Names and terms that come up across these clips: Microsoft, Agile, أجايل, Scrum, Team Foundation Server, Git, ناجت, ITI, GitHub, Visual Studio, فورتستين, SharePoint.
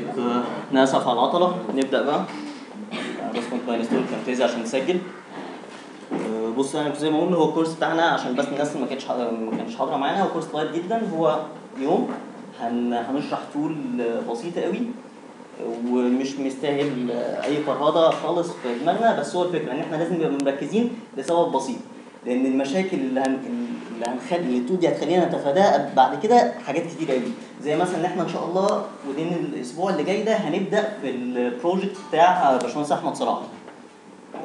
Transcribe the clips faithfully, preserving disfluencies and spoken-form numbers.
طيب انا اسف على العطله، نبدا بقى. بس كنت بنستول كنتيزي عشان نسجل. بص يعني زي ما قلنا هو الكورس بتاعنا عشان بس الناس ما كانتش ما كانتش حاضره معانا، هو كورس لايت جدا. هو يوم هنشرح طول بسيطه قوي ومش مستاهل اي فرهده خالص في دماغنا، بس هو الفكره ان احنا لازم نبقى مركزين لسبب بسيط، لان المشاكل اللي هن اللي هنخلي التول دي هتخلينا نتفاداها بعد كده حاجات كتير قوي، زي مثلا ان احنا ان شاء الله ودين الاسبوع اللي جاي ده هنبدا في البروجكت بتاع باشمهندس احمد صلاح.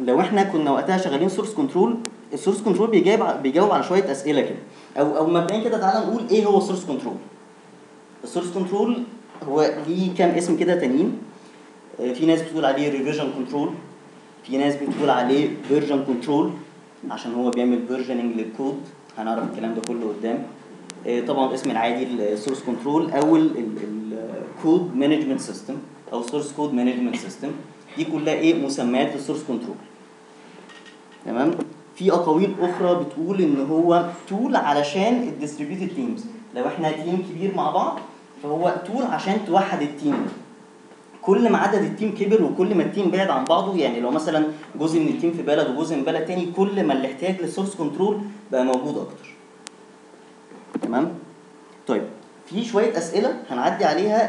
لو احنا كنا وقتها شغالين سورس كنترول، السورس كنترول بيجاوب بيجاوب على شويه اسئله كده، او او مبدئيا كده تعالى نقول ايه هو السورس كنترول. السورس كنترول هو ليه كام اسم كده تانيين، في ناس بتقول عليه ريفيجن كنترول، في ناس بتقول عليه فيرجن كنترول عشان هو بيعمل فيرجننج للكود، هنعرف الكلام ده كله قدام. طبعا الاسم العادي السورس كنترول او الكود مانجمنت سيستم او سورس كود مانجمنت سيستم، دي كلها ايه مسميات للسورس كنترول. تمام، في اقاويل اخرى بتقول ان هو تول علشان الديستريبيوتد تيمز، لو احنا تيم كبير مع بعض فهو تول عشان توحد التيم. كل ما عدد التيم كبر وكل ما التيم بعد عن بعضه، يعني لو مثلا جزء من التيم في بلد وجزء من بلد تاني، كل ما الاحتياج للسورس كنترول بقى موجود اكتر. تمام؟ طيب في شويه اسئله هنعدي عليها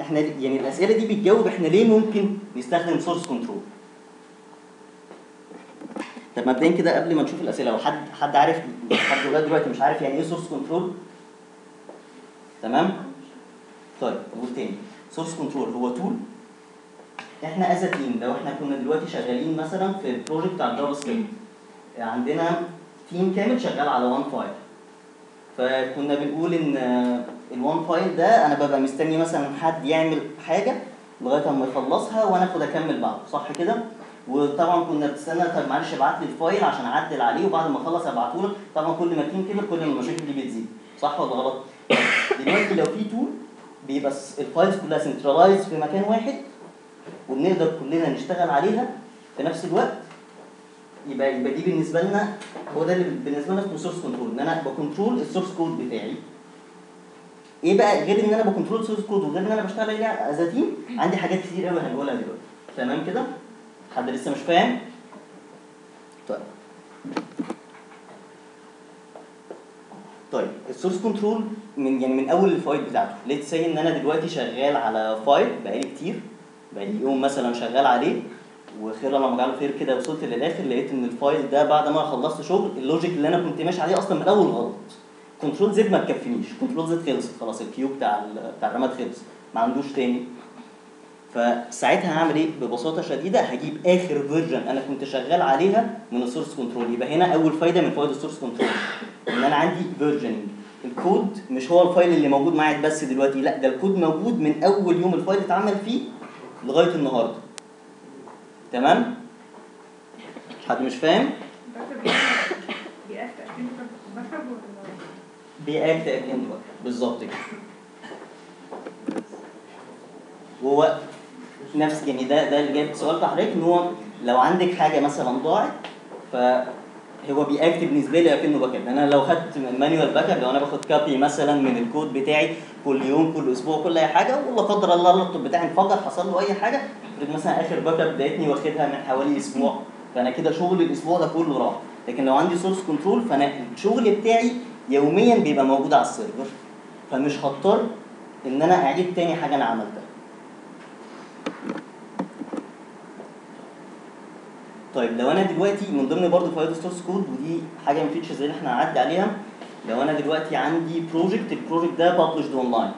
احنا، يعني الاسئله دي بتجاوب احنا ليه ممكن نستخدم سورس كنترول. طب مبدئيا كده قبل ما نشوف الاسئله، لو حد حد عارف حد لغايه دلوقتي مش عارف يعني ايه سورس كنترول؟ تمام؟ طيب اقول تاني، سورس كنترول هو تول احنا از تيم، لو احنا كنا دلوقتي شغالين مثلا في البروجكت بتاع الجافا سكريبت، عندنا تيم كامل شغال على وان فايل، فكنا بنقول ان الوان فايل ده انا ببقى مستني مثلا حد يعمل حاجه لغايه اما يخلصها وانا اخد اكمل بعده، صح كده؟ وطبعا كنا بنستنى طب معلش ابعت لي الفايل عشان اعدل عليه، وبعد ما اخلص ابعته لك. طبعا كل ما التيم كبر كل ما المشاكل دي بتزيد، صح ولا غلط؟ دلوقتي لو في تول بيبقى الفايلز كلها سنترلايز في مكان واحد وبنقدر كلنا نشتغل عليها في نفس الوقت، يبقى يبقى دي بالنسبه لنا هو ده اللي بالنسبه لنا اسمه سورس كنترول، ان انا بكنترول السورس كود بتاعي. ايه بقى غير ان انا بكنترول السورس كود وغير ان انا بشتغل عليها از تيم؟ عندي حاجات كتير قوي هنقولها دلوقتي. تمام كده؟ حد لسه مش فاهم؟ طيب طيب السورس كنترول من يعني من اول الفايل بتاعته، ليتس سي ان انا دلوقتي شغال على فايل بقالي كتير بقى لي يوم مثلا شغال عليه، واخيرا لما جعله خير كده وصلت للاخر لقيت ان الفايل ده بعد ما خلصت شغل اللوجيك اللي انا كنت ماشي عليه اصلا من الاول غلط. كنترول زد ما تكفينيش، كنترول زد خلص خلاص، الكيو بتاع بتاع الرماد خلص ما عندوش تاني. فساعتها هعمل ايه؟ ببساطه شديده هجيب اخر فيرجن انا كنت شغال عليها من السورس كنترول. يبقى هنا اول فايده من فوائد السورس كنترول ان انا عندي فيرجننج. الكود مش هو الفايل اللي موجود معايا بس دلوقتي، لا ده الكود موجود من اول يوم الفايل اتعمل فيه لغايه النهارده. تمام؟ حد مش فاهم؟ بيأكد أكنت بقى بالظبط كده، وهو نفس يعني ده ده اللي جايب سؤال تحريك ان هو لو عندك حاجه مثلا ضاعت فهو بيأكد بالنسبه لي اكنه باك اب. انا لو خدت مانيوال باك اب، لو انا باخد كابي مثلا من الكود بتاعي كل يوم كل اسبوع كل اي حاجه، ولا قدر الله اللابتوب بتاعي انفجر حصل له اي حاجه، افرض مثلا اخر باك اب داتني واخدها من حوالي اسبوع، فانا كده شغل الاسبوع ده كله راح. لكن لو عندي سورس كنترول فانا الشغل بتاعي يوميا بيبقى موجود على السيرفر، فمش هضطر ان انا اعيد تاني حاجه انا عملتها. طيب لو انا دلوقتي من ضمن برضه فايده سورس كود، ودي حاجه من فيتشرز اللي احنا هنعدي عليها، لو انا دلوقتي عندي بروجكت، البروجكت ده بابلشد اونلاين،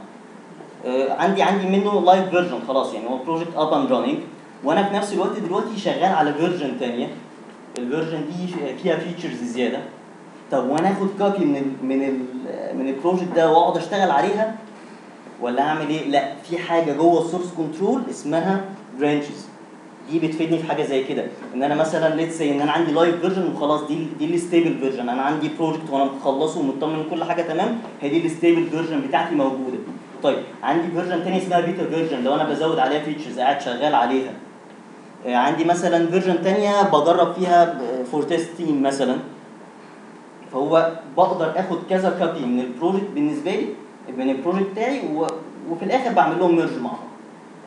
آه عندي عندي منه لايف فيرجن خلاص، يعني هو بروجكت اب اند راننج، وانا في نفس الوقت دلوقتي شغال على فيرجن ثانيه، الفيرجن دي فيها فيتشرز زياده. طب وانا اخد كوبي من ال من ال من البروجكت ده واقعد اشتغل عليها ولا اعمل ايه؟ لا، في حاجه جوه السورس كنترول اسمها برانشز، دي بتفيدني في حاجه زي كده، ان انا مثلا ليتس سي ان انا عندي لايف فيرجن وخلاص، دي دي الستيبل فيرجن، انا عندي بروجكت وانا مخلصه ومطمن كل حاجه تمام، هي دي الستيبل فيرجن بتاعتي موجوده. طيب عندي فيرجن ثاني اسمها بيتا فيرجن، لو انا بزود عليها فيتشرز قاعد شغال عليها. عندي مثلا فيرجن ثانيه بجرب فيها فورتستين مثلا، فهو بقدر اخد كذا كابي من البروجكت بالنسبه لي من البروجكت بتاعي، وفي الاخر بعمل لهم ميرج مع بعض.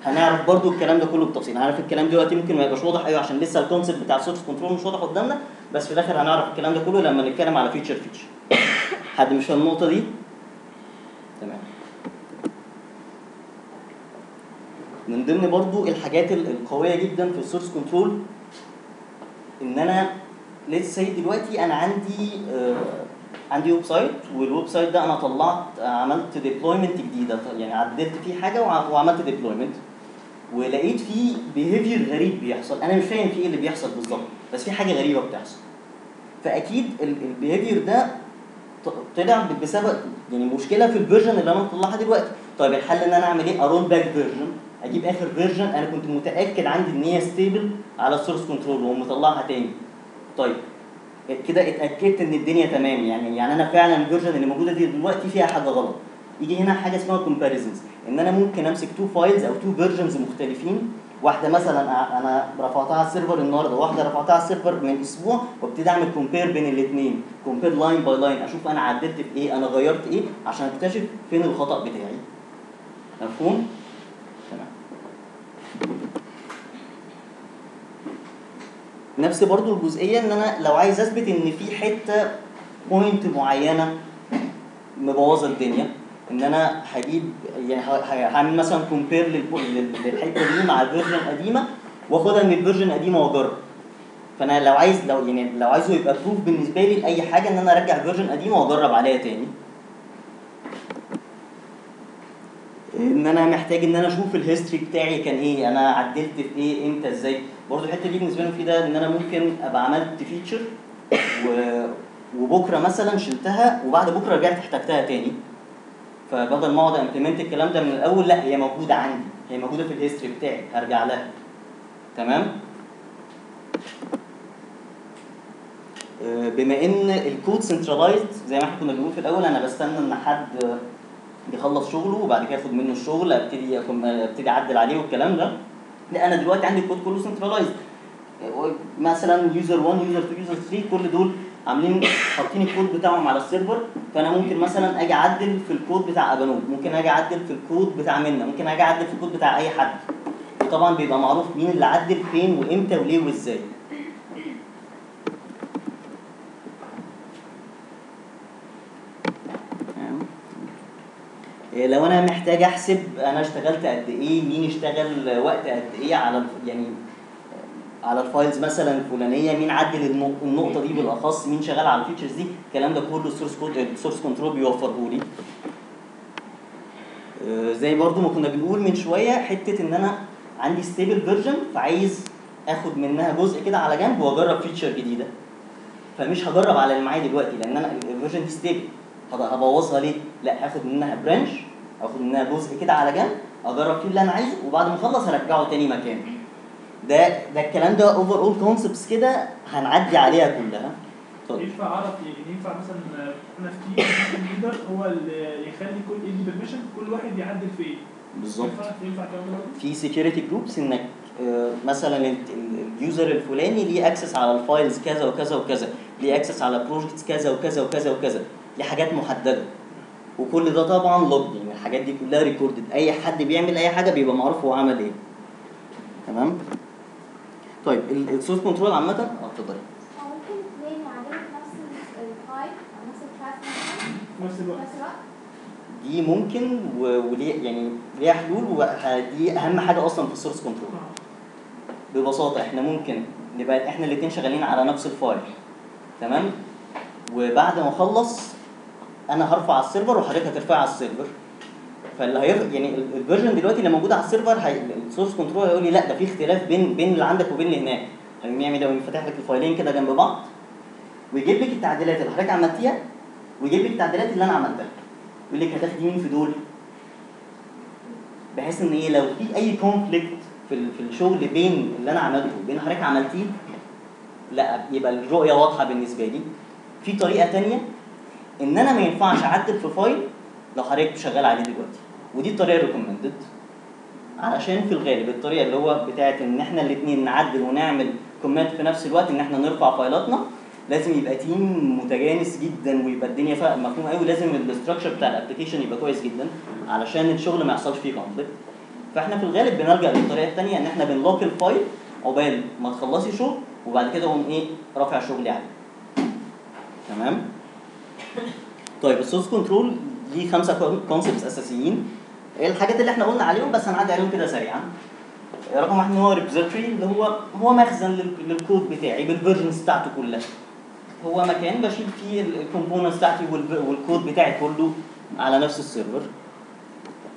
هنعرف برضو الكلام ده كله بالتفصيل، هنعرف الكلام دلوقتي ممكن ما يبقاش واضح ايوه عشان لسه الكونسيبت بتاع السورس كنترول مش واضح قدامنا، بس في الاخر هنعرف الكلام ده كله لما نتكلم على فيتشر فيتشر. حد مش فاهم النقطه دي؟ تمام. من ضمن برضو الحاجات القويه جدا في السورس كنترول ان انا ليتس سي دلوقتي انا عندي آه عندي ويب سايت، والويب سايت ده انا طلعت عملت ديبلويمنت جديده، يعني عدلت فيه حاجه وعملت ديبلويمنت، ولقيت فيه بيهيفير غريب بيحصل، انا مش فاهم فيه ايه اللي بيحصل بالظبط، بس في حاجه غريبه بتحصل. فاكيد البيهيفير ده طلع بسبب يعني مشكله في الفيرجن اللي انا مطلعها دلوقتي. طيب الحل ان انا اعمل ايه؟ ارول باك فيرجن، اجيب اخر فيرجن انا كنت متاكد عندي ان هي ستيبل على السورس كنترول ومطلعها تاني. طيب كده اتاكدت ان الدنيا تمام، يعني يعني انا فعلا الفيرجن اللي موجوده دي دلوقتي فيها حاجه غلط. يجي هنا حاجه اسمها كومباريزنز، ان انا ممكن امسك تو فايلز او تو فيرجنز مختلفين، واحده مثلا انا رفعتها على السيرفر النهارده وواحده رفعتها على السيرفر من اسبوع، وابتدي اعمل كومبير بين الاثنين، كومبير لاين باي لاين، اشوف انا عدلت في ايه، انا غيرت ايه، عشان اكتشف فين الخطا بتاعي. مفهوم؟ تمام. نفس برضو الجزئيه ان انا لو عايز اثبت ان في حته بوينت معينه مبوظه الدنيا، ان انا هجيب يعني هعمل مثلا كومبير للحته دي مع الفيرجن القديمه واخدها من الفيرجن القديمه واجرب. فانا لو عايز لو يعني لو عايزه يبقى بروف بالنسبه لي لاي حاجه ان انا ارجع الفيرجن قديمه واجرب عليها تاني. ان انا محتاج ان انا اشوف الهيستوري بتاعي كان ايه، انا عدلت في ايه، امتى، ازاي. برضه الحته دي بالنسبه لي مفيده، ان انا ممكن ابقى عملت فيتشر وبكره مثلا شلتها وبعد بكره رجعت احتجتها تاني، فبدل ما اقعد امبلمنت الكلام ده من الاول، لا هي موجوده عندي، هي موجوده في الهيستوري بتاعي هرجع لها. تمام؟ بما ان الكود سنتراليزد زي ما احنا كنا بنقول في الاول، انا بستنى ان حد بيخلص شغله وبعد كده اخد منه الشغل ابتدي ابتدي اعدل عليه والكلام ده. لا انا دلوقتي عندي الكود كله سنتراليزد، مثلا يوزر واحد يوزر اتنين يوزر تلاتة كل دول عاملين حاطين الكود بتاعهم على السيرفر، فانا ممكن مثلا اجي اعدل في الكود بتاع ابانوب، ممكن اجي اعدل في الكود بتاع منا، ممكن اجي اعدل في الكود بتاع اي حد، وطبعا بيبقى معروف مين اللي عدل فين وامتى وليه وازاي. لو انا محتاج احسب انا اشتغلت قد ايه، مين اشتغل وقت قد ايه على يعني على الفايلز مثلا الفلانيه، مين عدل النقطه دي بالاخص، مين شغال على الفيتشرز دي، الكلام ده كله السورس كود السورس كنترول بيوفره لي. زي برضو ما كنا بنقول من شويه، حته ان انا عندي ستيبل فيرجن فعايز اخد منها جزء كده على جنب واجرب فيتشر جديده، فمش هجرب على اللي معايا دلوقتي لان انا الفيرجن دي ستيبل، هبوظها ليه؟ لا، هاخد منها برانش، هاخد منها جزء كده على جنب اجرب فيه اللي انا عايزه وبعد ما اخلص هرجعه تاني مكانه. ده ده الكلام ده اوفر اول كونسبتس كده هنعدي عليها كلها. ينفع اعرف ينفع مثلا احنا في تيم ليدر هو اللي يخلي كل ايدي برميشن كل واحد يعدل فيه بالظبط. ينفع كده في سكيورتي جروبس انك مثلا اليوزر الفلاني ليه اكسس على الفايلز كذا وكذا وكذا، ليه اكسس على بروجكتس كذا وكذا وكذا وكذا، ليه حاجات محدده، وكل ده طبعا لوج، يعني الحاجات دي كلها ريكوردد، اي حد بيعمل اي حاجه بيبقى معروف هو عمل ايه. تمام؟ طيب السورس كنترول عامه اه اتفضلي. نفس الوقت دي ممكن وليه يعني ليها حلول، ودي اهم حاجه اصلا في السورس كنترول. ببساطه احنا ممكن نبقى احنا الاثنين شغالين على نفس الفايل، تمام، وبعد ما اخلص انا هرفع على السيرفر وحضرتك هترفعي على السيرفر، فاللي هيرفع يعني الفيرجن دلوقتي اللي موجود على السيرفر هي السورس كنترول هيقول لي لا ده في اختلاف بين بين اللي عندك وبين اللي هناك، هيعمل ده ويفتح لك الفايلين كده جنب بعض ويجيب لك التعديلات اللي حضرتك عملتيها ويجيب لك التعديلات اللي انا عملتها، يقول لك هتاخدي مين في دول، بحيث ان ايه لو في اي كونفليكت في في الشغل بين اللي انا عملته وبين حضرتك عملتيه لا يبقى الرؤيه واضحه بالنسبه لي. في طريقه ثانيه ان انا ما ينفعش اعدل في فايل لو حضرتك شغال عليه دلوقتي، ودي الطريقه ريكومندد علشان في الغالب الطريقه اللي هو بتاعه ان احنا الاثنين نعدل ونعمل كومنت في نفس الوقت ان احنا نرفع فايلاتنا لازم يبقى تيم متجانس جدا ويبقى الدنيا فيها مفهوم قوي، لازم الاستراكشر بتاع الابلكيشن يبقى كويس جدا علشان الشغل ما يحصلش فيه كونفليكت. فاحنا في الغالب بنلجأ للطريقه الثانيه ان احنا بنلوك الفايل عقبال ما تخلصي شغل وبعد كده اقوم ايه رافع شغلي عليه. تمام؟ طيب السورس كنترول ليه خمسه كونسبتس اساسيين، الحاجات اللي احنا قلنا عليهم بس هنعدي عليهم كده سريعا. رقم واحد ان هو ريبوزيتوري، اللي هو هو مخزن للكود بتاعي بالفيرجنز بتاعته كلها، هو مكان بشيل فيه الكومبوننتس بتاعتي والكود بتاعي كله على نفس السيرفر،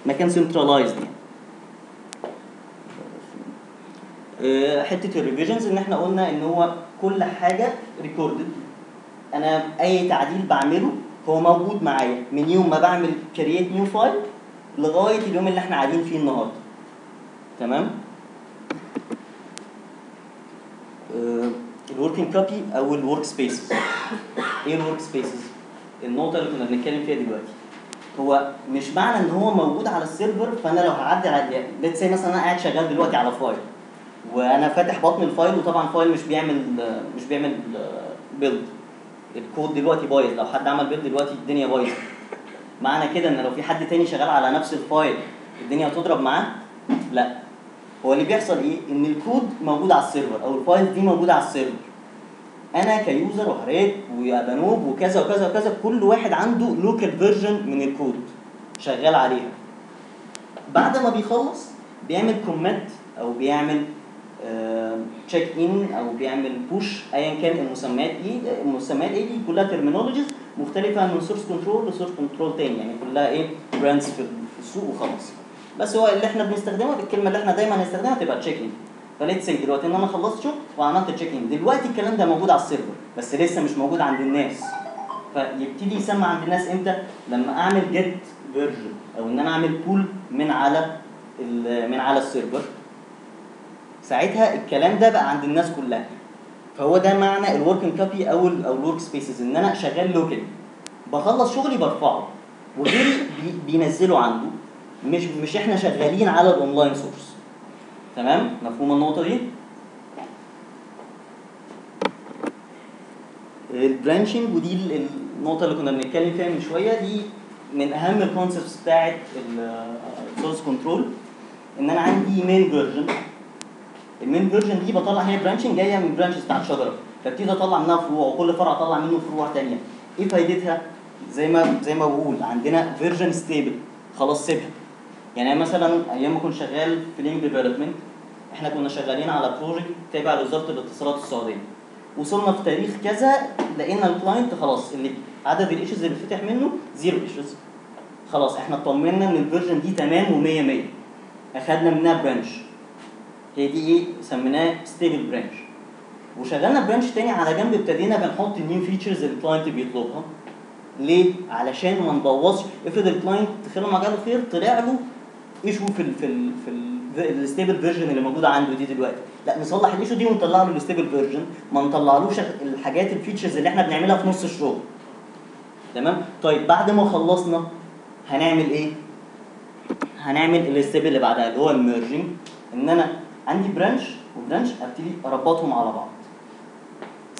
مكان سنتراليزد يعني. حته الريفيجنز ان احنا قلنا ان هو كل حاجه ريكوردد، انا اي تعديل بعمله هو موجود معايا من يوم ما بعمل كرييت نيو فايل لغايه اليوم اللي احنا قاعدين فيه النهارده. تمام؟ الوركينج كوبي او الورك سبيسز. ايه الورك سبيسز؟ النقطه اللي كنا بنتكلم فيها دلوقتي، هو مش معنى ان هو موجود على السيرفر فانا لو هعدل على ليتس سي مثلا انا قاعد شغال دلوقتي على فايل وانا فاتح بطن الفايل وطبعا الفايل مش بيعمل مش بيعمل بيلد، الكود دلوقتي بايظ، لو حد عمل بيلد دلوقتي الدنيا بايظه، معنى كده ان لو في حد تاني شغال على نفس الفايل الدنيا هتضرب معاه؟ لا، هو اللي بيحصل ايه؟ ان الكود موجود على السيرفر او الفايل دي موجوده على السيرفر، انا كيوزر وحضرتك وابانوب وكذا وكذا وكذا كل واحد عنده لوكال فيرجن من الكود شغال عليها، بعد ما بيخلص بيعمل كوميت او بيعمل تشيك ان او بيعمل بوش ايا كان المسميات ايه. المسميات ايه دي كلها ترمينولوجيز مختلفه من سورس كنترول لسورس كنترول تاني، يعني كلها ايه براندز في السوق وخلاص، بس هو اللي احنا بنستخدمه الكلمه اللي احنا دايما هنستخدمها تبقى تشيك ان. فليتس سي دلوقتي ان انا خلصت شغل وعملت تشيك ان، دلوقتي الكلام ده موجود على السيرفر بس لسه مش موجود عند الناس، فيبتدي يسمع عند الناس امتى؟ لما اعمل جيت فيرجن او ان انا اعمل بول من على من على السيرفر، ساعتها الكلام ده بقى عند الناس كلها. فهو ده معنى الوركينج كوبي او ال او الورك سبيسز، ان انا شغال لوكال بخلص شغلي برفعه وغيري بينزله عنده، مش مش احنا شغالين على الاونلاين سورس. تمام؟ مفهومه النقطه دي؟ البرانشنج، ودي النقطه اللي كنا بنتكلم فيها من شويه، دي من اهم الكونسبتس بتاعه السورس كنترول، ان انا عندي مين فيرجن، المين فيرجن دي بطلع هي برانشنج جايه من برانشز بتاعت شجره، فابتدي اطلع منها فروع وكل فرع اطلع منه فروع ثانيه. ايه فايدتها؟ زي ما زي ما بقول عندنا فيرجن ستيبل، خلاص سيبها. يعني انا مثلا ايام ما كنت شغال في لينك ديفلوبمنت، احنا كنا شغالين على بروجكت تابع لوزاره الاتصالات السعوديه، وصلنا في تاريخ كذا لقينا الكلاينت خلاص ان عدد الايشوز اللي بيتفتح منه زيرو ايشوز، خلاص احنا اطمنا ان الفيرجن دي تمام و100 100، اخدنا منها برانش، هي دي ايه سميناه ستيبل برانش، وشغلنا برانش تاني على جنب ابتدينا بنحط النيو فيتشرز اللي الكلاينت بيطلبها. ليه؟ علشان ما نبوظش، افرض الكلاينت خير مجاله خير طلع له ايشو في ال في ال في الستيبل فيرجن اللي موجوده عنده دي دلوقتي، لا نصلح الايشو دي ونطلع له الستيبل فيرجن، ما نطلعلوش الحاجات الفيتشرز اللي احنا بنعملها في نص الشغل. تمام؟ طيب بعد ما خلصنا هنعمل ايه؟ هنعمل الستيب اللي بعدها اللي هو الميرجنج، ان انا عندي برانش وبرانش ابتدي اربطهم على بعض.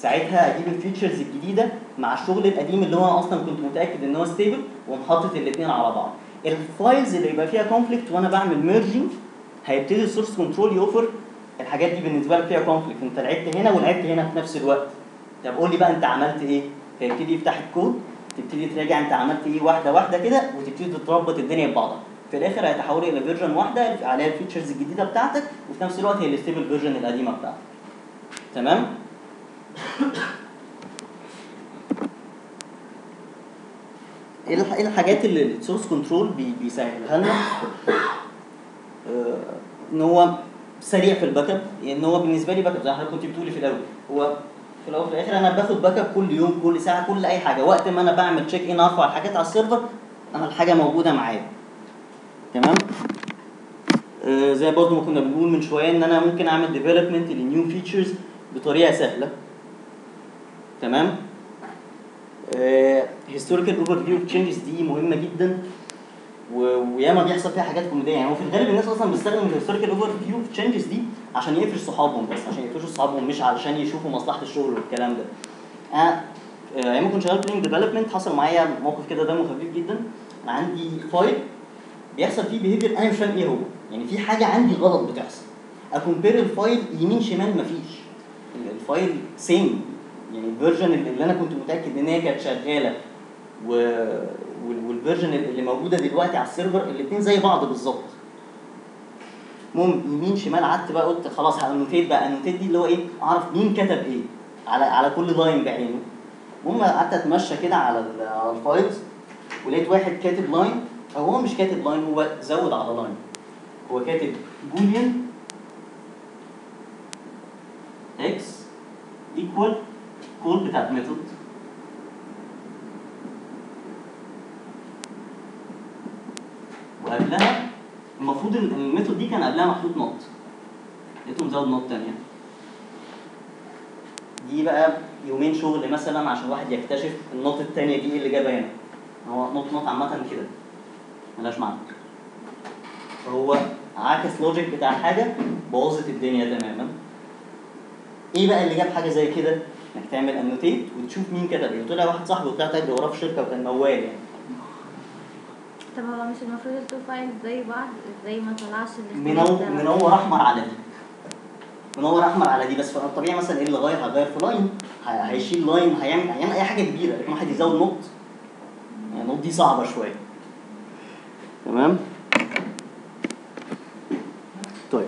ساعتها اجيب الفيتشرز الجديده مع الشغل القديم اللي هو اصلا كنت متاكد ان هو ستيبل، ومحطط الاثنين على بعض. الفايلز اللي يبقى فيها كونفليكت وانا بعمل ميرجنج هيبتدي السورس كنترول يوفر الحاجات دي بالنسبه لك فيها كونفليكت، انت لعبت هنا ولعبت هنا في نفس الوقت. طب قول لي بقى انت عملت ايه؟ فيبتدي يفتح الكود، تبتدي تراجع انت عملت ايه واحده واحده كده، وتبتدي تربط الدنيا ببعضها. في الاخر هيتحول الى فيرجن واحده عليها الفيتشرز الجديده بتاعتك، وفي نفس الوقت هي الستيبل فيرجن القديمه بتاعتك. تمام؟ ايه الحاجات اللي السورس كنترول بيسهلها لنا؟ ان هو سريع في الباك اب، ان هو بالنسبه لي باك اب زي ما حضرتك كنت بتقولي في الاول، هو في الاول وفي الاخر انا باخد باك اب كل يوم كل ساعه كل اي حاجه، وقت ما انا بعمل تشيك ان ارفع الحاجات على السيرفر انا الحاجه موجوده معايا. تمام؟ آه زي برضو ما كنا بنقول من شويه ان انا ممكن اعمل ديفلوبمنت للنيو فيتشرز بطريقه سهله. تمام؟ هيستوريكال اوفر فيو اوف تشينجز دي مهمه جدا، وياما بيحصل فيها حاجات كوميديه. يعني هو في الغالب الناس اصلا بتستخدم الهيستوريكال اوفر فيو اوف تشينجز دي عشان يقفش صحابهم، بس عشان يقفشوا صحابهم مش علشان يشوفوا مصلحه الشغل والكلام ده. انا آه ايام ما كنت شغال في لينك ديفلوبمنت حصل معايا موقف كده دمه خفيف جدا. انا عندي فايل بيحصل فيه بيهيفير انا مش فاهم ايه هو، يعني في حاجه عندي غلط بتحصل، اكمبير الفايل يمين شمال مفيش، الفايل سيم، يعني الفيرجن اللي انا كنت متاكد ان هي كانت شغاله و... والفيرجن اللي موجوده دلوقتي على السيرفر الاثنين زي بعض بالظبط. المهم يمين شمال قعدت بقى قلت خلاص هانوتيت بقى، انوتيت دي اللي هو ايه؟ اعرف مين كتب ايه على على كل لاين بعينه. المهم قعدت اتمشى كده على على الفايلز، ولقيت واحد كاتب لاين، او هو مش كاتب لاين، هو زود على لاين، هو كاتب بوليان اكس ايكوال كول بتاعت ميثود، وقبلها المفروض ان الميثود دي كان قبلها محطوط نوت، لقيته مزود نوت تانية. دي بقى يومين شغل مثلا عشان الواحد يكتشف النوت التانية دي ايه اللي جابها هنا. هو نوت نوت عامة كده ملهاش معنى، فهو عاكس لوجيك بتاع حاجة بوظت الدنيا تماما. ايه بقى اللي جاب حاجة زي كده؟ انك تعمل انوتيت وتشوف مين كتب ايه. طلع واحد صاحبي وطلع تاجر وراه في شركه وكان موال يعني. طب هو مش المفروض التو فايلز زي بعض؟ ازاي ما طلعش منور منور احمر على دي، منور احمر على دي، بس طبيعي مثلا ايه اللي غير؟ هيغير في لاين، هيشيل لاين، هيعمل هيعمل اي حاجه كبيره، لكن واحد يزود نوت، يعني نوت دي صعبه شويه. تمام؟ طيب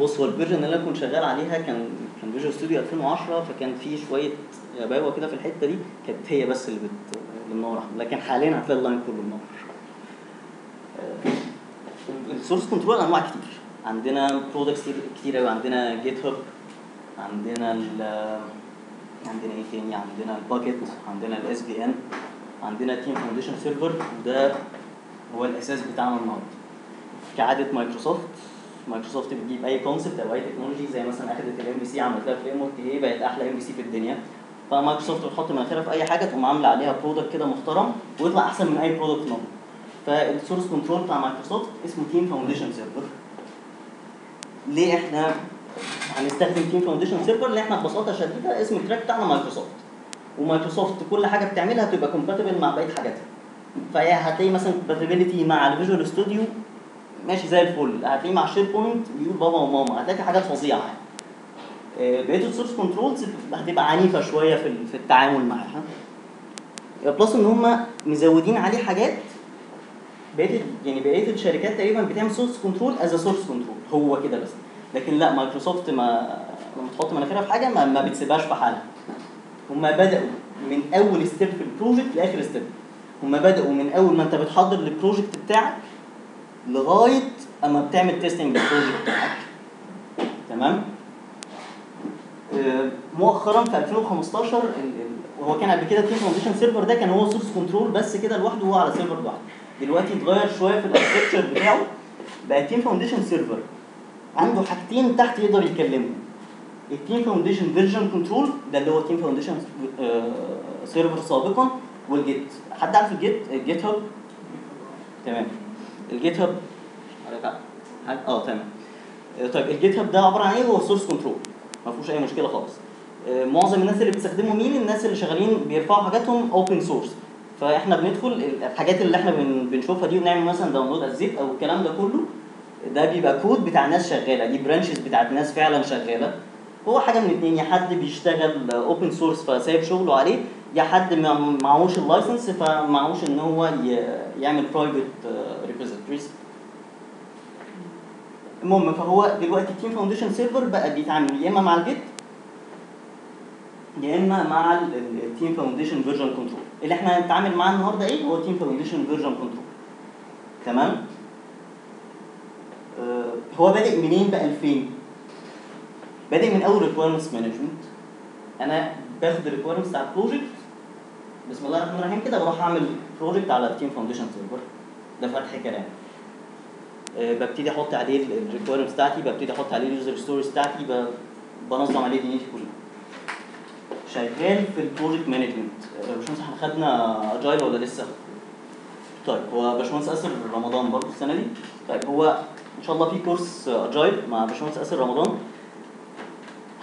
بص، هو الفيرجن اللي انا كنت شغال عليها كان كان فيجوال ستوديو ألفين وعشرة، فكان في شويه غباوه كده في الحته دي، كانت هي بس اللي بت منور، لكن حاليا هتلاقي اللاين كله منور. السورس كنترول انواع كتير، عندنا برودكتس كتير قوي، عندنا جيت هاب، عندنا ال عندنا ايه تاني، عندنا الباكيت، عندنا الاس بي ان، عندنا تيم فاونديشن سيرفر، وده هو الاساس بتاعنا النهارده. كعاده مايكروسوفت، مايكروسوفت بتجيب اي كونسبت او اي تكنولوجي، زي مثلا اخدت الام بي سي عملتها فريم ورك، هي بقت احلى ام بي سي في الدنيا، فمايكروسوفت بتحط مناخيرها في اي حاجه تقوم عامله عليها برودكت كده محترم ويطلع احسن من اي برودكت موجود. فالسورس كنترول بتاع مايكروسوفت اسمه تيم فاونديشن سيرفر. ليه احنا هنستخدم تيم فاونديشن سيرفر؟ لان احنا ببساطه شديده اسم التراك بتاعنا مايكروسوفت، ومايكروسوفت كل حاجه بتعملها تبقى كومباتبل مع بقيه حاجاتها. فهتلاقي مثلا كومباتبلتي مع الفيجوال ستوديو ماشي زي الفل، هتلاقيه مع شير بوينت بيقول بابا وماما، هتلاقي حاجات فظيعه. بقيه السورس كنترولز هتبقى عنيفه شويه في في التعامل معاها. بلس ان هم مزودين عليه حاجات بقيه يعني بقيه الشركات تقريبا بتعمل سورس كنترول از سورس كنترول هو كده بس، لكن لا مايكروسوفت ما لما تحط مناخيرها في حاجه ما, ما بتسيبهاش في حالها. هم بداوا من اول ستيب في البروجكت لاخر ستيب، هم بداوا من اول ما انت بتحضر للبروجكت بتاعك لغايه اما بتعمل تيستنج للبروجكت بتاعك. تمام؟ مؤخرا في ألفين وخمستاشر هو كان قبل كده تيم فاونديشن سيرفر، ده كان هو سورس كنترول بس كده لوحده، هو على سيرفر لوحده. دلوقتي اتغير شويه في الاركتشر بتاعه، بقى تيم فاونديشن سيرفر عنده حاجتين تحت يقدر يكلمهم، التيم فاونديشن فيرجن كنترول ده اللي هو تيم فاونديشن سيرفر سابقا، والجيت. حد عارف الجيت؟ الجيت هاب. تمام. الجيت هاب اه تمام. طيب الجيت هاب ده عباره عن ايه؟ هو سورس كنترول ما فيهوش اي مشكله خالص. معظم الناس اللي بتستخدمه مين؟ الناس اللي شغالين بيرفعوا حاجاتهم اوبن سورس، فاحنا بندخل الحاجات اللي احنا بنشوفها دي ونعمل مثلا داونلود از زيب او الكلام ده كله، ده بيبقى كود بتاع ناس شغاله، دي برانشز بتاعت ناس فعلا شغاله. هو حاجه من اتنين، يا حد بيشتغل اوبن سورس فسايب شغله عليه، يا حد معهوش اللايسنس فمعهوش ان هو يعمل برايفت ريبوزيتوريز. المهم فهو دلوقتي التيم فاونديشن سيرفر بقى بيتعامل يا اما مع الجيت يا اما مع التيم فاونديشن فيرجن كنترول. اللي احنا هنتعامل معاه النهارده ايه؟ هو التيم فاونديشن فيرجن كنترول. تمام؟ آه هو بادئ منين بقى لفين؟ بادئ من اول ريكويرمنتس مانجمنت. انا باخد الريكويرمنتس بتاع البروجكت، بسم الله الرحمن الرحيم كده بروح اعمل بروجكت على التيم فاونديشن سيرفر. ده فتح كلام. ببتدي احط عليه الريكويرمنتس بتاعتي، ببتدي احط عليه اليوزر ستوريز بتاعتي، بنظم عليه دنيتي كلها. شغال في البروجكت مانجمنت. باشمهندس احنا خدنا اجايل ولا لسه؟ طيب هو باشمهندس اسر رمضان برضه السنه دي. طيب هو ان شاء الله في كورس اجايل مع باشمهندس اسر رمضان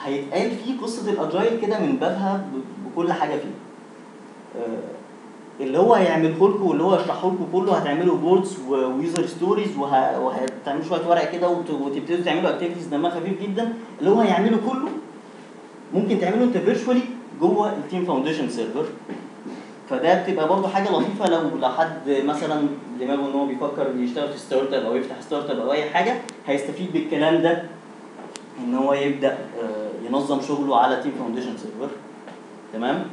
هيتقال فيه قصه الاجايل كده من بابها بكل حاجه فيه. اللي هو هيعمله لكم واللي هو هيشرحه لكم كله، هتعملوا بوردز ويوزر ستوريز وهتعملوا شويه ورق كده وتبتدوا تعملوا اكتيفيتيز دمها خفيف جدا، اللي هو هيعمله كله ممكن تعمله انت فيرتشوالي جوه التيم فاونديشن سيرفر. فده بتبقى برضه حاجه لطيفه لو لحد مثلا دماغه ان هو بيفكر يشتغل في ستارت اب او يفتح ستارت اب او اي حاجه، هيستفيد بالكلام ده ان هو يبدا ينظم شغله على تيم فاونديشن سيرفر. تمام؟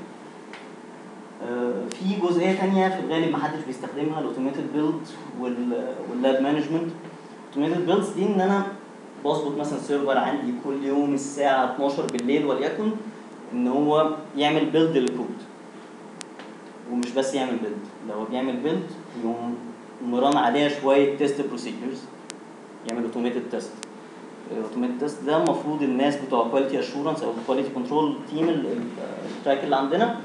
في جزئيه ثانيه في الغالب ما حدش بيستخدمها، الاوتوميتد بيلد واللاب مانجمنت. الاوتوميتد بيلدز دي ان انا بظبط مثلا سيرفر عندي كل يوم الساعه اتناشر بالليل وليكن ان هو يعمل بيلد للكود، ومش بس يعمل بيلد، لو هو بيعمل بيلد يقوم مران عليها شويه تيست بروسيدورز، يعمل اوتوميتد تيست. الاوتوميتد تيست ده المفروض الناس بتوع كواليتي اشورنس او كواليتي كنترول تيم التراك اللي عندنا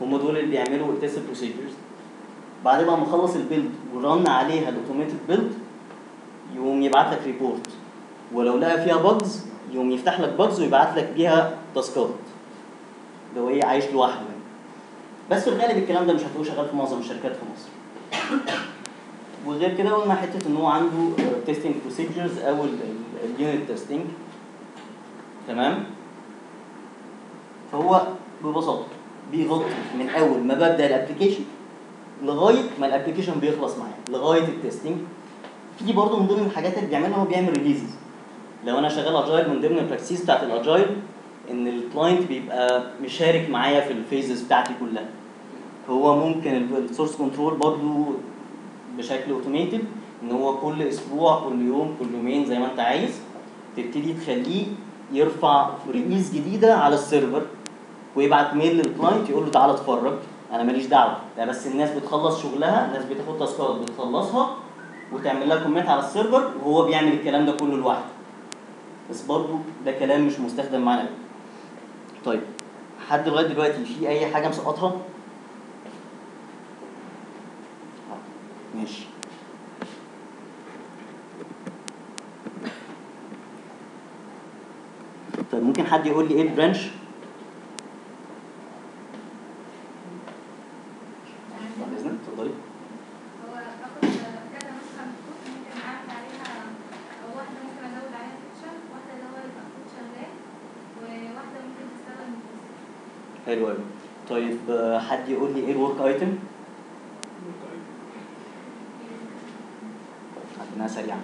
هم دول اللي بيعملوا التست بروسيجرز. بعد بقى ما اخلص البيلد ورن عليها الاوتوميتد بيلد يقوم يبعت لك ريبورت، ولو لقى فيها باجز يقوم يفتح لك باجز ويبعت لك بيها تاسكات. ده هو ايه، عايش لوحده يعني. بس في الغالب الكلام ده مش هتلاقوه شغال في معظم الشركات في مصر. وغير كده قلنا حته ان هو عنده تيستنج بروسيجرز او اليونت تيستنج. تمام؟ فهو ببساطه بيغطي من اول ما ببدا الابلكيشن لغايه ما الابلكيشن بيخلص معايا، لغايه التستنج. في برضه من ضمن الحاجات اللي بيعملها هو بيعمل ريليزز. لو انا شغال اجايل من ضمن البراكتسيز بتاعت الاجايل ان الكلاينت بيبقى مشارك معايا في الفيزز بتاعتي كلها. هو ممكن السورس كنترول برضه بشكل اوتوميتد ان هو كل اسبوع كل يوم كل يومين زي ما انت عايز تبتدي تخليه يرفع ريليز جديده على السيرفر ويبعت ميل للكلاينت يقول له تعالى اتفرج، انا ماليش دعوه، ده بس الناس بتخلص شغلها، الناس بتاخد تاسكات بتخلصها وتعمل لها كومنت على السيرفر، وهو بيعمل الكلام ده كله لوحده. بس برضه ده كلام مش مستخدم معانا قوي. طيب حد لغايه دلوقتي في اي حاجه مسقطها؟ ماشي. طيب ممكن حد يقول لي ايه البرانش؟ حلو قوي. طيب حد يقول لي ايه الورك ايتم؟ عندنا سريعا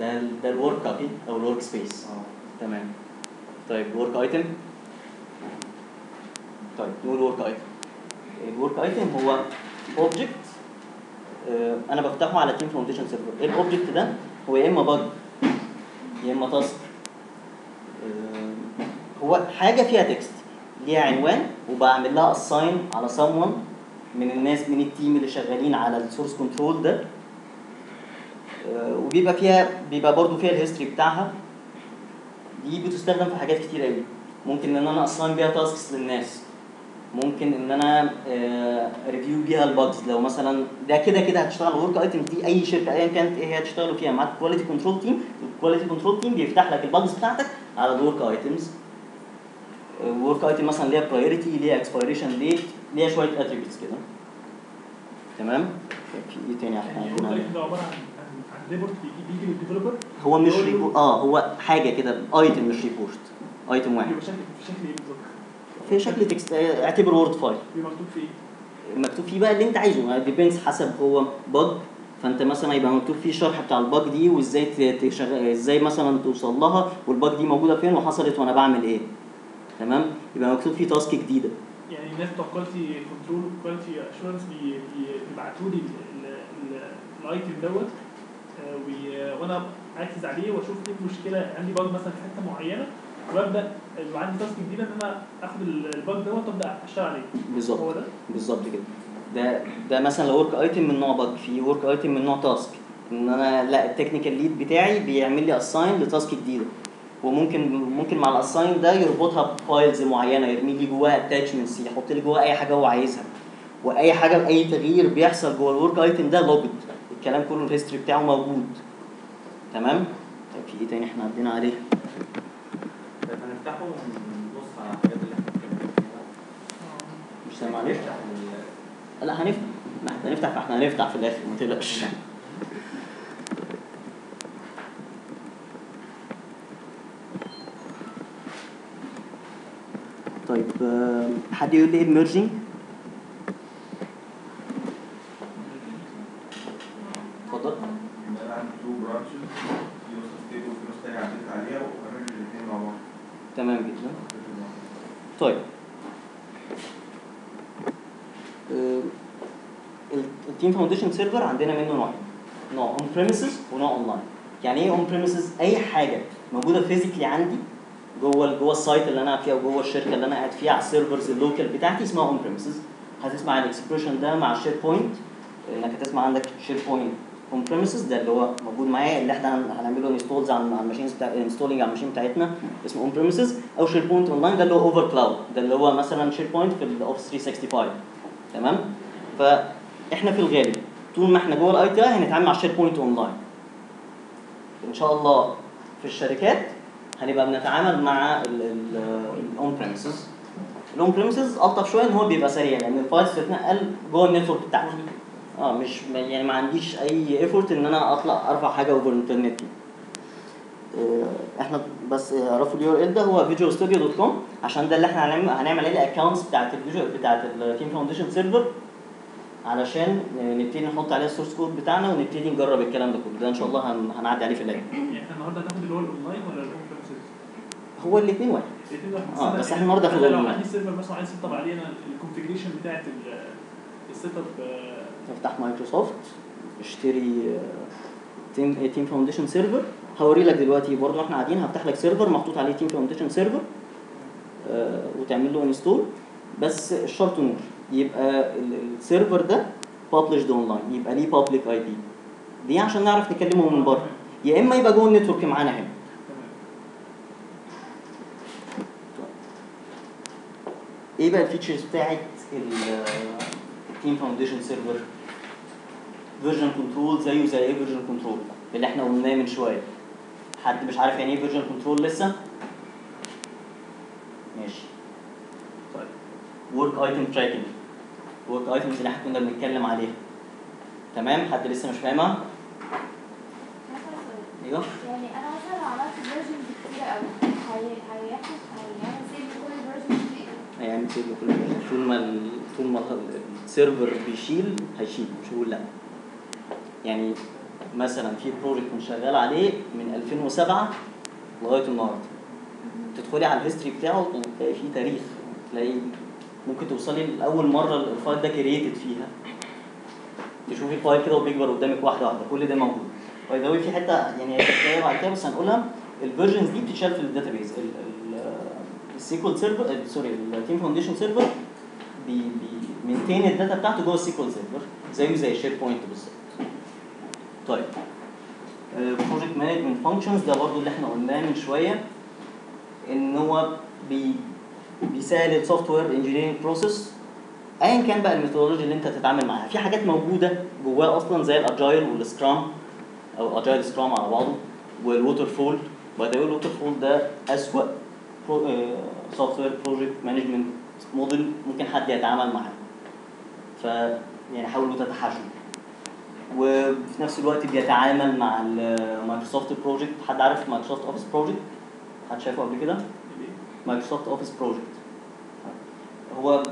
ده ده الورك كابي او الورك سبيس. اه تمام. طيب ورك ايتم. طيب نقول ورك ايتم. الورك ايتم هو اوبجكت انا بفتحه على تيم فاونديشن سيرفر. ايه الاوبجكت ده؟ هو يا اما باج يا اما تاسك، هو حاجه فيها تكست ليها عنوان وبعمل لها اساين على someone من الناس من التيم اللي شغالين على السورس كنترول ده، وبيبقى فيها بيبقى برضو فيها الهيستوري بتاعها. دي بتستخدم في حاجات كتير قوي. ممكن ان انا اصلا بيها تاسكس للناس، ممكن ان انا ريفيو بيها الباجز. لو مثلا ده كده كده هتشتغل ورك ايتم دي اي شركه ايا كانت ايه هي هتشتغلوا فيها، معاك كواليتي كنترول تيم. الكواليتي كنترول تيم بيفتح لك الباجز بتاعتك على الورك ايتمز. الورك ايتم مثلا ليها برايورتي، ليها اكسبيريشن ديت، ليها شويه اتريبيوتس كده. تمام. في ايه تاني احنا عندنا؟ ريبورت بيجي من الديفلوبر. هو مش ريبورت، اه هو حاجه كده ايتم، مش ريبورت. ايتم واحد في شكل ايه بالظبط؟ في شكل تكست، اعتبره وورد فايل. مكتوب فيه مكتوب فيه بقى اللي انت عايزه، ديبينز حسب هو باج، فانت مثلا يبقى مكتوب فيه الشرح بتاع الباج دي وازاي تشغل، ازاي مثلا توصل لها، والباج دي موجوده فين وحصلت وانا بعمل ايه. تمام. يبقى مكتوب فيه تاسك جديده. يعني الناس بتوع كواليتي كنترول وكواليتي اشورنس بيبعتوا لي الايتم دوت وانا اركز عليه واشوف ايه المشكله. عندي باج مثلا في حته معينه وابدا وعندي تاسك جديده ان انا اخد الباج ده وابدا اشتغل عليه. بالظبط هو ده بالظبط كده. ده ده مثلا ورك ايتم من نوع باج. في ورك ايتم من نوع تاسك، ان انا لا التكنيكال ليد بتاعي بيعمل لي اساين لتاسك جديده، وممكن ممكن مع الاساين ده يربطها بفايلز معينه، يرمي لي جواها اتاتشمنتس، يحط لي جواها اي حاجه هو عايزها، واي حاجه باي تغيير بيحصل جوه الورك ايتم ده لوجد. الكلام كله الهيستوري بتاعه موجود. تمام. طيب في ايه تاني احنا عدينا عليه؟ طيب هنفتحه ونبص على الحاجات اللي احنا اتكلمنا فيها. مش سامع ليه؟ لا هنفتح، ما احنا هنفتح، فاحنا هنفتح في الاخر ما تقلقش. طيب حد يقول لي ايه الميرجينج؟ تمام جدا. طيب التيم فاونديشن سيرفر عندنا منه نوعين، نوع اون بريميسز ونوع اونلاين. يعني ايه اون بريميسز؟ اي حاجه موجوده فيزيكلي عندي جوه جوه السايت اللي انا قاعد فيها وجوه الشركه اللي انا قاعد فيها على السيرفرز اللوكال بتاعتي اسمها اون بريميسز. هتسمع الاكسبريشن ده مع الشير بوينت، انك هتسمع عندك شير بوينت اون بريميسز ده اللي هو موجود معايا اللي احنا هنعمله انستولز على الماشينز بتاع انستولينج على الماشين بتاعتنا اسمه اون بريميسز. او شير بوينت اونلاين ده اللي هو اوفر كلاود، ده اللي هو مثلا شير بوينت في الاوفيس ثلاثمية وخمسة وستين. تمام. فاحنا في الغالب طول ما احنا جوه الاي تي اي هنتعامل مع الشير بوينت اونلاين. ان شاء الله في الشركات هنبقى بنتعامل مع الاون بريميسز. الاون بريميسز الطف شويه ان هو بيبقى سريع لان الفايلز بتتنقل جوه النتورك بتاعتي. اه مش يعني ما عنديش اي ايفورت ان انا اطلع ارفع حاجه اوفر الانترنت. احنا بس اعرفوا اليو ار ال ده هو فيجوال ستوديو دوت كوم عشان ده اللي احنا هنعمل هنعمل عليه الاكونتس بتاعه الفيجوال بتاعه التيم فاونديشن سيرفر علشان نبتدي نحط عليه السورس كود بتاعنا ونبتدي نجرب الكلام ده كله. ده ان شاء الله هنعدي عليه في الايام. احنا النهارده هناخد اللي هو الاونلاين ولا الاون بريميسز؟ هو الاثنين واحد. الاثنين واحد. اه بس احنا النهارده في الاونلاين. لو عندي سيرفر مثلا عايز يسطب عليه الكونفيجريشن بتاعه السيت اب، افتح مايكروسوفت، اشتري تيم تيم فاونديشن سيرفر. هوري لك دلوقتي برضو احنا قاعدين، هفتح لك سيرفر محطوط عليه تيم فاونديشن سيرفر اه وتعمل له انستول. بس الشرط نور يبقى السيرفر ده بابلشد اونلاين، يبقى ليه بابليك اي بي دي عشان نعرف نكلمه من بره، يا اما يبقى جوه النتورك معانا هنا. ايه بقى الفيتشرز بتاعت التيم فاونديشن سيرفر؟ فيرجن كنترول زيه زي ايه فيرجن كنترول اللي احنا قلناه من شويه. حد مش عارف يعني ايه فيرجن كنترول لسه؟ ماشي. طيب ورك ايتم تراكنج، ورك ايتمز اللي احنا كنا بنتكلم عليها. تمام. حد لسه مش فاهمها؟ ايوه يعني انا مثلا عملت فيرجنز كتير قوي هيعمل سيف لكل فيرجن. طول ما طول ما السيرفر بيشيل هيشيل مش هيقول لا. يعني مثلا في بروجكت كنت شغال عليه من ألفين وسبعة لغايه النهارده، تدخلي على الهيستوري بتاعه تلاقي فيه تاريخ، تلاقي ممكن توصلي لاول مره الفايل ده كرييتد فيها، تشوفي الفايل كده وبيكبر قدامك واحده واحده، كل ده موجود. باي ذا واي في حته يعني هتتكلم بعد كده بس هنقولها، الفيرجنز دي بتتشال في الداتابيز. السيكوال سيرفر سوري التيم فاونديشن سيرفر بيمينتين الداتا بتاعته جوه السيكوال سيرفر زيه زي الشير بوينت بالظبط. طيب بروجكت مانجمنت فانكشنز ده برضه اللي احنا قلناه من شويه، ان هو بي بيساعد السوفت وير انجينيرنج بروسيس ايا كان بقى الميثودولوجي اللي انت هتتعامل معاها. في حاجات موجوده جواه اصلا زي الاجايل والسكرام او اجايل سكرام على بعضه والووتر فول. باي ذا واي الووتر فول ده اسوأ سوفت وير بروجكت مانجمنت موديل ممكن حد يتعامل معاه، ف يعني حاولوا تتحاشوا. وفي نفس الوقت بيتعامل مع المايكروسوفت بروجكت. حد عارف مايكروسوفت اوفيس بروجكت؟ حد شايفه قبل كده؟ مايكروسوفت اوفيس بروجكت هو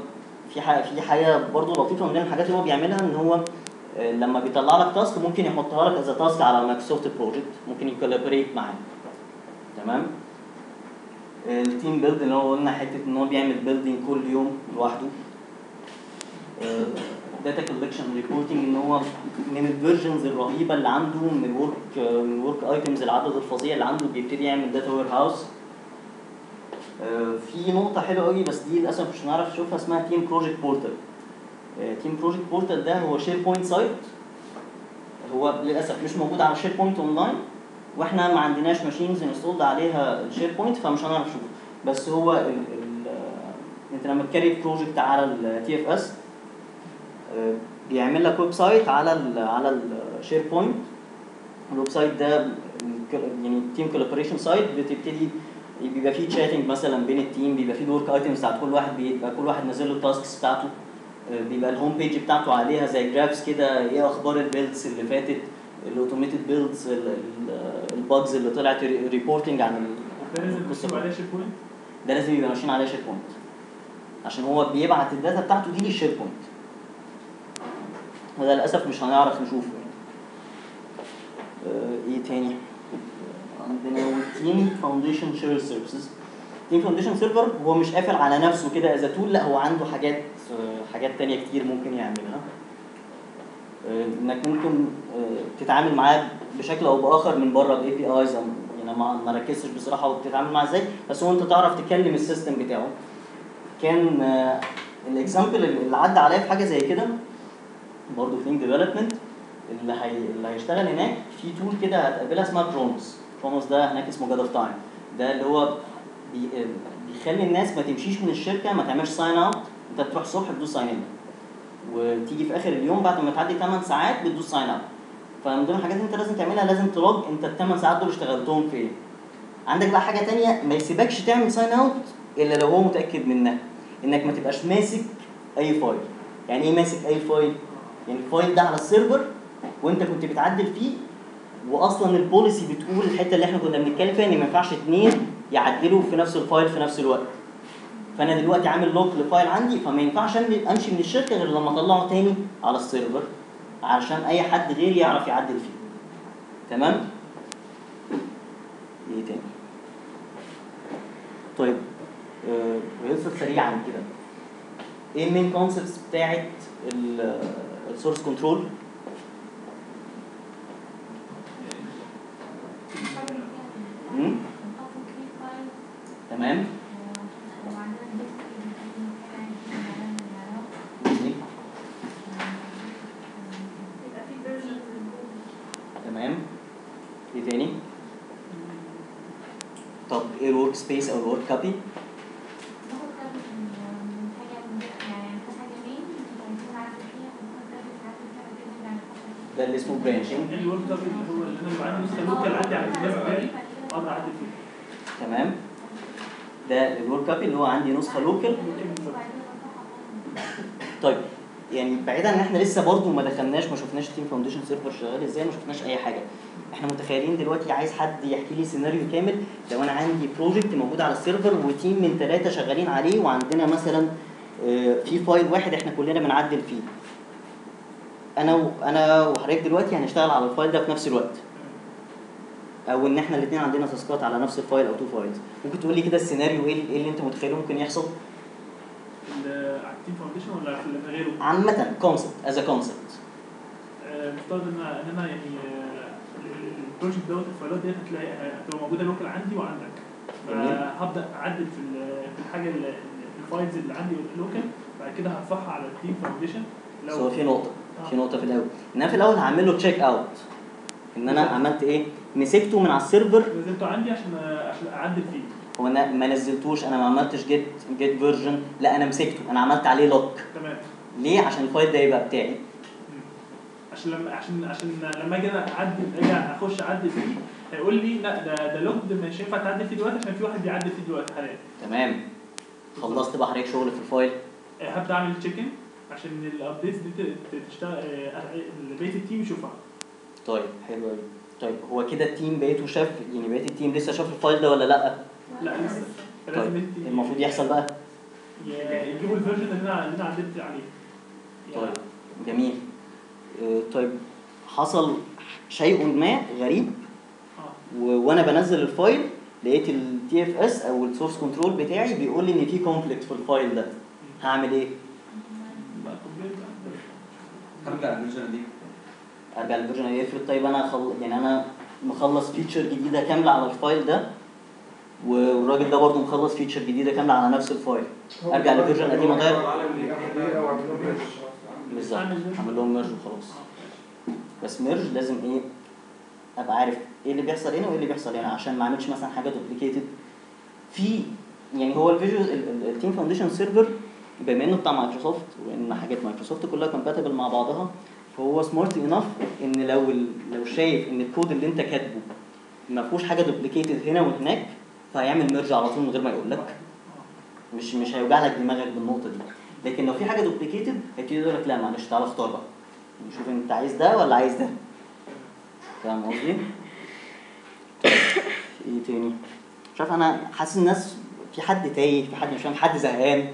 في حاجه في حاجه برضه لطيفه من الحاجات اللي هو بيعملها، ان هو لما بيطلع لك تاسك ممكن يحطها لك از تاسك على مايكروسوفت بروجكت، ممكن يكولابريت معاه. تمام. التيم بيلد اللي هو قلنا حته ان هو بيعمل بيلدينج كل يوم لوحده. داتا كولكشن ريبورتنج ان هو من الفيرجنز الرهيبه اللي عنده، من الورك من الورك ايتمز العدد الفظيع اللي عنده، بيبتدي يعمل داتا وير هاوس. في نقطه حلوه قوي بس دي للاسف مش هنعرف نشوفها، اسمها تيم بروجكت بورتال. تيم بروجكت بورتال ده هو شير بوينت سايت، هو للاسف مش موجود على شير بوينت اونلاين، واحنا ما عندناش ماشينز انستولد عليها الشير بوينت فمش هنعرف نشوفه. بس هو ال ال انت لما تكري بروجكت على التي اف اس بيعمل لك ويب سايت على ال على الشير بوينت. الويب سايت ده يعني تيم كولابوريشن سايت، بتبتدي بيبقى فيه تشاتنج مثلا بين التيم، بيبقى فيه ورك ايتمز بتاعت كل واحد، بيبقى كل واحد نازل له التاسكس بتاعته، بيبقى الهوم بيج بتاعته عليها زي جرافز كده، ايه اخبار البيلدز اللي فاتت، الاوتوميتد بيلدز، الباجز اللي طلعت، ريبورتنج عن القصه. ده لازم يبقى على شير بوينت، ده لازم يبقى ماشيين على شير بوينت عشان هو بيبعت الداتا بتاعته دي للشير بوينت، وده للاسف مش هنعرف نشوفه. ايه تاني عندنا؟ هو التيم فاونديشن شير سيرفيسز. التيم فاونديشن سيرفر هو مش قافل على نفسه كده از تول، لا هو عنده حاجات حاجات تانيه كتير ممكن يعملها، انك ممكن تتعامل معاه بشكل او باخر من بره الاي بي ايز. يعني ما ركزتش بصراحه وبتتعامل معاه ازاي، بس هو انت تعرف تكلم السيستم بتاعه. كان الاكزامبل اللي عدى عليا في حاجه زي كده برضه في ديفلوبمنت، اللي هي اللي هيشتغل هناك في تول كده هتقابلها اسمها ترونوس. ترونوس ده هناك اسمه جاد اوف تايم، ده اللي هو بي... بيخلي الناس ما تمشيش من الشركه، ما تعملش ساين اوت. انت بتروح الصبح بتدوس ساين ان، وتيجي في اخر اليوم بعد ما تعدي تمن ساعات بتدوس ساين اوت. فمن ضمن الحاجات اللي انت لازم تعملها لازم تلوج انت ال تمن ساعات دول اشتغلتهم في ايه. عندك بقى حاجه ثانيه، ما يسيبكش تعمل ساين اوت الا لو هو متاكد منها، انك ما تبقاش ماسك اي فايل. يعني ايه ماسك اي فايل؟ يعني الفايل ده على السيرفر وانت كنت بتعدل فيه، واصلا البوليسي بتقول الحته اللي احنا كنا بنتكلم فيها ان ما ينفعش اثنين يعدلوا في نفس الفايل في نفس الوقت. فانا دلوقتي عامل لوك لفايل عندي، فما ينفعش امشي من الشركه غير لما اطلعه تاني على السيرفر علشان اي حد غيري يعرف يعدل فيه. تمام؟ ايه تاني؟ طيب بيوصل سريعا كده ايه المين كونسبتس بتاعت السورس كنترول؟ تمام. تمام. ايه تاني؟ طب ايه الورك سبيس او الورك كابي؟ ده اللي اسمه برانشنج. الورك كابي هو اللي انا بعمله ممكن اعدي على الناس تاني اقدر اعدي فيه. تمام. ده الورك كابي اللي هو عندي نسخه لوكال. طيب يعني بعيدا ان احنا لسه برضه ما دخلناش ما شفناش تيم فاونديشن سيرفر شغال ازاي، ما شفناش اي حاجه. احنا متخيلين دلوقتي عايز حد يحكي لي سيناريو كامل. لو انا عندي بروجكت موجود على السيرفر وتيم من ثلاثه شغالين عليه، وعندنا مثلا في فايل واحد احنا كلنا بنعدل فيه، انا انا وحضرتك دلوقتي هنشتغل على الفايل ده في نفس الوقت، او ان احنا الاثنين عندنا تاسكات على نفس الفايل او تو فايلز. ممكن تقول لي كده السيناريو ايه اللي انت متخيله ممكن يحصل على التيم فاونديشن ولا غيره؟ عامه كونسبت از ا كونسبت. مفترض ان انا يعني البروجكت دوت الفايلات ديت هتلاقي هتبقى موجوده لوكال عندي وعندك، فهبدا اعدل في الحاجه الفايلز اللي عندي لوكال، بعد كده هرفعها على التيم فاونديشن. لو في نقطه في نقطه في الاول، ان انا في الاول هعمل له تشيك اوت، ان انا عملت ايه، مسكته من على السيرفر نزلته عندي عشان عشان اعدل فيه. هو انا ما نزلتوش، انا ما عملتش جيت جيت فيرجن، لا انا مسكته، انا عملت عليه لوك. تمام. ليه؟ عشان الفايل ده يبقى بتاعي. مم. عشان لما عشان عشان لما اجي اعدل اجي اخش اعدل فيه هيقول لي لا ده ده لوك مش هينفع تعدل فيه دلوقتي عشان في واحد بيعدل فيه دلوقتي حاليا. تمام. خلصت بقى حضرتك شغل في الفايل؟ هبدا اعمل تشيك ان عشان الابديتس دي تشتغل بقيه التيم يشوفها. طيب حلو قوي. طيب هو كده التيم بقيته شاف، يعني بقيه التيم لسه شاف الفايل ده ولا لا؟ لا لسه. طيب المفروض يحصل بقى يجيبوا الفيرجن اللي انا اللي انا عدلت عليه. طيب جميل. طيب حصل شيء ما غريب وانا بنزل الفايل، لقيت التي اف اس او السورس كنترول بتاعي بيقول لي ان في كونفليكت في الفايل ده، هعمل ايه؟ هرجع للفيرجن دي ارجع للفيرجن دي افرض طيب انا خل... يعني انا مخلص فيتشر جديده كامله على الفايل ده، والراجل ده برضه مخلص فيتشر جديده كامله على نفس الفايل، ارجع للفيرجن قديم اغير بالظبط، اعمل لهم ميرج وخلاص. بس ميرج لازم ايه، ابقى عارف ايه اللي بيحصل هنا وايه اللي بيحصل هنا، عشان ما اعملش مثلا حاجه دوبليكيتد في، يعني هو الفيجوال التيم فاونديشن سيرفر بما انه بتاع مايكروسوفت وان حاجات مايكروسوفت كلها كومباتبل مع بعضها، فهو سمارت انف ان لو لو شايف ان الكود اللي انت كاتبه ما فيهوش حاجه دوبليكيتد هنا وهناك، فهيعمل ميرج على طول من غير ما يقول لك، مش مش هيوجع لك دماغك بالنقطه دي. لكن لو في حاجه دوبليكيتد هيبتدي يقول لك لا معلش تعالى اختار بقى، شوف انت عايز ده ولا عايز ده. فاهم قصدي؟ ايه تاني؟ مش عارف، انا حاسس الناس في حد تايه، في حد مش فاهم، حد زهقان.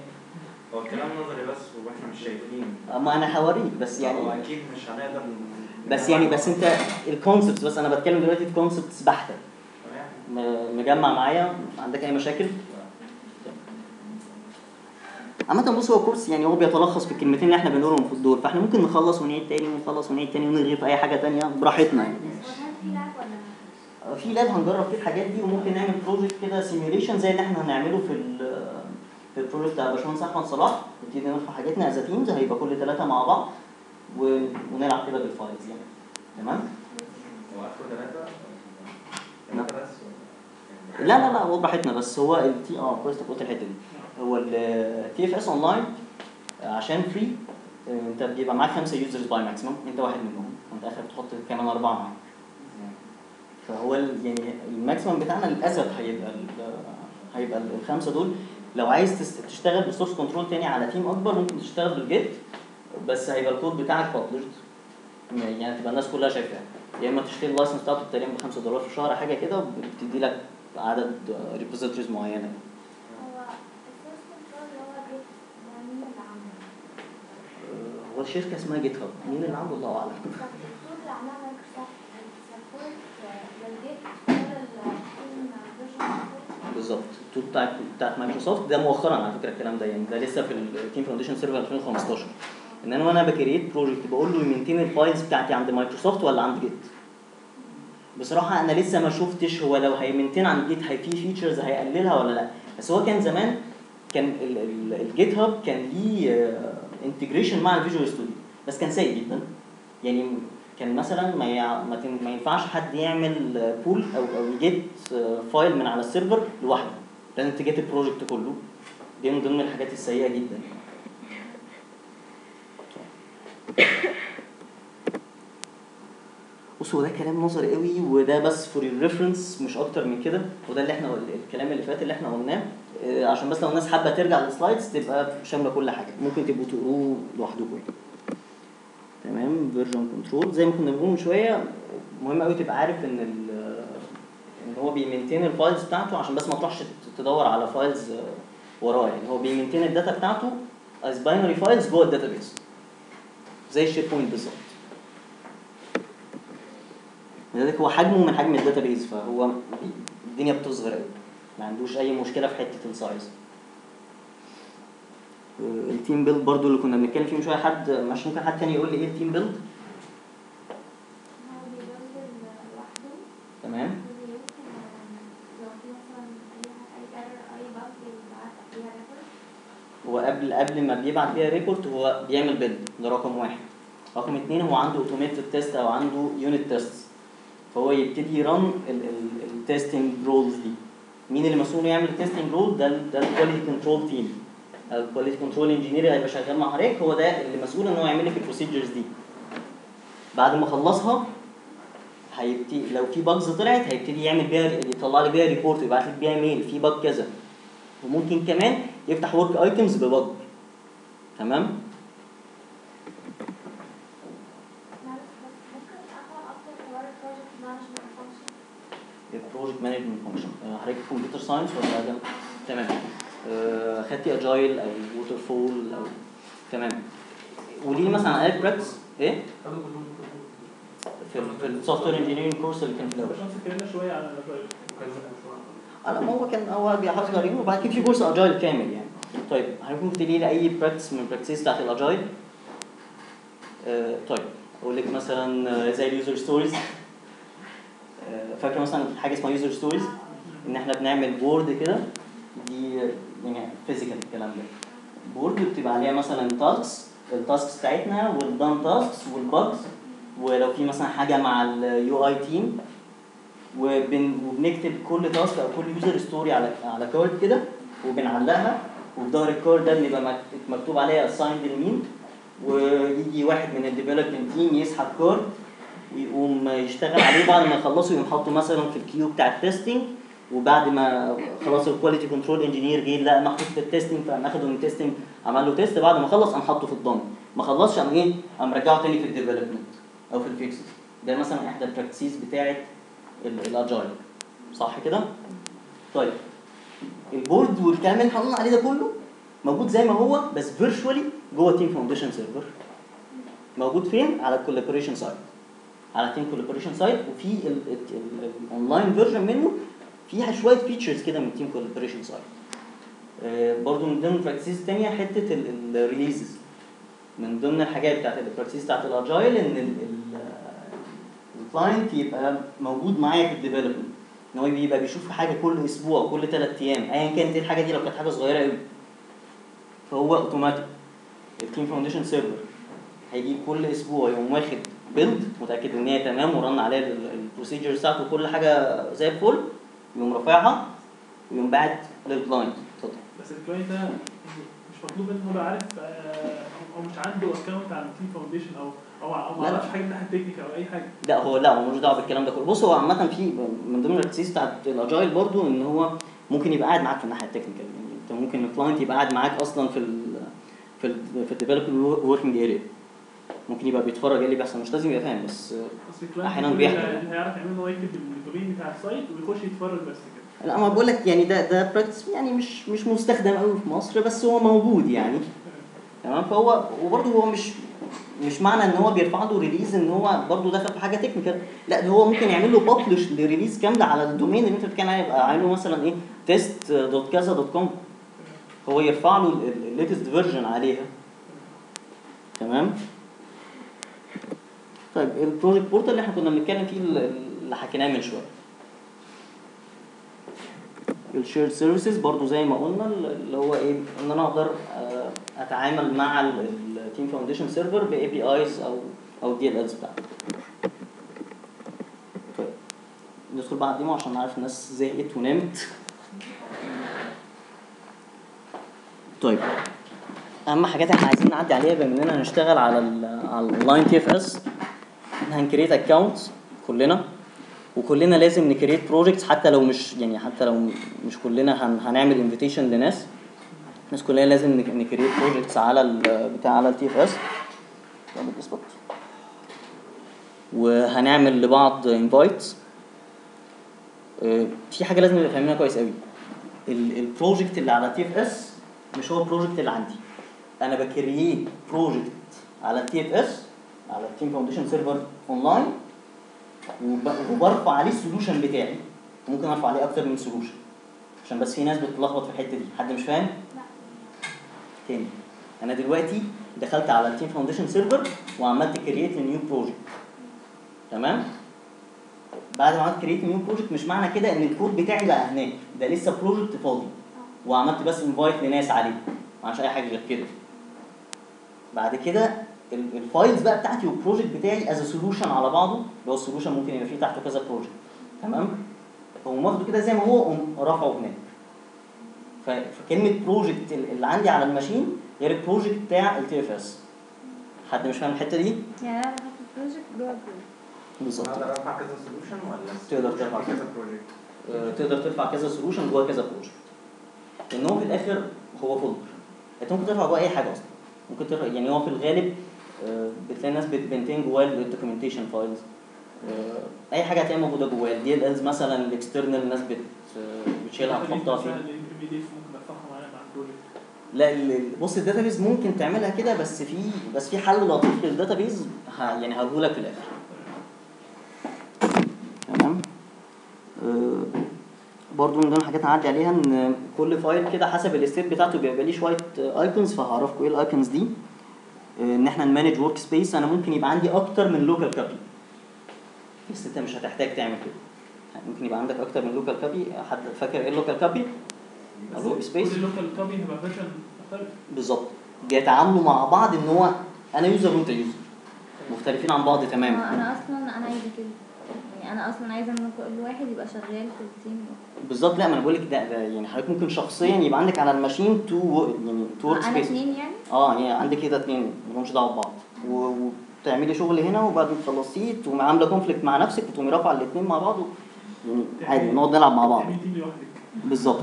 هو الكلام نظري بس واحنا مش شايفين. اما انا هوريك بس يعني. هو اكيد مش هنقدر. بس يعني بس انت الكونسبتس، بس انا بتكلم دلوقتي في كونسبتس بحته. مجمع معايا؟ عندك اي مشاكل؟ عامة بص هو الكورس يعني هو بيتلخص في الكلمتين اللي احنا بنقولهم في الدور، فاحنا ممكن نخلص ونعيد تاني ونخلص ونعيد تاني ونلغي في اي حاجه تانيه براحتنا يعني. في لاب هنجرب فيه الحاجات دي، وممكن نعمل بروجكت كده سيميوليشن زي اللي احنا هنعمله في في البروجكت بتاع باشمهندس احمد صلاح، نبتدي نرفع حاجاتنا از تيمز، هيبقى كل ثلاثه مع بعض ونلعب كده بالفايلز يعني. تمام؟ هو اخر ثلاثه؟ لا لا لا هو براحتنا، بس هو التي اه كويس انك قلت الحته دي. هو التي اف اس اون لاين عشان فري، انت بيبقى معاك خمسه يوزرز باي ماكسيموم، انت واحد منهم، وانت اخر بتحط كمان اربعه معاك. فهو يعني الماكسيموم بتاعنا للاسف هيبقى هيبقى الخمسه دول. لو عايز تشتغل بسورس كنترول تاني على تيم اكبر ممكن تشتغل بالجيت، بس هيبقى الكود بتاعك بابلشد، يعني تبقى الناس كلها شايفاه، يا اما تشتري اللايسنس بتاعته تقريبا ب خمسه دولار في الشهر حاجه كده، وبتدي لك عدد ريبوزيتوريز معينه. هو السورس كنترول اللي هو جيت مين اللي عامله؟ هو شركه اسمها جيت هاب، مين اللي عامله الله اعلم. الكود اللي عاملها مايكروسوفت بتسبورت للجيت ولا بالظبط الكود بتاع بتاع مايكروسوفت ده مؤخرا على فكره الكلام ده، يعني ده لسه في التيم فاونديشن سيرفر الفين وخمستاشر، ان انا وانا بكريت بروجكت بقول له يمينتين الفايلز بتاعتي عند مايكروسوفت ولا عند جيت. بصراحه انا لسه ما شفتش هو لو هيمنتين عن جيت هي في فيتشرز هيقللها ولا لا، بس هو كان زمان كان الجيت هاب كان ليه انتجريشن مع الفيجوال ستوديو، بس كان سيء جدا. يعني كان مثلا ما ما ينفعش حد يعمل بول او او يجيت فايل من على السيرفر لوحده، لان انت جيت البروجكت كله. دي من ضمن الحاجات السيئه جدا. بصوا ده كلام نظري قوي، وده بس فور الريفرنس مش اكتر من كده، وده اللي احنا الكلام اللي فات اللي احنا قلناه عشان بس لو الناس حابه ترجع للسلايدز تبقى شامله كل حاجه، ممكن تبقوا تقروه لوحدكم يعني. تمام. فيرجن كنترول زي ما كنا بنقول من شويه، مهم قوي تبقى عارف ان ان هو بيمينتين الفايلز بتاعته، عشان بس ما تروحش تدور على فايلز وراه يعني. هو بيمينتين الداتا بتاعته از باينري فايلز جوه الداتابيس زي الشيربوينت بالظبط. لذلك هو حجمه من حجم الداتابيس، فهو الدنيا بتصغر قوي، ما عندوش اي مشكله في حته السايز. التيم بيلد برضو اللي كنا بنتكلم فيه من شويه، حد مش ممكن حد تاني يقول لي ايه التيم بيلد؟ تمام. هو قبل قبل ما بيبعت فيها ريبورت هو بيعمل بيلد، ده رقم واحد. رقم اتنين هو عنده اوتوميتد تيست او عنده يونت تيست، فهو يبتدي يرن التيستنج رولز دي. مين اللي مسؤول يعمل التيستنج رول؟ ده ده الكواليتي كنترول تيم، الكواليتي كنترول انجينير اللي هيبقى شغال مع حضرتك، هو ده اللي مسؤول ان هو يعمل لك البروسيجرز دي. بعد ما خلصها هيبتدي لو في باجز طلعت هيبتدي يعمل بيها، يطلع لي بيها ريبورت، يبعت لك بيها ميل في باج كذا، وممكن كمان يفتح ورك ايتمز بباج. تمام. البروجكت مانجمنت فانكشن حضرتك كمبيوتر ساينس ولا ده؟ تمام. آه، خدتي اجايل او ووتر فول او تمام. وليه مثلا اي براكتس ايه؟ في في السوفت وير انجينيرنج كورس اللي كان في الاول اتكلمنا شويه على الاجايل، اه ما هو كان هو بيحافظ عليه، وبعد كده في كورس اجايل كامل يعني. طيب هنكون بتدي لي اي براكتس من البراكتسز بتاعت الاجايل؟ آه، طيب اقول لك مثلا زي اليوزر ستوريز. آه، فاكر مثلا حاجه اسمها يوزر ستوريز؟ ان احنا بنعمل بورد كده، دي يعني فيزيكال الكلام ده، بورد بتبقى عليها مثلا تاسكس، التاسكس بتاعتنا والدان تاسكس والباجز، ولو في مثلا حاجه مع اليو اي تيم، وبنكتب كل تاسك او كل يوزر ستوري على على كارد كده وبنعلقها، وفي ظهر الكارد ده بيبقى مكتوب عليها اسايند لمين، ويجي واحد من الديفلوبمنت تيم يسحب كارد ويقوم يشتغل عليه، بعد ما يخلصوا يقوم حاطه مثلا في الكيو بتاع التستنج، وبعد ما خلاص الكواليتي كنترول انجينير جه لقى محطوط في التستنج، فقام اخده من التستنج عمل له تيست، بعد ما خلص قام حاطه في الضم، ما خلصش قام ايه؟ قام رجعه تاني في الديفلوبمنت او في الفيكسز. ده مثلا احدى البراكتسز بتاعه الاجايل، صح كده؟ طيب البورد والكلام اللي حاطين عليه ده كله موجود زي ما هو بس فيرشوالي جوه تيم فاونديشن سيرفر. موجود فين؟ على الكولابوريشن سايت، على تيم كولابوريشن سايت. وفي الاونلاين فيرجن منه فيها شويه فيتشرز كده من تيم كولابوريشن سايت. برضو من ضمن البراكتسز الثانيه حته الريليزز، من ضمن الحاجات بتاعت البراكتسز بتاعت الاجايل ان الكلاينت يبقى موجود معايا في الديفلوبمنت، ان هو بيبقى بيشوف حاجه كل اسبوع كل ثلاث ايام ايا كانت ايه الحاجه دي، لو كانت حاجه صغيره قوي فهو اوتوماتيك التيم فاونديشن سيرفر هيجي كل اسبوع يقوم واخد بيلد متاكد ان هي تمام ورن عليها البروسيجر بتاعته وكل حاجه زي الفل، يوم رافعها ويوم بعت للكلاينت. اتفضل. بس الكلاينت ده مش مطلوب منه هو عارف او مش عنده اكونت على التيم فاونديشن او او او ما اعرفش حاجه من ناحيه تكنيك او اي حاجه؟ لا هو لا هو ملوش دعوه بالكلام ده كله. بص هو عامه في من ضمن التاسيس بتاعت الاجايل برضو ان هو ممكن يبقى قاعد معاك في الناحيه التكنيكال، يعني انت ممكن الكلاينت يبقى قاعد معاك اصلا في ال في ال في الديفلوبمنت وركينج اريا، ممكن يبقى بيتفرج ايه اللي بيحصل، مش لازم يبقى فاهم بس احيانا بيحكي هيعرف يعمل هو يكتب الدومين بتاع السايت ويخش يتفرج بس كده. لا ما بقول لك يعني ده ده براكتس يعني مش مش مستخدم قوي في مصر بس هو موجود يعني. تمام. فهو وبرده هو مش مش معنى ان هو بيرفع له ريليز ان هو برده دخل في حاجه تكنيكال، لا ده هو ممكن يعمل له ببلش لريليز كامله على الدومين اللي انت بتتكلم عليه، يبقى عامله مثلا ايه تيست دوت كذا دوت كوم، هو يرفع له الليتست فيرجن عليها. تمام. طيب البروجكت بورتال اللي احنا كنا بنتكلم فيه اللي حكيناه من شويه، الشير سيرفيسز برضو زي ما قلنا اللي هو ايه ان انا اقدر اتعامل مع التيم فاونديشن سيرفر باي بي ايز او او دي ال اس بتاعته. طيب ندخل بعد ديمو عشان نعرف الناس زهقت ونامت. طيب اهم حاجات احنا عايزين نعدي عليها بما اننا هنشتغل على ال على الاونلاين تي اف اس، هنكريت اكونت كلنا وكلنا لازم نكريت بروجكتس، حتى لو مش يعني حتى لو مش كلنا هن هنعمل انفيتيشن لناس، الناس كلنا لازم نكريت بروجكتس على البتاع على التي اف اس، وهنعمل لبعض انفايتس. في حاجه لازم نبقى فاهمينها كويس قوي، البروجكت اللي على تي اف اس مش هو البروجكت اللي عندي، انا بكرييت بروجكت على تي اف اس على التيم فاونديشن سيرفر اونلاين، وبرفع عليه السولوشن بتاعي، ممكن ارفع عليه اكتر من سولوشن، عشان بس في ناس بتتلخبط في الحته دي. حد مش فاهم؟ لا. تاني، انا دلوقتي دخلت على التيم فاونديشن سيرفر وعملت كرييت نيو بروجكت، تمام؟ بعد ما عملت كرييت نيو بروجكت مش معنى كده ان الكود بتاعي بقى هناك، ده لسه بروجكت فاضي وعملت بس انفايت لناس عليه، ما عملتش اي حاجه غير كده. بعد كده الفايلز بقى بتاعتي والبروجكت بتاعي از سولوشن على بعضه، اللي هو السولوشن ممكن يبقى فيه تحته كذا بروجكت، تمام؟ هو واخده كده زي ما هو ورفعه هناك. فكلمه بروجكت اللي عندي على الماشين غير البروجكت بتاع التي اف اس. حد مش فاهم الحته دي؟ يعني انا بحط البروجكت جوه البروجكت بالظبط. اقدر ارفع كذا سولوشن ولا تقدر ترفع كذا بروجكت؟ تقدر ترفع كذا سولوشن جوه كذا بروجكت. لان هو في الاخر هو فولدر. انت ممكن ترفع جوه اي حاجه اصلا. ممكن ترفع يعني هو في الغالب بتلاقي الناس بتبنتين جواه الدوكيومنتيشن فايلز، اي حاجه هتلاقيها موجوده جواه. الدي ال از مثلا الاكسترنال الناس بت بتشيلها وتحطها فيه. لا بص، الداتابيز ممكن تعملها كده، بس في بس في حل لطيف للداتابيز يعني هقولك في الاخر، تمام؟ برضو من ضمن الحاجات هعدي عليها ان كل فايل كده حسب الستيب بتاعته بيبقى ليه شويه ايكونز، فهعرفكم ايه الايكونز دي. ان احنا نمانج ورك سبيس، انا ممكن يبقى عندي اكتر من لوكال كابي، بس انت مش هتحتاج تعمل كده، ممكن يبقى عندك اكتر من لوكال كابي. حد فاكر ايه اللوكال كابي؟ الورك سبيس اللوكال كابي هيبقى فيرجن مختلف بالظبط، بيتعاملوا مع بعض ان هو انا يوزر وانت يوزر، مختلفين عن بعض تماما. انا اصلا انا عايزه كده، يعني انا اصلا عايزه ان كل واحد يبقى شغال في التيم بالظبط. لا ما انا بقول لك ده, ده يعني حضرتك ممكن شخصيا يبقى عندك على الماشين تو يعني تو ورك سبيس، اثنين يعني اه يعني عندك كده اثنين مالهمش دعوه ببعض، وبتعملي شغل هنا وبعد ما تخلصيه تقومي عامله كونفليكت مع نفسك وتقومي رافعه الاثنين مع بعض، يعني عادي نقعد نلعب مع بعض بالظبط.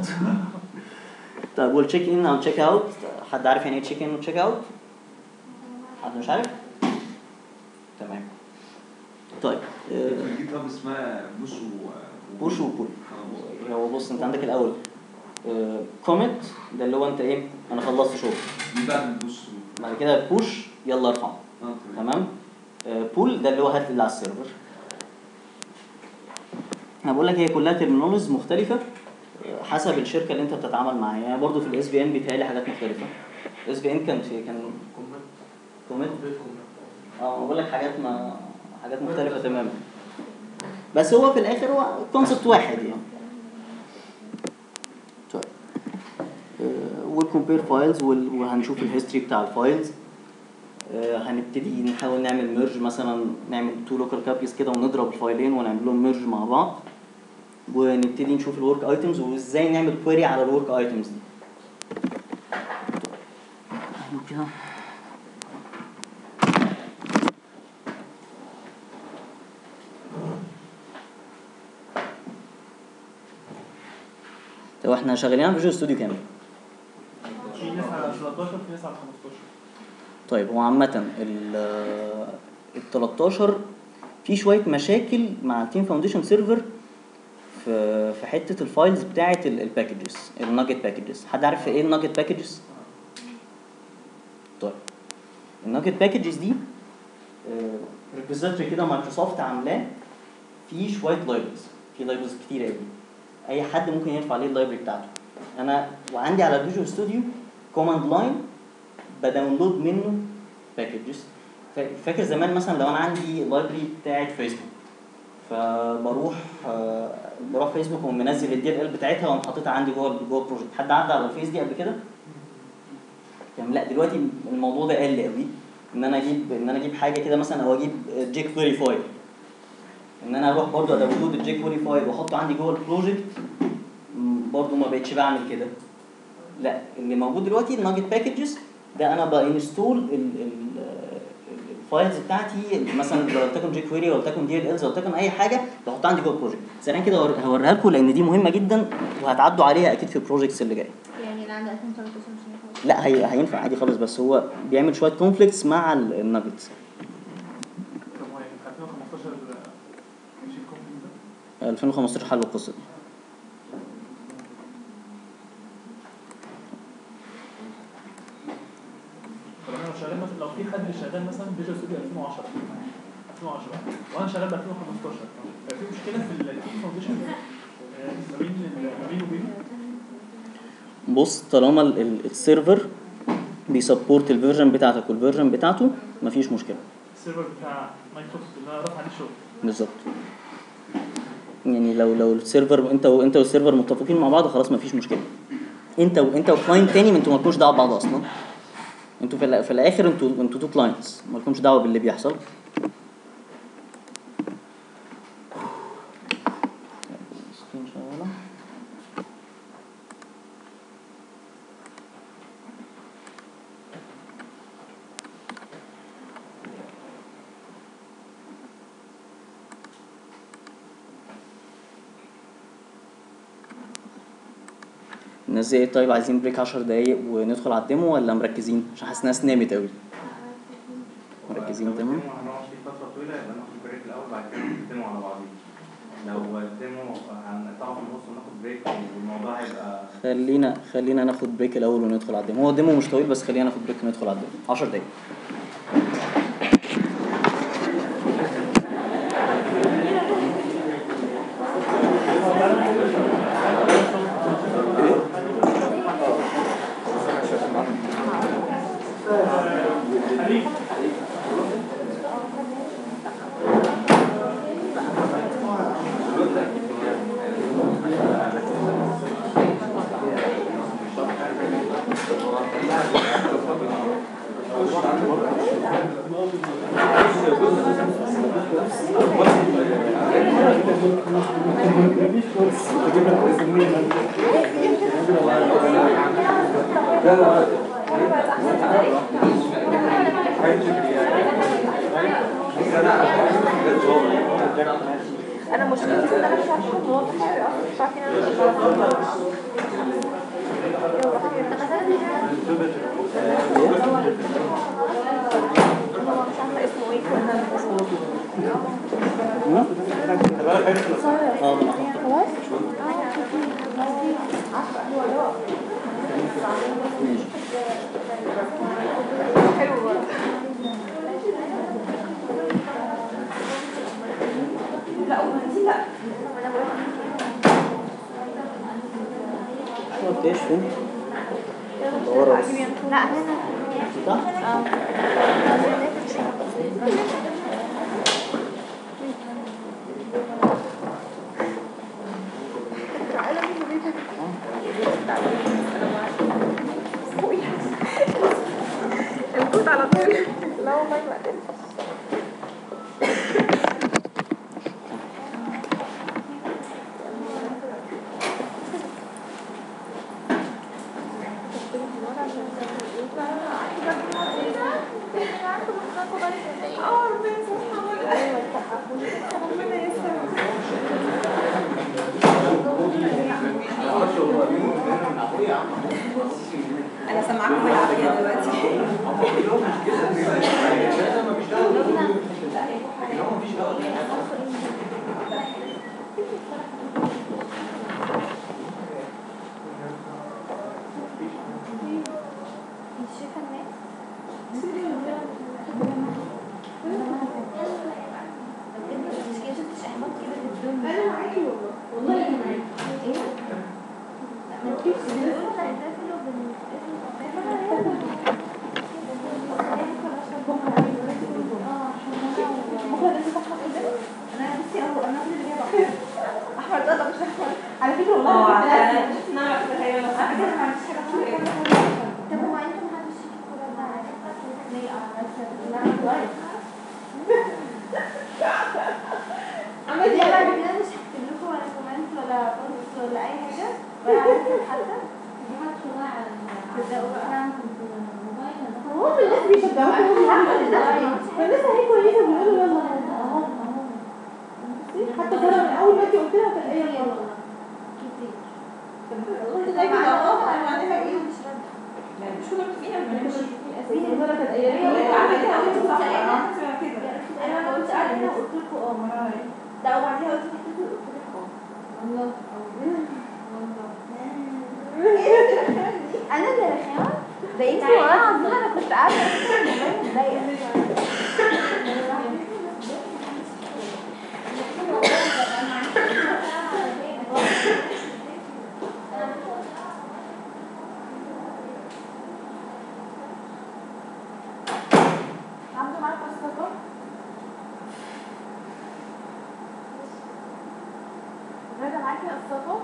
طب والتشيك ان او تشيك اوت، حد عارف يعني ايه تشيك ان وتشيك اوت؟ حد مش عارف؟ تمام. طيب الجيت هاب اسمها بوش وبوش وبول. هو بص انت عندك الاول كومنت، ده اللي هو انت ايه، انا خلصت شغل، دي بقى البوش، بعد كده بوش يلا ارفعه، تمام؟ بول ده اللي هو هات اللي على السيرفر. انا بقول لك هي كلها ترمينولوجيز مختلفه حسب الشركه اللي انت بتتعامل معاها، يعني برضه في الاس بي ان بيتهيألي حاجات مختلفه. الاس بي ان كان في كان كومنت كومنت اه بقول لك حاجات ما حاجات مختلفة تماما، بس هو في الآخر هو كونسبت واحد يعني. طيب والكومبير فايلز، وهنشوف الهيستوري بتاع الفايلز. هنبتدي نحاول نعمل ميرج، مثلا نعمل تو لوكال كابيز كده ونضرب الفايلين ونعمل لهم ميرج مع بعض، ونبتدي نشوف الورك ايتمز وازاي نعمل كويري على الورك ايتمز دي. كده لو احنا شغالين على فيجوال ستوديو كامل، في ناس على ثلاثة عشر في ناس على خمستاشر. طيب هو عامه ال ثلاثة عشر في شويه مشاكل مع التيم فاونديشن سيرفر في في حته الفايلز بتاعه الباكجز، الناجت باكجز. حد عارف ايه الناجت باكجز؟ طيب الناجت باكجز دي ريبوزيتوري كده مايكروسوفت عاملاه فيه شويه لايبرز، في لايبرز كتير قوي، اي حد ممكن يرفع عليه اللايبرري بتاعته. انا وعندي على فيجوال ستوديو كوماند لاين بداونلود منه باكجز. فاكر زمان مثلا لو انا عندي لايبرري بتاعت فيسبوك، فبروح آه بروح فيسبوك ومنزل الدي ال ال بتاعتها ومحطتها عندي جوه جوه البروجكت. حد عدى على الفيس دي قبل كده؟ يعني لا، دلوقتي الموضوع ده قل قوي، ان انا اجيب ان انا اجيب حاجه كده مثلا، او اجيب جيك كويري فايل، ان انا اروح برضو اداونلود الجيك كويري فايل واحطه عندي جوه البروجكت، برضو ما بقتش بعمل كده. لا، اللي موجود دلوقتي الناجت باكجز ده انا بانستول الفايلز بتاعتي مثلا ولتكن جي كويري ولتكن دي ال الز ولتكن اي حاجه بحطها عندي جوه البروجكت. زمان كده هوريها لكم لان دي مهمه جدا وهتعدوا عليها اكيد في البروجكتس اللي جايه. يعني اللي عندي ألفين وثلاثة وعشرين لا هي هينفع عادي خالص، بس هو بيعمل شويه كونفليكتس مع الناجتس. ألفين وخمستاشر حلوا القصه دي. لو في حد شغال مثلا فيجوال ستوديو ألفين وعشرة وانا شغال ب ألفين وخمستاشر في مشكله في التيم فاونديشن ما بين ما بينه وبينه. بص، طالما السيرفر بيسبورت الفيرجن بتاعتك والفيرجن بتاعته مفيش مشكله. السيرفر بتاع مايكروسوفت اللي انا رافع عليه شغل بالظبط، يعني لو لو السيرفر انت وانت والسيرفر متفقين مع بعض خلاص مفيش مشكله. انت وانت وكلاينت تاني انتوا مالكوش دعوه ببعض اصلا، انتوا في, في الاخر انتوا انتوا تو كلاينتس مالكمش دعوه باللي بيحصل. الناس ايه؟ طيب عايزين بريك عشر دقايق وندخل على الديمو ولا مركزين؟ عشان حاسس ناس نامت قوي. مركزين تمام؟ هنقعد فيه فتره طويله، يبقى ناخد بريك الاول بعد كده نتكلم على بعضينا. لو الديمو هنقطعه في النص وناخد بريك والموضوع هيبقى خلينا خلينا ناخد بريك الاول وندخل على الديمو. هو الديمو مش طويل بس خلينا ناخد بريك وندخل على الديمو عشر دقايق. هو في الناس بيشجعوك وهم لسه هي كويسه بيقولوا يلا اهو حتى ترى من اول ما انت قلت لها تلاقيها يلا كتير والله دايما اهو انا عليها ايه ومش راضيه يعني مش كنا فيها ما نمشي فيها المره تلاقيها اللي عملتها قلت لها كده انا ما قلت انا قلت لكم اه ما ده وبعديها قلت لكم قلت لكم اه الله الله انا اللي رخامه بقيت واقعه والله انا كنت قاعده متضايقه عملتوا معاكم اصدقاء؟ رجع معاكي اصدقاء؟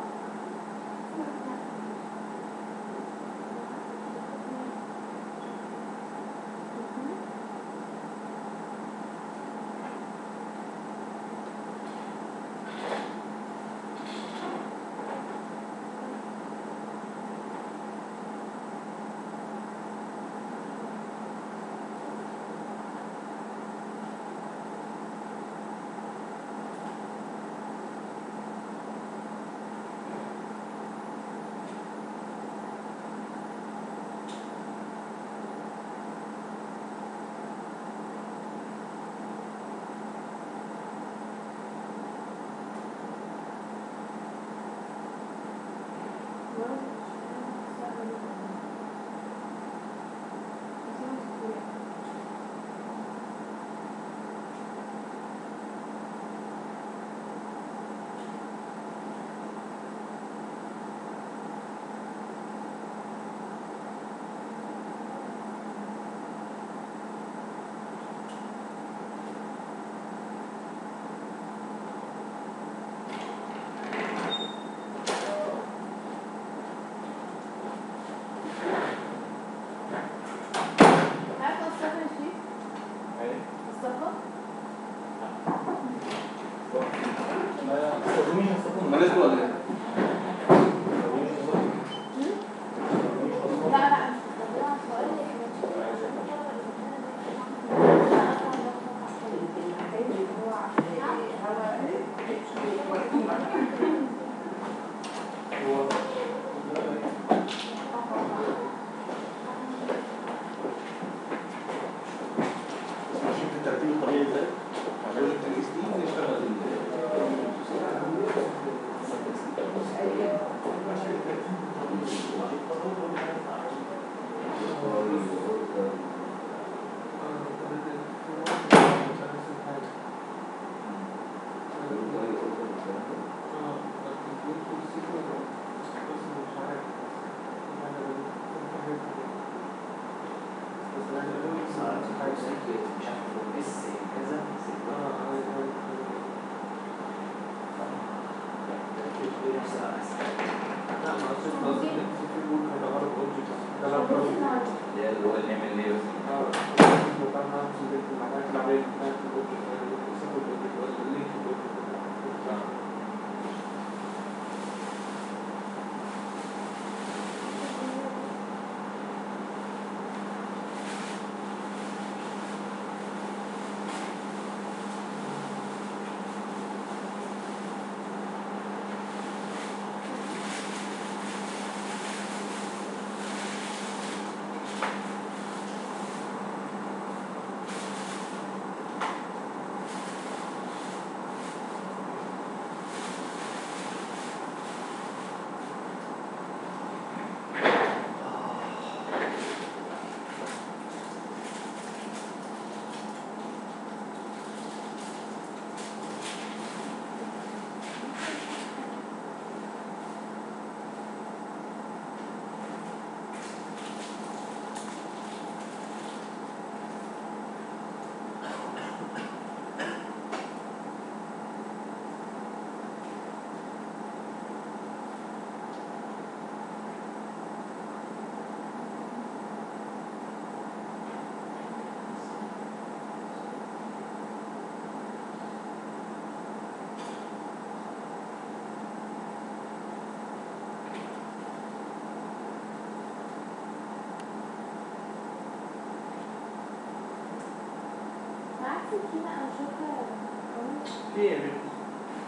Yeah,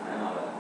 I know that.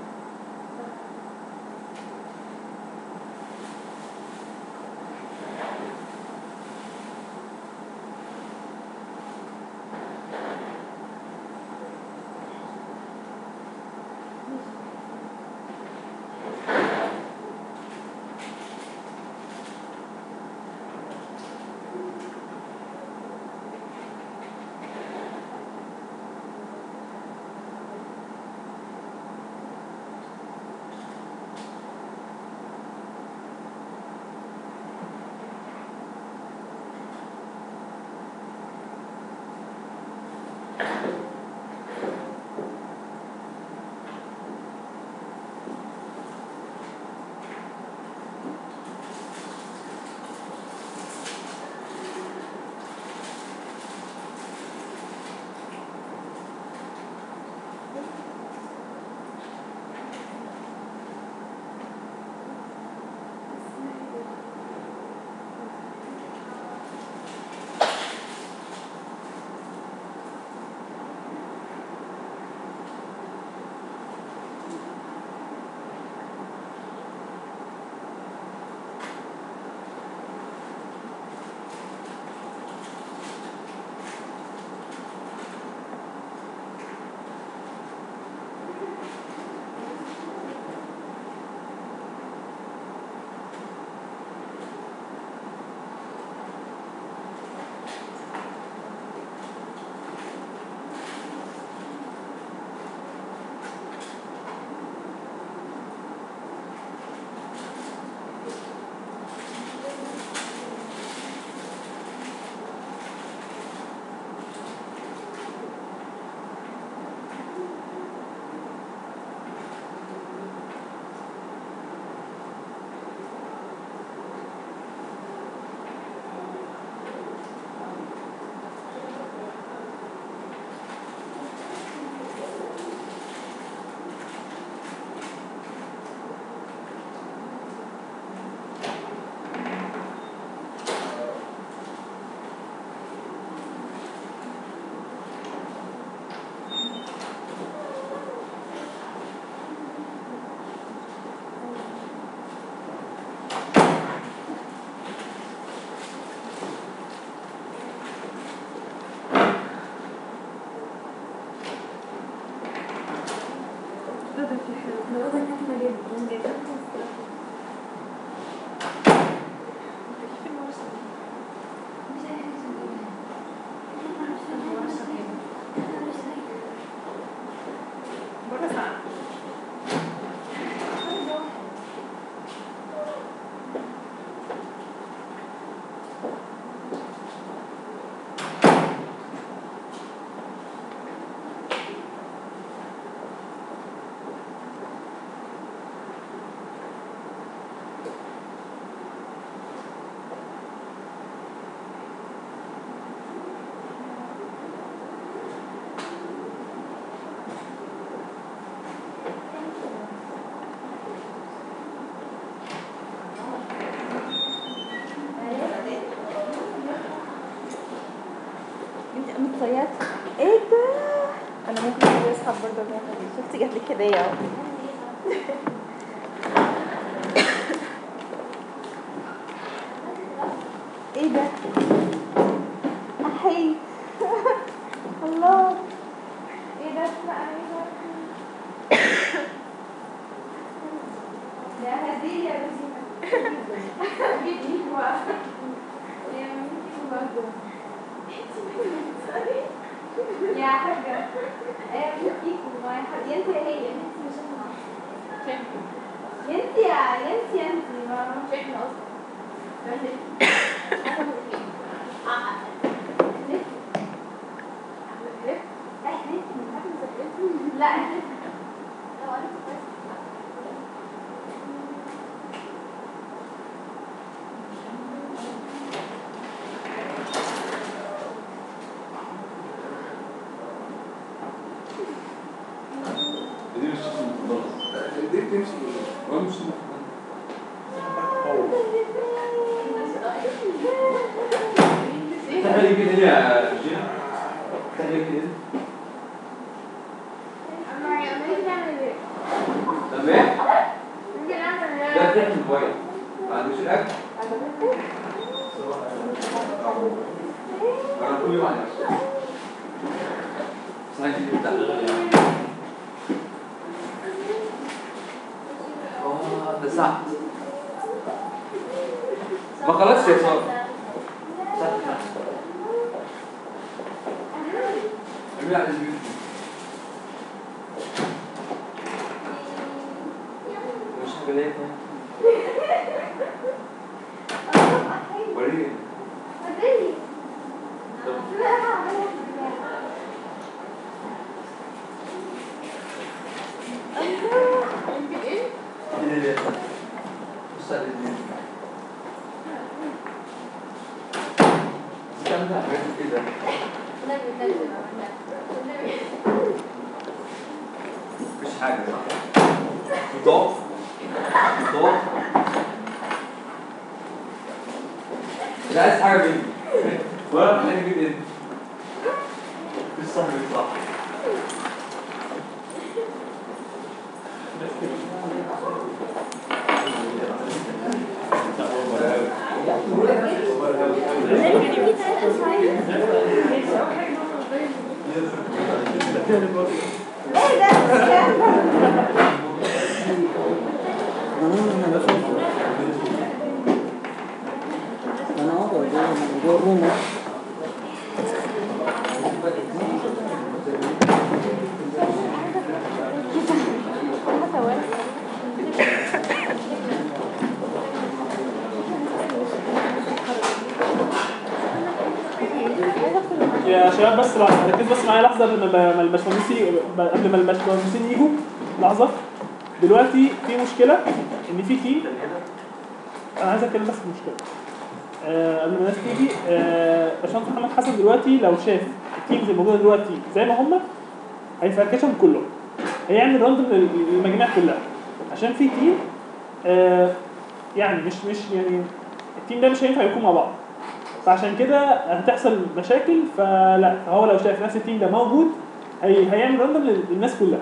مطليات ايه ده؟ انا ممكن اقول اصحاب برضه البنت دي شفتي جات لي كده اهو. ايه ده؟ احي الله ايه ده اسمع ايه ده هديه يا بنتي هتجيبني هو يا ممكن برضه يا حاجة ايه بيكيكو ما يا انت يا هي انت مش انا انت يا انت يا انت ما مش احنا اصلا لا How do you get in? الباب ده بتاع الموبايل ما عندوش الاكل انا كل يوم على نفسي صحيح بتاع اه ده صح ما خلصش يا صاحبي ما الباشمهندسين قبل ما الباشمهندسين يجوا لحظه دلوقتي في مشكله ان في كي انا عايز اتكلم بس مشكله آه قبل ما الناس تيجي آه باشمهندس محمد حسن دلوقتي لو شاف التيمز الموجوده دلوقتي زي ما هم هيفركشهم كلهم هيعمل راندوم للمجموعه كلها عشان في تيم آه يعني مش مش يعني التيم ده مش هينفع يكون مع بعض فعشان كده هتحصل مشاكل فلا فهو لو شايف نفس التيم ده موجود هي هيعمل راندوم للناس كلها.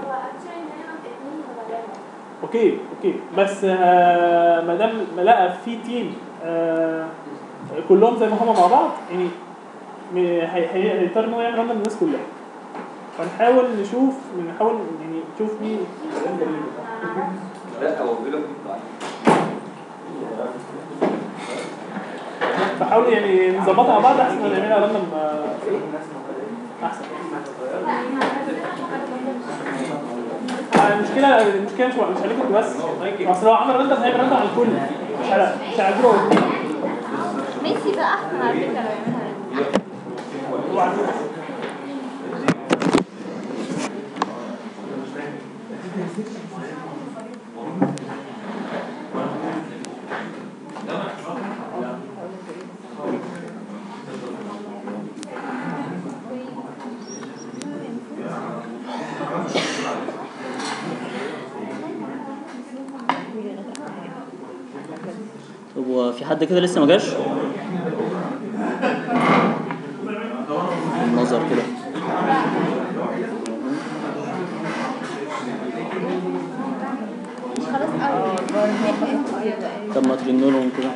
اوكي اوكي بس آه ما دام لقى في تيم آه كلهم زي ما هم مع بعض يعني هيضطر ان هو يعمل راندوم للناس كلها. فنحاول نشوف نحاول يعني نشوف مين لا هو بيقول لك فحاولوا يعني نظبطها مع بعض احسن ما نعملها لما احسن المشكله المشكله مش عليكم بس اصل لو عمل رندر هيعمل رندر على الكل مش على مش على الجروب ميسي بقى احسن على فكره لو يعملها في حد كده لسه ما جاش نظر كده طب ما ترنوا لهم كده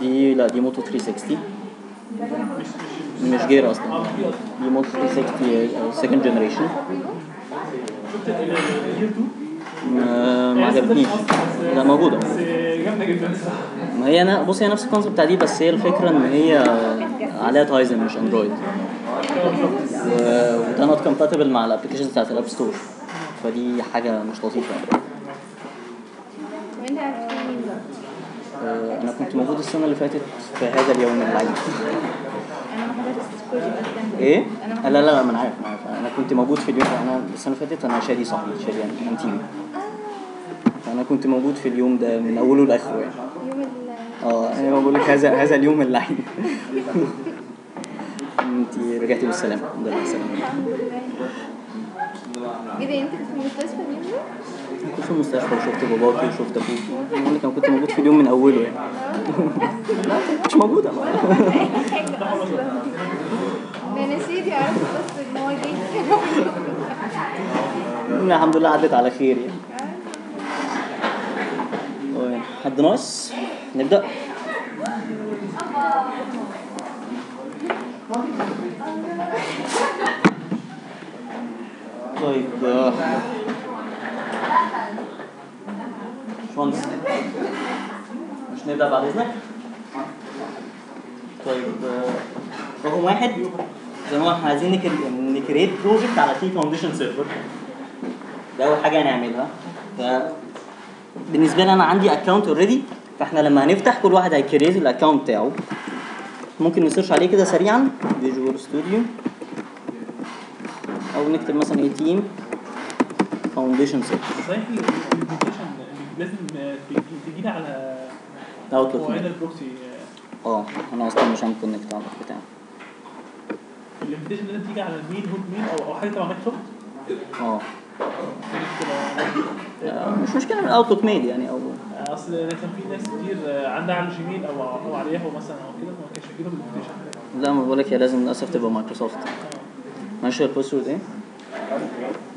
دي لا دي موتو ثلاثمية وستين مش جير اصلا دي موتو ثلاثمية وستين سكند جنريشن ما عجبتنيش لا موجوده ما هي انا بص هي نفس الكونسبت دي بس هي الفكره ان هي عليها تايزن مش اندرويد وده نوت كومباتبل مع الابلكيشنز بتاعت الاب ستور فدي حاجه مش لطيفه انا كنت موجود السنه اللي فاتت في هذا اليوم العيد ايه لا لا لا ما انا عارف ما عارف انا كنت موجود في اليوم انا السنه اللي فاتت انا شادي صاحبي شادي انتيمي انا كنت موجود في اليوم ده من اوله لاخره يعني يوم اه انا بقول لك هذا هذا اليوم اللعين انت رجعتي بالسلامه الحمد لله السلام عليكم ايه انت في المستشفى اليوم ده كنت في المستشفى وشفت باباكي وشفت ابوكي بقول لك انا كنت موجود في اليوم من اوله يعني مش موجوده انا نسيت اعرف بس ان هو جاي الحمد لله عدت على خير يعني. حد ناقص؟ نبدأ. طيب مش مش نبدأ بعد إذنك. طيب رقم واحد زي ما احنا عايزين نكريت بروجكت على تيم فاونديشن سيرفر. ده أول حاجة هنعملها. فبالنسبة لي أنا عندي أكونت أوريدي، فإحنا لما هنفتح كل واحد هيكريت الأكونت بتاعه. ممكن نسيرش عليه كده سريعا فيجوال ستوديو، أو نكتب مثلا إيه تيم فاونديشن سيرفر. صحيح الابلكيشن لازم تجينا على أوتلوك البروكسي. اه أنا أصلا مش عامل كونكت على بتاعي. الابلكيشن لازم تيجي على المين هوت مين أو أو حاجة تبع مايكروسوفت. اه مش مشكلة من أوتلوك ميل يعني، أو أصل أنا كان في ناس كتير عندها على الجيميل أو أو على ياهو مثلا أو كده ما كانش فيهم الابلكيشن. لا ما بقولك يا لازم للأسف تبقى مايكروسوفت. ماشي الباسورد إيه؟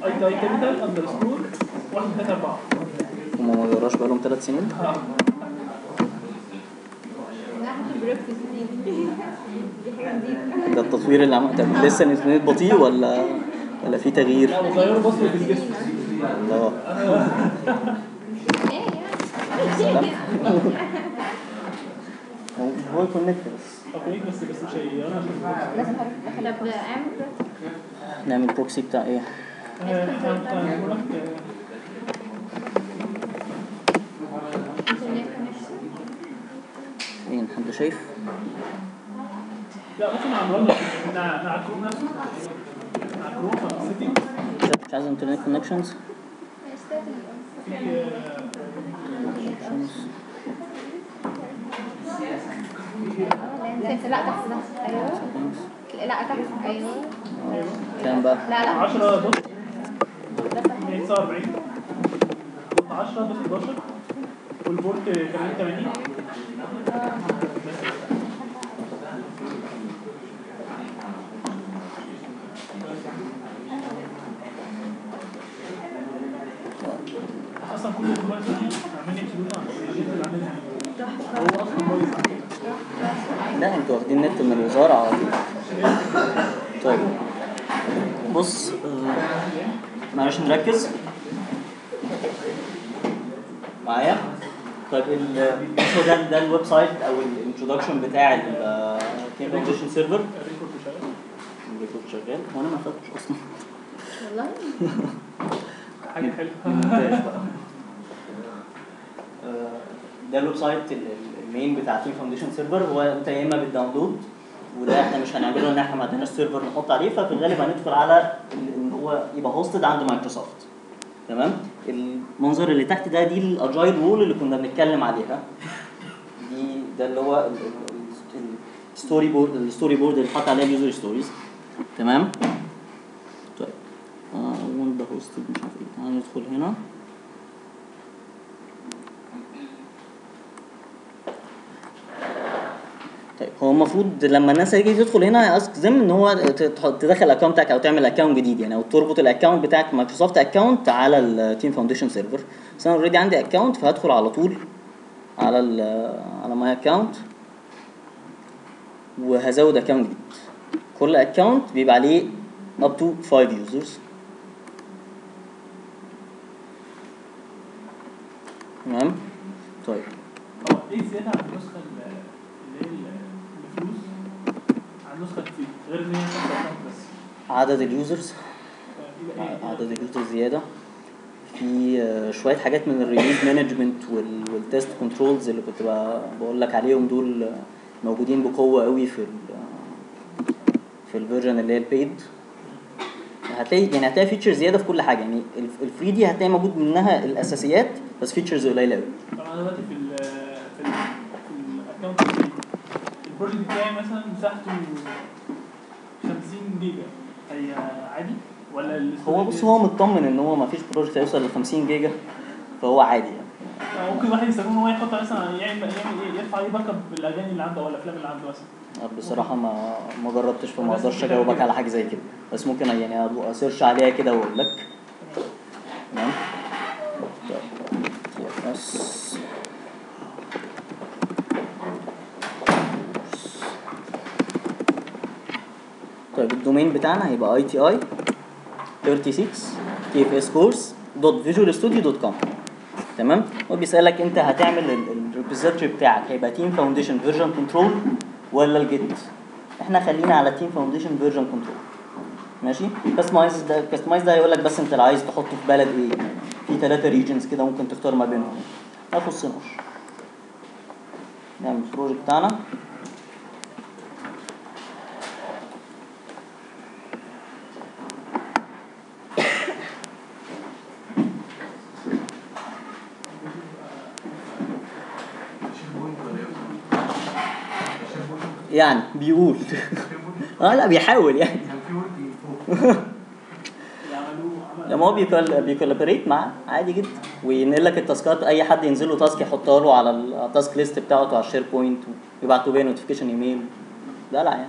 أي تي أي كابيتال أندرسكور واحد ثلاثة أربعة. هما ما بيقراش بقالهم ثلاث سنين؟ اه ده التطوير اللي عملته. طب لسه الانترنت بطيء ولا ولا في تغيير؟ لا غيروا بصوا في الجسم. الله هو كونكت بس بس بس مش هي انا لازم احنا بنعمل نعمل بروكسي بتاع ايه؟ مين حد شايف؟ لا ممكن اعمل لنا مع الكروب نفسه مع الكروب سيتنج. مش عايز انترنت كونكشنز لا تحت تحت ايوه لا تحت ايوه كام بقى؟ لا لا عشرة دوت مئتين وتسعة وأربعين دوت عشرة دوت حداشر والبورت ثمانين ثمانين. اصلا كل الكومنتات عاملين يكتبونا. لا انتوا واخدين نت من الوزارة على طول. طيب بص معلش نركز معايا. طيب بصوا ده ده الويب سايت او الانترودكشن بتاع التيم فاونديشن سيرفر. الريكورد شغال وانا ما خدتش اصلا والله حاجه حلوه. ده الويب سايت المين بتاع تيم فاونديشن سيرفر. هو انت يا اما بالداونلود وده احنا مش هنعمله ان احنا ما عندناش سيرفر نحط عليه، ففي الغالب هندخل على ان هو يبقى هوستد عند مايكروسوفت. تمام؟ المنظر اللي تحت ده دي الاجايل وول اللي كنا بنتكلم عليها. دي ده اللي هو الستوري بورد الستوري بورد اللي اتحط عليه اليوزر ستوريز. تمام؟ طيب وين ده هوستد مش عارف ايه. تعالى ندخل هنا. طيب هو المفروض لما الناس تيجي تدخل هنا هياسك زم ان هو تدخل الاكونت بتاعك او تعمل اكونت جديد يعني، او تربط الاكونت بتاعك مايكروسوفت اكونت على التيم فاونديشن سيرفر. بس انا اوريدي عندي اكونت فهدخل على طول على ال على ماي اكونت وهزود اكونت جديد. كل اكونت بيبقى عليه اب تو خمسة يوزرز. تمام؟ طيب هو ايه زياده عن النسخه نسخة كتير غير ان هي بس عدد اليوزرز عدد اليوزرز زيادة في شوية حاجات من الريليز مانجمنت والتست كنترولز اللي كنت بقول لك عليهم. دول موجودين بقوة قوي في ال في الفيرجن اللي هي البيد. هتلاقي يعني هتلاقي فيتشر زيادة في كل حاجة يعني. الفري دي هتلاقي موجود منها الأساسيات بس فيتشرز قليلة قوي. طبعا انا دلوقتي في ال في الاكونت البروجكت بتاعي مثلا مساحته خمسين جيجا، هي عادي ولا؟ هو بص هو مطمن ان هو مفيش بروجكت هيوصل ل خمسين جيجا فهو عادي يعني. ممكن واحد يستخدمه هو يحط مثلا يعمل يعمل ايه يرفع ايه باك اب بالاغاني اللي عنده ولا الافلام اللي عنده مثلا. بصراحه ما ما جربتش فما اقدرش اجاوبك على حاجه زي كده، بس ممكن يعني اسيرش عليها كده واقول لك. Ne? So, hier das. طيب الدومين بتاعنا هيبقى آي تي آي ثلاثة وثلاثين تي اف اس كورس دوت فيجوال ستوديو دوت كوم. تمام؟ وبيسألك انت هتعمل الريبوزيتوري بتاعك هيبقى تيم فاونديشن فيرجن كنترول ولا الجيت؟ احنا خلينا على تيم فاونديشن فيرجن كنترول. ماشي؟ كاستمايز ده كاستمايز ده هيقول لك بس انت عايز تحطه في بلد ايه؟ في ثلاثة ريجنز كده ممكن تختار ما بينهم. ما يخصناش. نعمل البروجكت بتاعنا. يعني بيقول اه لا بيحاول يعني لما هو بيكولابريت معاه عادي جدا وينقل لك التاسكات، اي حد ينزل له تاسك يحطها له على التاسك ليست بتاعته على الشير بوينت ويبعتوا بيه نوتيفيكيشن ايميل. لا لا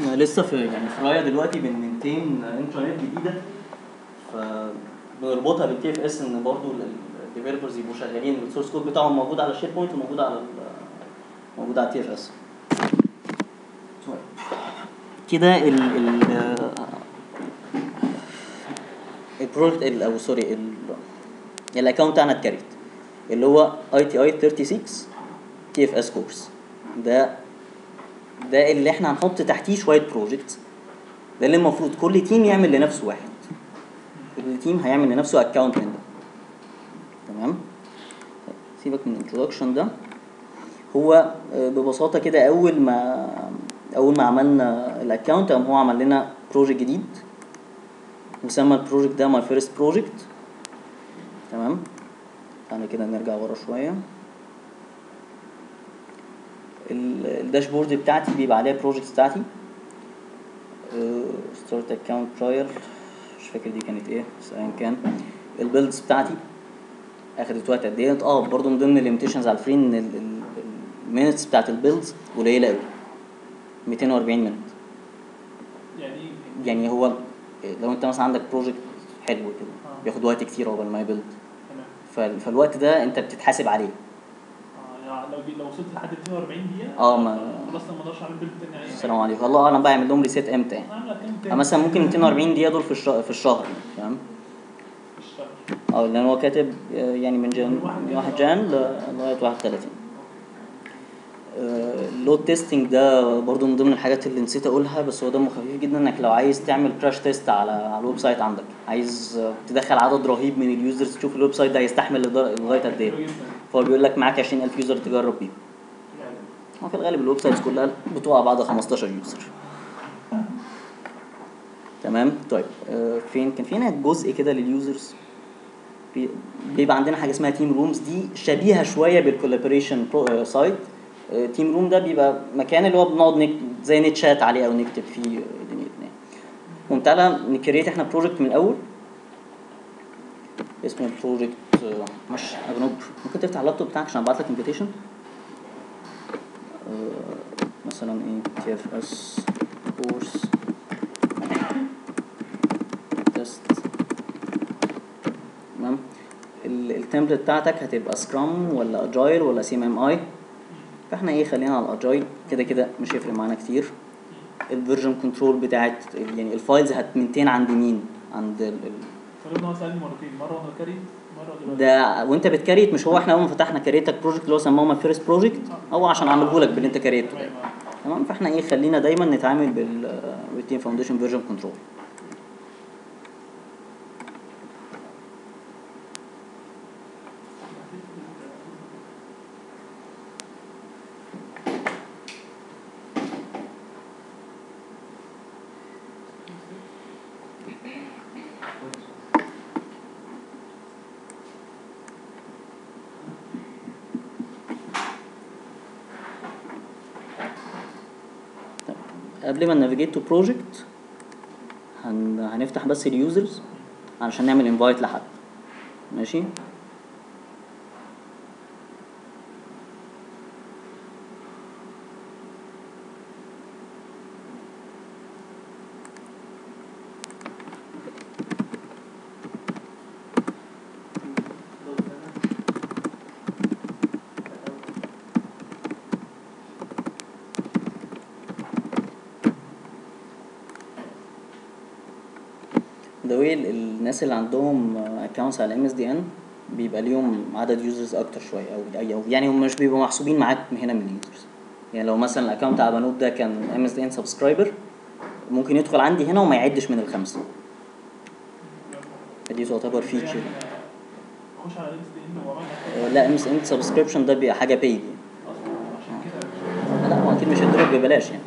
يعني لسه في يعني فرايا دلوقتي بنمنتين انترنت جديده فبنربطها بالتي اف اس ان برضه الديفيلوبرز يبقوا شغالين والسورس كود بتاعهم موجود على الشير بوينت وموجود على موجود على التي اف اس. كده ال ال البروجكت او سوري الاكونت بتاعنا اتكريت اللي هو آي تي آي ثلاثة وثلاثين تي اف اس كورس. ده ده اللي احنا هنحط تحتيه شويه بروجكتس. ده اللي المفروض كل تيم يعمل لنفسه واحد. كل تيم هيعمل لنفسه اكونت من ده. تمام؟ سيبك من الانترودكشن ده. هو ببساطه كده اول ما اول ما عملنا الاكونت قام هو عمل لنا بروجكت جديد وسمى البروجكت ده ماي فيرست بروجكت. تمام؟ تعالى كده نرجع ورا شويه. الداشبورد بتاعتي بيبقى عليها بروجكتس بتاعتي. ستارت اكونت براير مش فاكر دي كانت ايه بس ايا كان. البيلدز بتاعتي اخدت وقت قد ايه؟ اه برضه من ضمن الليميتيشنز على الفري ان المينتس بتاعت البيلدز قليله قوي مئتين وأربعين مينت. يعني يعني هو لو انت مثلا عندك بروجكت حلو كده آه. بياخد وقت كتير قبل ما يبيلد تمام، فالوقت ده انت بتتحاسب عليه. اه يعني لو لو وصلت لحد مئتين وأربعين دقيقه اه ما خلاص ما اقدرش اعمل بيلد تاني يعني. السلام عليكم. الله اعلم بقى اعمل لهم ريسيت امتى يعني. مثلا ممكن مئتين وأربعين دقيقه دول في الشهر في الشهر تمام. اه لان هو كاتب يعني من جان واحد جان لغايه واحد وثلاثين. اللود تيستنج ده برضو من ضمن الحاجات اللي نسيت اقولها بس هو دمه خفيف جدا. انك لو عايز تعمل كراش تيست على على الويب سايت عندك، عايز تدخل عدد رهيب من اليوزرز تشوف الويب سايت ده هيستحمل لغايه قد ايه، فهو بيقول لك معاك عشرين ألف يوزر تجرب بيهم. هو في الغالب الويب سايتس كلها بتقع بعد خمستاشر يوزر. تمام. طيب فين كان في هنا جزء كده لليوزرز بيبقى عندنا حاجه اسمها تيم رومز. دي شبيهه شويه بالكولابوريشن سايت. تيم روم ده بيبقى مكان اللي هو بنقعد نكتب زي نتشات عليه او نكتب فيه دنيتنا. قوم تعالى نكريت احنا بروجكت من الاول اسمه بروجكت مش اجنوب. ممكن تفتح اللابتوب بتاعك عشان ابعت لك انفيتيشن. أه مثلا ايه تي اف اس كورس تست. تمام. التمبلت بتاعتك هتبقى سكرام ولا اجايل ولا سي ام ام اي، فاحنا ايه خلينا على الاجايل كده كده مش هيفرق معانا كتير. الفيرجن كنترول بتاعت يعني الفايلز هتمنتين عند مين؟ عند ال فرضنا هو سالني مرتين، مره وانا كاريت مره دلوقتي ده وانت بتكريت. مش هو احنا اول ما فتحنا كريتك بروجكت اللي هو سموه ماي فيرست بروجكت هو عشان عامله لك باللي انت كريته. تمام. فاحنا ايه خلينا دايما نتعامل بال بالتيم فاونديشن فيرجن كنترول. قبل ما نافيجيت تو بروجكت هنفتح بس اليوزرز علشان نعمل انفايت لحد. ماشي. دوي الناس اللي عندهم اكونتس على ام اس دي ان بيبقى ليهم عدد يوزرز اكتر شويه او يعني هم مش بيبقوا محسوبين معاك هنا من اليوزرز. يعني لو مثلا الاكونت عبنوب ده كان ام اس دي ان سبسكرايبر ممكن يدخل عندي هنا وما يعدش من الخمسه. دي تعتبر فيتشر. اخش على ام اس دي ان وراها لا ام اس ان سبسكريبشن ده بيبقى حاجه بيد يعني. لا هو اكيد مش هيدروب ببلاش يعني.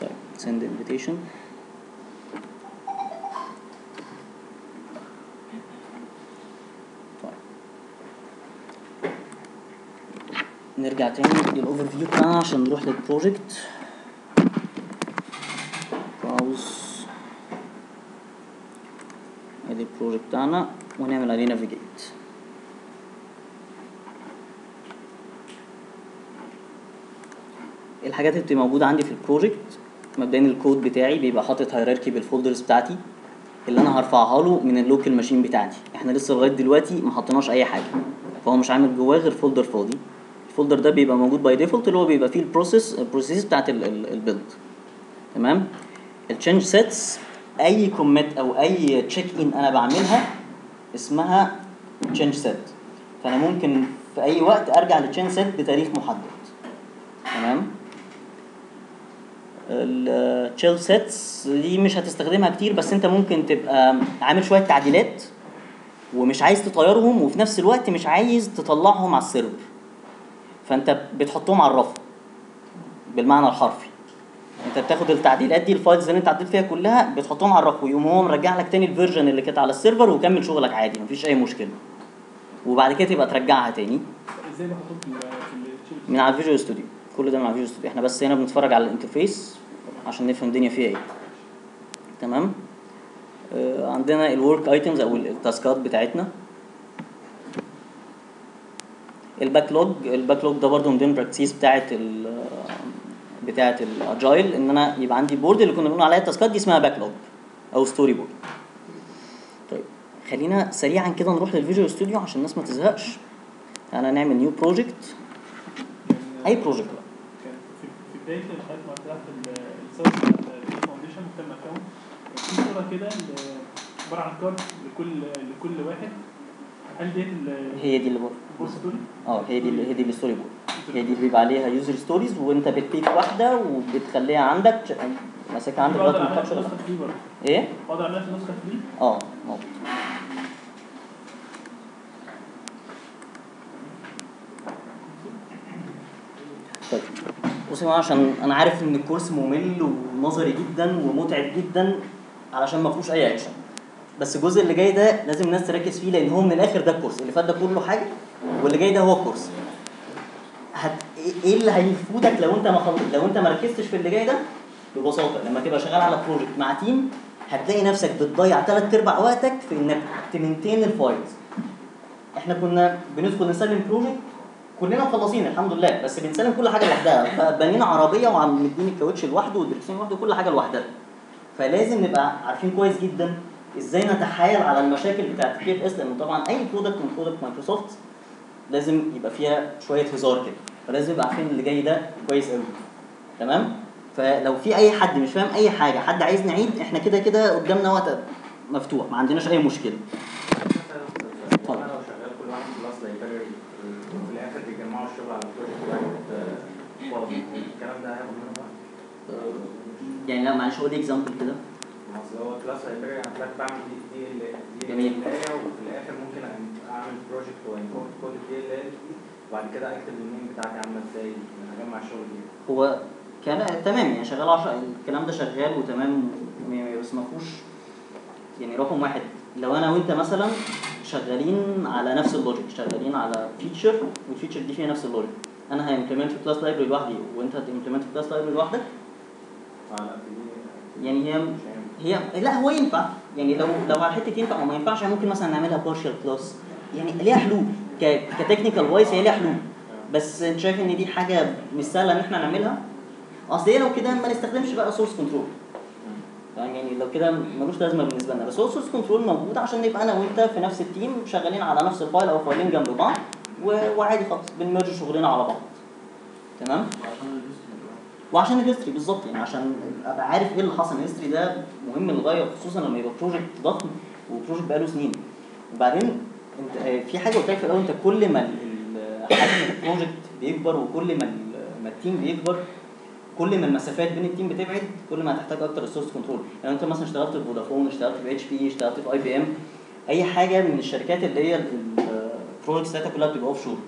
طيب send invitation نرجع تاني للأوفر فيو بتاعنا عشان نروح للبروجكت. براوز ادي البروجكت بتاعنا ونعمل عليه نافيجيت. الحاجات اللي بتبقى موجودة عندي في البروجكت مبدئيا الكود بتاعي بيبقى حاطط هيراركي بالفولدرز بتاعتي اللي انا هرفعها له من اللوكال ماشين بتاعتي. احنا لسه لغاية دلوقتي ما حطيناش اي حاجة فهو مش عامل جواه غير فولدر فاضي. الفولدر ده بيبقى موجود باي ديفولت اللي هو بيبقى فيه البروسيس البروسيس بتاعت البيلد. تمام؟ التشينج سيتس اي كوميت او اي تشيك ان انا بعملها اسمها تشينج سيت. فانا ممكن في اي وقت ارجع للتشينج سيت بتاريخ محدد. تمام؟ التشيل سيتس دي مش هتستخدمها كتير بس انت ممكن تبقى عامل شويه تعديلات ومش عايز تطيرهم وفي نفس الوقت مش عايز تطلعهم على السيرفر. فانت بتحطهم على الرف بالمعنى الحرفي. انت بتاخد التعديلات دي الفايلز اللي انت عدلت فيها كلها بتحطهم على الرف ويقوم هو مرجع لك تاني الفيرجن اللي كانت على السيرفر وكمل شغلك عادي مفيش اي مشكله. وبعد كده تبقى ترجعها تاني. ازاي بحطهم في من على الفيجوال ستوديو. كل ده من على الفيجوال ستوديو احنا بس هنا بنتفرج على الانترفيس عشان نفهم الدنيا فيها ايه. تمام؟ آه عندنا الورك ايتمز او التاسكات بتاعتنا. الباك لوج الباك لوج ده برضه من ضمن البراكتسيس بتاعه ال بتاعه الاجايل ان انا يبقى عندي بورد اللي كنا بنقول عليها التاسكات دي اسمها باك لوج او ستوري بورد. طيب خلينا سريعا كده نروح للفيجوال ستوديو عشان الناس ما تزهقش. انا نعمل نيو بروجكت اي بروجكت بقى. كان في بدايه لغايه ما فتحت السيرش بتاع الفاونديشن وكان اكونت في صوره كده عباره عن كارت لكل لكل واحد. هل دي هي دي اللي بورد ستوري؟ اه هي دي هي دي الستوري بورد. هي دي اللي بيبقى عليها يوزر ستوريز وانت بتبيك واحده وبتخليها عندك ماسكها عندك لغايه ما تكتبش النسخه الكبيره. ايه؟ اقدر اعملها في النسخه الكبيره؟ اه موجود. طيب بصوا يا جماعه عشان انا عارف ان الكورس ممل ونظري جدا ومتعب جدا علشان ما فيهوش اي اكشن. بس الجزء اللي جاي ده لازم الناس تركز فيه لان هو من الاخر ده الكورس. اللي فات ده كله حاجه واللي جاي ده هو الكورس. هت... ايه اللي هيفوتك لو انت ما خلصت لو انت ما ركزتش في اللي جاي ده؟ ببساطه لما تبقى شغال على بروجكت مع تيم هتلاقي نفسك بتضيع ثلاث ارباع وقتك في انك تمنتين الفايلز. احنا كنا بندخل نسلم بروجكت كلنا مخلصين الحمد لله بس بنسلم كل حاجه لوحدها. بنينا عربيه وعم مدين الكاوتش لوحده والدركسيون لوحده كل حاجه لوحدها. فلازم نبقى عارفين كويس جدا ازاي نتحايل على المشاكل بتاعت البي اف اس لان طبعا اي برودكت من برودكت مايكروسوفت لازم يبقى فيها شويه هزار كده فلازم يبقى عارفين اللي جاي ده كويس قوي. تمام؟ فلو في اي حد مش فاهم اي حاجه حد عايز نعيد احنا كده كده قدامنا وقت مفتوح ما عندناش اي مشكله. طيب انا لو شغال كل واحد خلاص لايبراري وفي الاخر بيجمعوا الشغل على بروجكت واحد فاضي الكلام ده هياخد منه وقت. يعني لا معلش قول لي اكزامبل كده. اصل هو كلاس لايبراري انا كلاس بعمل دي ال دي ال الايه وفي الاخر ممكن اعمل بروجكت وانكود كود دي ال وبعد كده اكتب المين بتاعتي عامله ازاي اجمع الشغل دي. هو كان تمام يعني شغال عشرة الكلام ده شغال وتمام بس ما فيهوش يعني رقم واحد. لو انا وانت مثلا شغالين على نفس اللوجيك شغالين على فيتشر والفيتشر دي فيها نفس اللوجيك انا هامبلمنت في كلاس لايبراري لوحدي وانت هتامبلمنت في كلاس لايبراري لوحدك. يعني هي هي لا هو ينفع يعني لو لو على حته ينفع او ما ينفعش ممكن مثلا نعملها بارشال كلاس يعني ليها حلول ك كتكنيكال وايز هي ليها حلول. بس انت شايف ان دي حاجه مش سهله ان احنا نعملها؟ اصل لو كده ما نستخدمش بقى سورس كنترول. يعني لو كده ملوش لازمه بالنسبه لنا بس هو سورس كنترول موجود عشان نبقى انا وانت في نفس التيم شغالين على نفس الفايل او فايلين جنب بعض وعادي خالص بنمرج شغلنا على بعض. تمام؟ وعشان الهيستوري بالظبط، يعني عشان ابقى عارف ايه اللي حصل. الهيستوري ده مهم للغايه، خصوصا لما يبقى بروجكت ضخم وبروجكت بقاله سنين. وبعدين انت في حاجه قلت لك في الاول، انت كل ما حجم البروجكت بيكبر وكل ما ما التيم بيكبر، كل ما المسافات بين التيم بتبعد، كل ما هتحتاج اكتر ريسورس كنترول. يعني انت مثلا اشتغلت في فودافون، اشتغلت في اتش بي، اشتغلت في اي بي ام، اي حاجه من الشركات اللي هي البروجكتس بتاعتها كلها بتبقى اوف شور،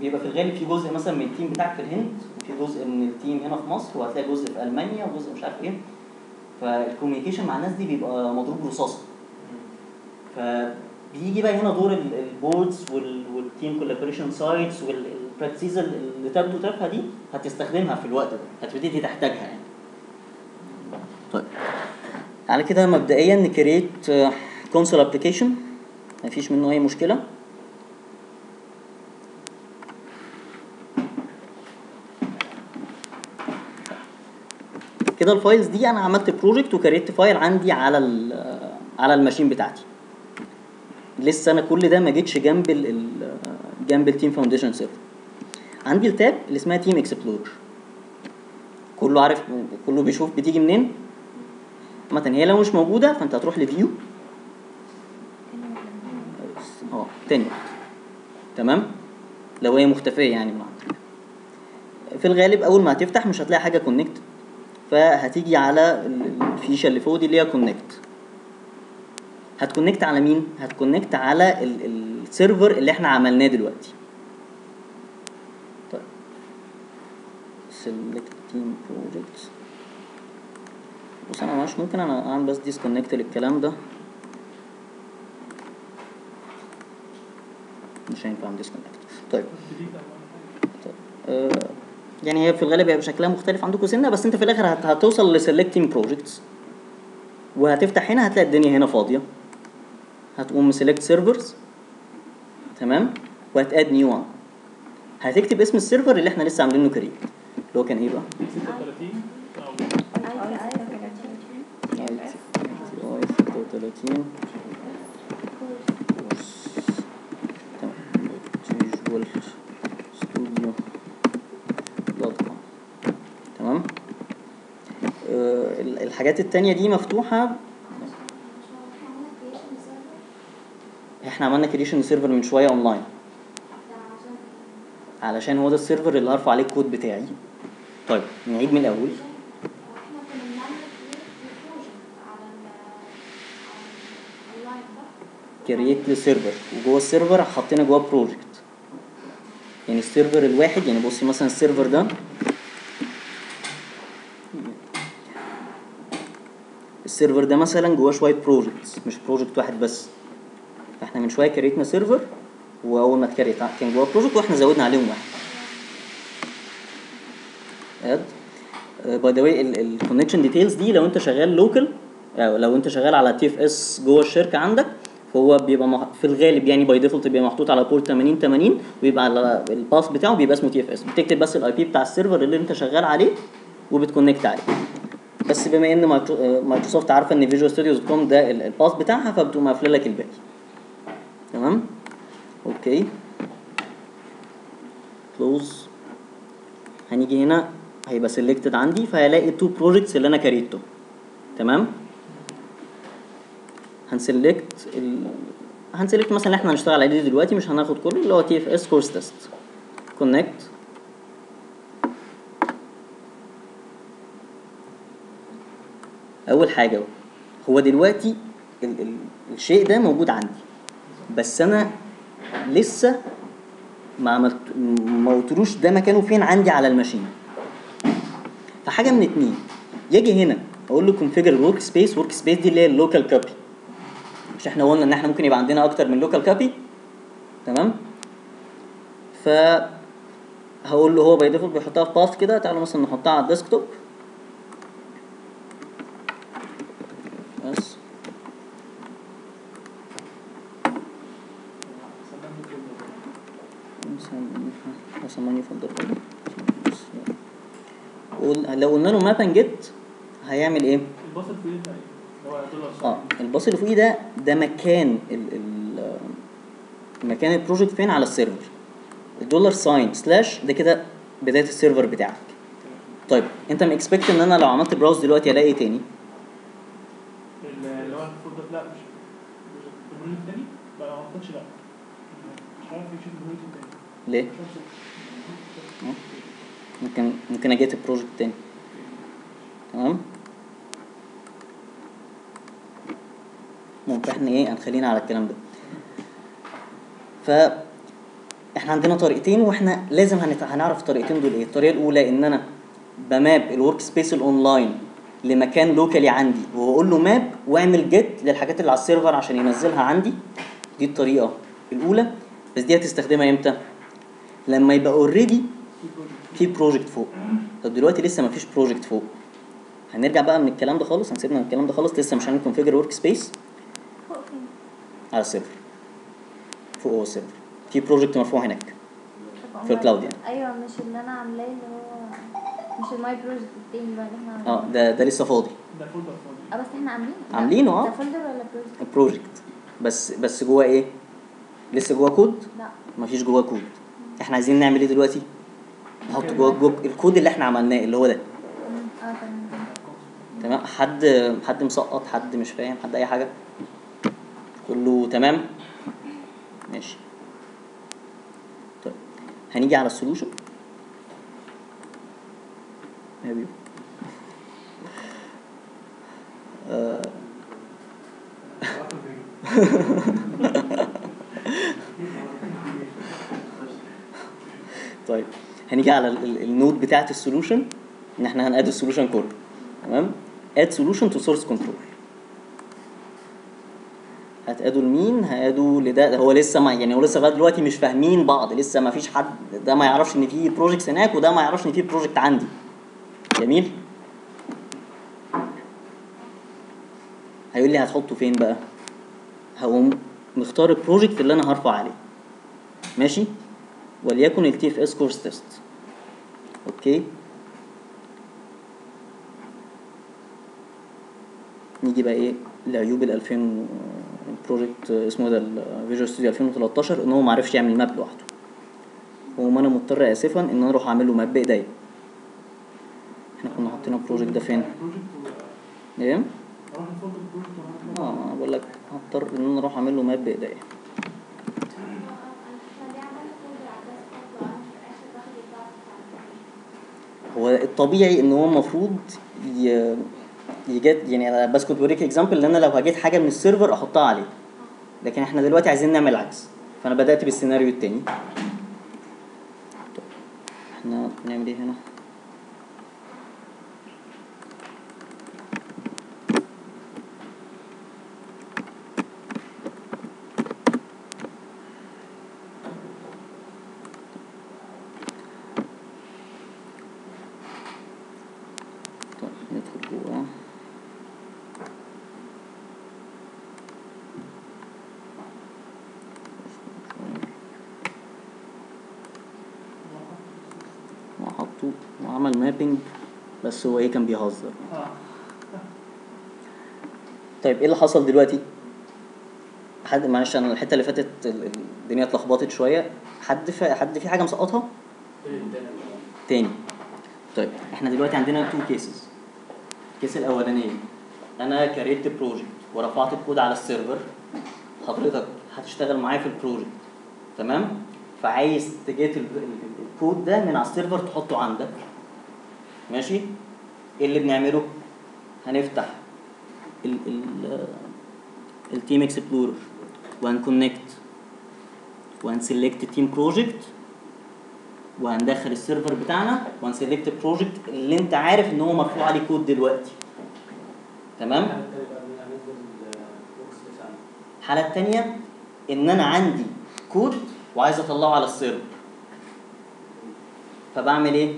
بيبقى في الغالب في جزء مثلا من التيم بتاعك في الهند، وفي جزء من التيم هنا في مصر، وهتلاقي جزء في المانيا، وجزء مش عارف ايه. فالكوميونيكيشن مع الناس دي بيبقى مضروب رصاصه. فبيجي بقى هنا دور البوردز والتيم كولابوريشن سايتس والبراكتسز اللي تبدو تافهه دي هتستخدمها في الوقت ده، هتبتدي تحتاجها يعني. طيب على كده مبدئيا نكريت كونسول ابلكيشن مفيش منه اي مشكله. كده الفايلز دي انا عملت بروجكت وكريت فايل عندي على على الماشين بتاعتي. لسه انا كل ده ما جيتش جنب ال جنب التيم فاونديشن سيرفر. عندي التاب اللي اسمها تيم اكسبلور، كله عارف، كله بيشوف بتيجي منين. مثلا هي لو مش موجوده فانت هتروح لفيو اه تاني، تمام، لو هي مختفيه يعني من عندك. في الغالب اول ما هتفتح مش هتلاقي حاجه كونكت، فهتيجي على الفيشه اللي فوق دي اللي هي كونكت. هتكونكت على مين؟ هتكونكت على السيرفر اللي احنا عملناه دلوقتي. طيب سيلكت تيم بروجكت. بص انا مش ممكن انا اعمل بس ديسكونكت للكلام ده، مش هينفع اعمل ديسكونكت. طيب طيب آه يعني هي في الغالب هيبقى شكلها مختلف عندكم سنه، بس انت في الاخر هتوصل لسيلكت تيم بروجكتس، وهتفتح هنا هتلاقي الدنيا هنا فاضيه، هتقوم سيلكت سيرفرز، تمام، وهتاد نيو وان، هتكتب اسم السيرفر اللي احنا لسه عاملينه كريت، اللي هو كان ايه بقى؟ ستة وثلاثين تمام، فيجوال ستوديو دوت كوم، تمام. الحاجات التانية دي مفتوحة. احنا عملنا كريشن سيرفر من شوية اونلاين، علشان هو ده السيرفر اللي هرفع عليه الكود بتاعي. طيب نعيد من الاول. كريت لسيرفر، وجوه السيرفر حطينا جواه بروجكت. يعني السيرفر الواحد، يعني بصي مثلا السيرفر ده السيرفر ده مثلا جواه شويه بروجكتس، مش بروجكت واحد بس. فاحنا من شويه كريتنا سيرفر، واول ما اتكريت كان جواه بروجكت، واحنا زودنا عليهم واحد. اد باي ذا واي الكونكشن ديتيلز دي لو انت شغال لوكال، لو انت شغال على تي اف اس جوه الشركه عندك، فهو بيبقى في الغالب يعني باي ديفولت بيبقى محطوط على بورت ثمانين ثمانين، وبيبقى على الباث بتاعه بيبقى اسمه تي اف اس. بتكتب بس الاي بي بتاع السيرفر اللي انت شغال عليه وبتكونكت عليه. بس بما ان مايكروسوفت عارفه ان فيجوال ستوديو دوت كوم ده الباث بتاعها، فبتقوم قافله لك الباقي، تمام. اوكي كلوز. هنيجي هنا هيبقى سيلكتد عندي، فهلاقي التو بروجكتس اللي انا كريتهم، تمام. هنسلكت ال... هنسلكت مثلا احنا هنشتغل عليه دلوقتي، مش هناخد كله، اللي هو تي اف اس كورس تيست. كونكت اول حاجه، هو دلوقتي ال ال الشيء ده موجود عندي، بس انا لسه ما عملت ما قلتلوش ده مكانه فين عندي على الماشين. فحاجه من اتنين، يجي هنا اقول له كونفيجر ورك سبيس. ورك سبيس دي اللي هي اللوكال كابي، مش احنا قلنا ان احنا ممكن يبقى عندنا اكتر من لوكال كابي، تمام. ف هقول له هو باي ديفولت بيحطها في باث كده، تعالوا مثلا نحطها على الديسكتوب بس. هسميه فولدر فاضي. لو قلنا له ماب اند جيت هيعمل ايه؟ الباص اللي فوقيه ده اه الباص اللي فوقيه ده ده مكان ال ال مكان البروجكت فين على السيرفر. الدولار ساين سلاش ده كده بدايه السيرفر بتاعك، طيب انت مكسبكت ان انا لو عملت براوز دلوقتي الاقي ايه تاني؟ اللي هو الفولدر لا مش البرنامج تاني لا ما اعتقدش لا مش عارف يشوف البرنامج تاني ليه؟ ممكن ممكن اجيت البروجكت تاني تمام؟ ممكن احنا ايه هنخلينا على الكلام ده. ف احنا عندنا طريقتين واحنا لازم هنت... هنعرف الطريقتين دول ايه. الطريقه الاولى ان انا بماب الورك سبيس الاونلاين لمكان لوكالي عندي وبقول له ماب واعمل جيت للحاجات اللي على السيرفر عشان ينزلها عندي. دي الطريقه الاولى، بس دي هتستخدمها امتى؟ لما يبقى اوريدي في بروجكت فوق. طب دلوقتي لسه ما فيش بروجكت فوق، هنرجع بقى من الكلام ده خالص، هنسيبنا من الكلام ده خالص، لسه مش هنكونفيجر ورك سبيس على السيرفر فوق. هو السيرفر في بروجكت مرفوع هناك في الكلاود يعني. ايوه مش اللي انا عاملاه اللي هو مش الماي بروجكت التاني بقى اللي احنا اه ده ده لسه فاضي، ده فولدر فاضي اه بس احنا عاملينه عاملينه اه ده فولدر ولا بروجكت؟ بروجكت بس بس جواه ايه؟ لسه جواه كود؟ لا مفيش جواه كود. احنا عايزين نعمل ايه دلوقتي؟ نحط جواه الكود اللي احنا عملناه اللي هو ده. اه تمام تمام. حد حد مسقط، حد مش فاهم، حد اي حاجه؟ كله تمام ماشي. طيب هنيجي على السولوشن. آه. طيب هنيجي على النود بتاعه السولوشن ان احنا هنأدي السولوشن كله تمام. اد سولوشن تو سورس كنترول. هتقادوا لمين؟ هقادوا لده. هو لسه ما يعني هو لسه لغايه دلوقتي مش فاهمين بعض، لسه ما فيش حد، ده ما يعرفش ان في بروجكت هناك وده ما يعرفش ان في بروجكت عندي. جميل. هيقول لي هتحطه فين بقى؟ هقوم مختار البروجكت اللي انا هرفع عليه ماشي، وليكن التي اف اس كورس تيست. اوكي نيجي بقى ايه لعيوب ال ألفين بروجكت اسمه ده الفيجوال ستوديو ألفين وتلتاشر، ان هو ما عرفش يعمل ماب لوحده، وما انا مضطر اسفا ان انا اروح اعمل له ماب بايديا. احنا كنا حاطين البروجكت ده فين؟ ايه؟ اه بقول لك هضطر ان انا اروح اعمل له ماب بايديا. هو الطبيعي ان هو المفروض يجيت يعني انا بس كنت بوريك اكزامبل ان انا لو هجيت حاجه من السيرفر احطها عليه، لكن احنا دلوقتي عايزين نعمل العكس، فانا بدات بالسيناريو التاني. طب احنا بنعمل ايه هنا؟ وعمل مابينج بس هو ايه كان بيهزر. طيب ايه اللي حصل دلوقتي؟ حد معلش انا الحته اللي فاتت الدنيا اتلخبطت شويه، حد في حد في حاجه مسقطها تاني. طيب احنا دلوقتي عندنا تو كيسز. الكيس الاولانيه انا كريت بروجكت ورفعت الكود على السيرفر، حضرتك هتشتغل معايا في البروجكت تمام، فعايز تجيت الكود ده من على السيرفر تحطه عندك ماشي. ايه اللي بنعمله؟ هنفتح ال ال التيم اكسبلورر وهنكونكت وهنسلكت تيم بروجكت وهندخل السيرفر بتاعنا وهنسلكت البروجكت اللي انت عارف ان هو مرفوع عليه كود دلوقتي تمام. الحاله الثانيه ان انا عندي كود وعايز اطلعه على السيرفر، فبعمل ايه؟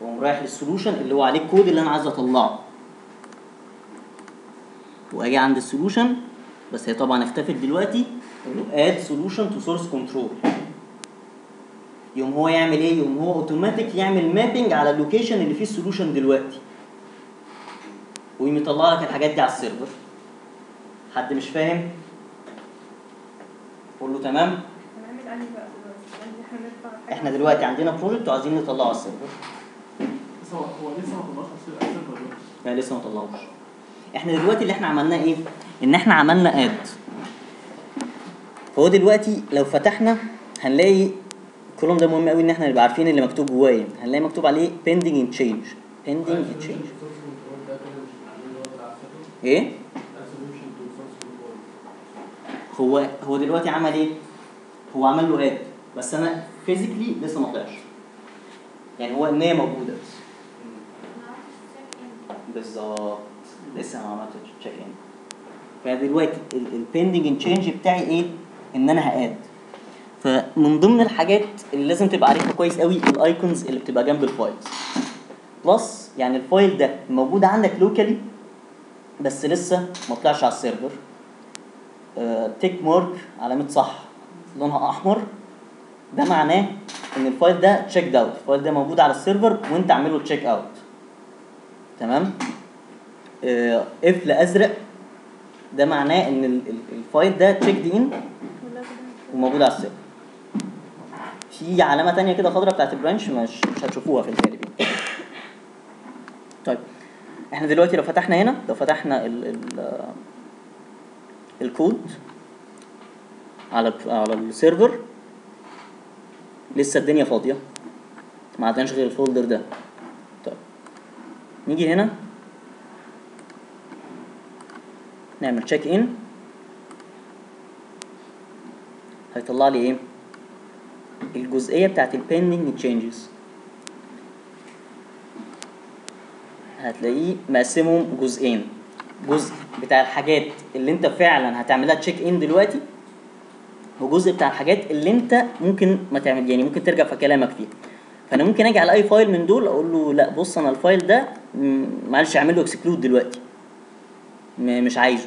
بقوم رايح للسولوشن اللي هو عليه الكود اللي انا عايز اطلعه، واجي عند السولوشن بس هي طبعا اختفت دلوقتي، اقول له اد سولوشن تو سورس كنترول. يقوم هو يعمل ايه؟ يقوم هو اوتوماتيك يعمل مابينج على اللوكيشن اللي فيه السولوشن دلوقتي، ويقوم يطلع لك الحاجات دي على السيرفر. حد مش فاهم؟ قول له تمام. احنا دلوقتي عندنا بروجكت وعايزين نطلعه على السيرفر. هو لسه ما طلعش لا لسه ما طلعوش. احنا دلوقتي اللي احنا عملناه ايه؟ ان احنا عملنا اد. فهو دلوقتي لو فتحنا هنلاقي الكولوم ده مهم قوي ان احنا نبقى عارفين اللي مكتوب جواه ايه. هنلاقي مكتوب عليه pending change. pending change. ايه؟ هو هو دلوقتي عمل ايه؟ هو عمل له اد بس انا فيزيكلي لسه ما طلعش. يعني هو ان هي موجوده بس. بالظبط لسه ما عملتش تشيك ان. فدلوقتي البندنج تشينج بتاعي ايه؟ ان انا هاد. فمن ضمن الحاجات اللي لازم تبقى عارفها كويس قوي الايكونز اللي بتبقى جنب الفايلز. بلس يعني الفايل ده موجود عندك لوكالي بس لسه ما طلعش على السيرفر. أه تيك مارك علامه صح لونها احمر ده معناه ان الفايل ده تشيك اوت، الفايل ده موجود على السيرفر وانت عامله تشيك اوت. تمام؟ أه اف لازرق ده معناه ان الفايل ده تشيك ان وموجود على السيرفر. في علامه ثانيه كده خضراء بتاعت البرانش مش مش هتشوفوها في الغالب. طيب احنا دلوقتي لو فتحنا هنا لو فتحنا ال ال الكود على على السيرفر لسه الدنيا فاضيه ما عندناش غير الفولدر ده. طيب نيجي هنا نعمل تشيك ان هيطلع لي ايه؟ الجزئيه بتاعت البندنج تشينجز هتلاقيه مقسمهم جزئين، جزء بتاع الحاجات اللي انت فعلا هتعملها تشيك ان دلوقتي وجزء بتاع الحاجات اللي انت ممكن ما تعمل يعني ممكن ترجع في كلامك فيها. فانا ممكن اجي على اي فايل من دول اقول له لا بص انا الفايل ده معلش اعمل له اكسكلود دلوقتي مش عايزه.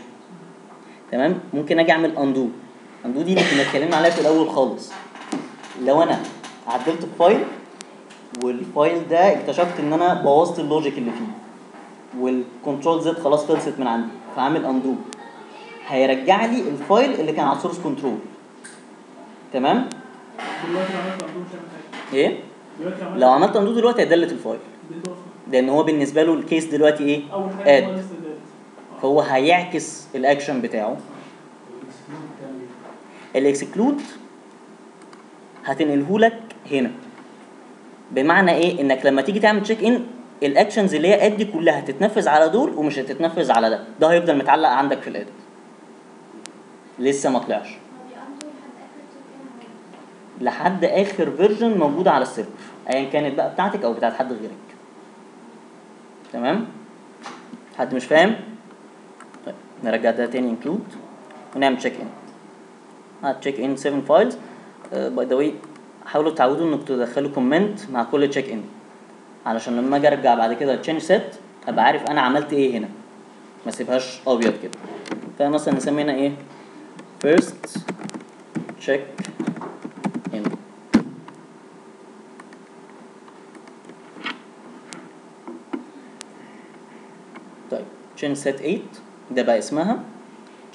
تمام؟ ممكن اجي اعمل اندو. اندو دي اللي كنا اتكلمنا عليها في الاول خالص. لو انا عدلت الفايل والفايل ده اكتشفت ان انا بوظت اللوجيك اللي فيه والكنترول زد خلاص خلصت من عندي فعامل اندو هيرجع لي الفايل اللي كان على السورس كنترول. تمام؟ دلوقتي عملت اندو مش هعمل ايه؟ دلوقتي عملت لو عملت اندو دلوقتي هيدلت الفايل لان هو بالنسبه له الكيس دلوقتي ايه؟ اول حاجه اد فهو هيعكس الاكشن بتاعه. الاكسكلود هتنقلهولك هنا بمعنى ايه؟ انك لما تيجي تعمل تشيك ان الاكشنز اللي هي ادي كلها هتتنفذ على دول ومش هتتنفذ على ده، ده هيفضل متعلق عندك في الادت. لسه ما طلعش. لحد اخر فيرجن موجوده على السيرفر، ايا كانت بقى بتاعتك او بتاعت حد غيرك. تمام؟ حد مش فاهم؟ طيب نرجع ده تاني انكلود ونعمل تشيك ان. هتشيك ان سبعة فايلز. باي ذا واي حاولوا تعودوا انكم تدخلوا كومنت مع كل تشيك ان. علشان لما اجي ارجع بعد كده تشينج سيت ابقى عارف انا عملت ايه هنا ما اسيبهاش ابيض كده. فمثلا نسمينا ايه؟ first check in. طيب تشينج سيت ثمانية ده بقى اسمها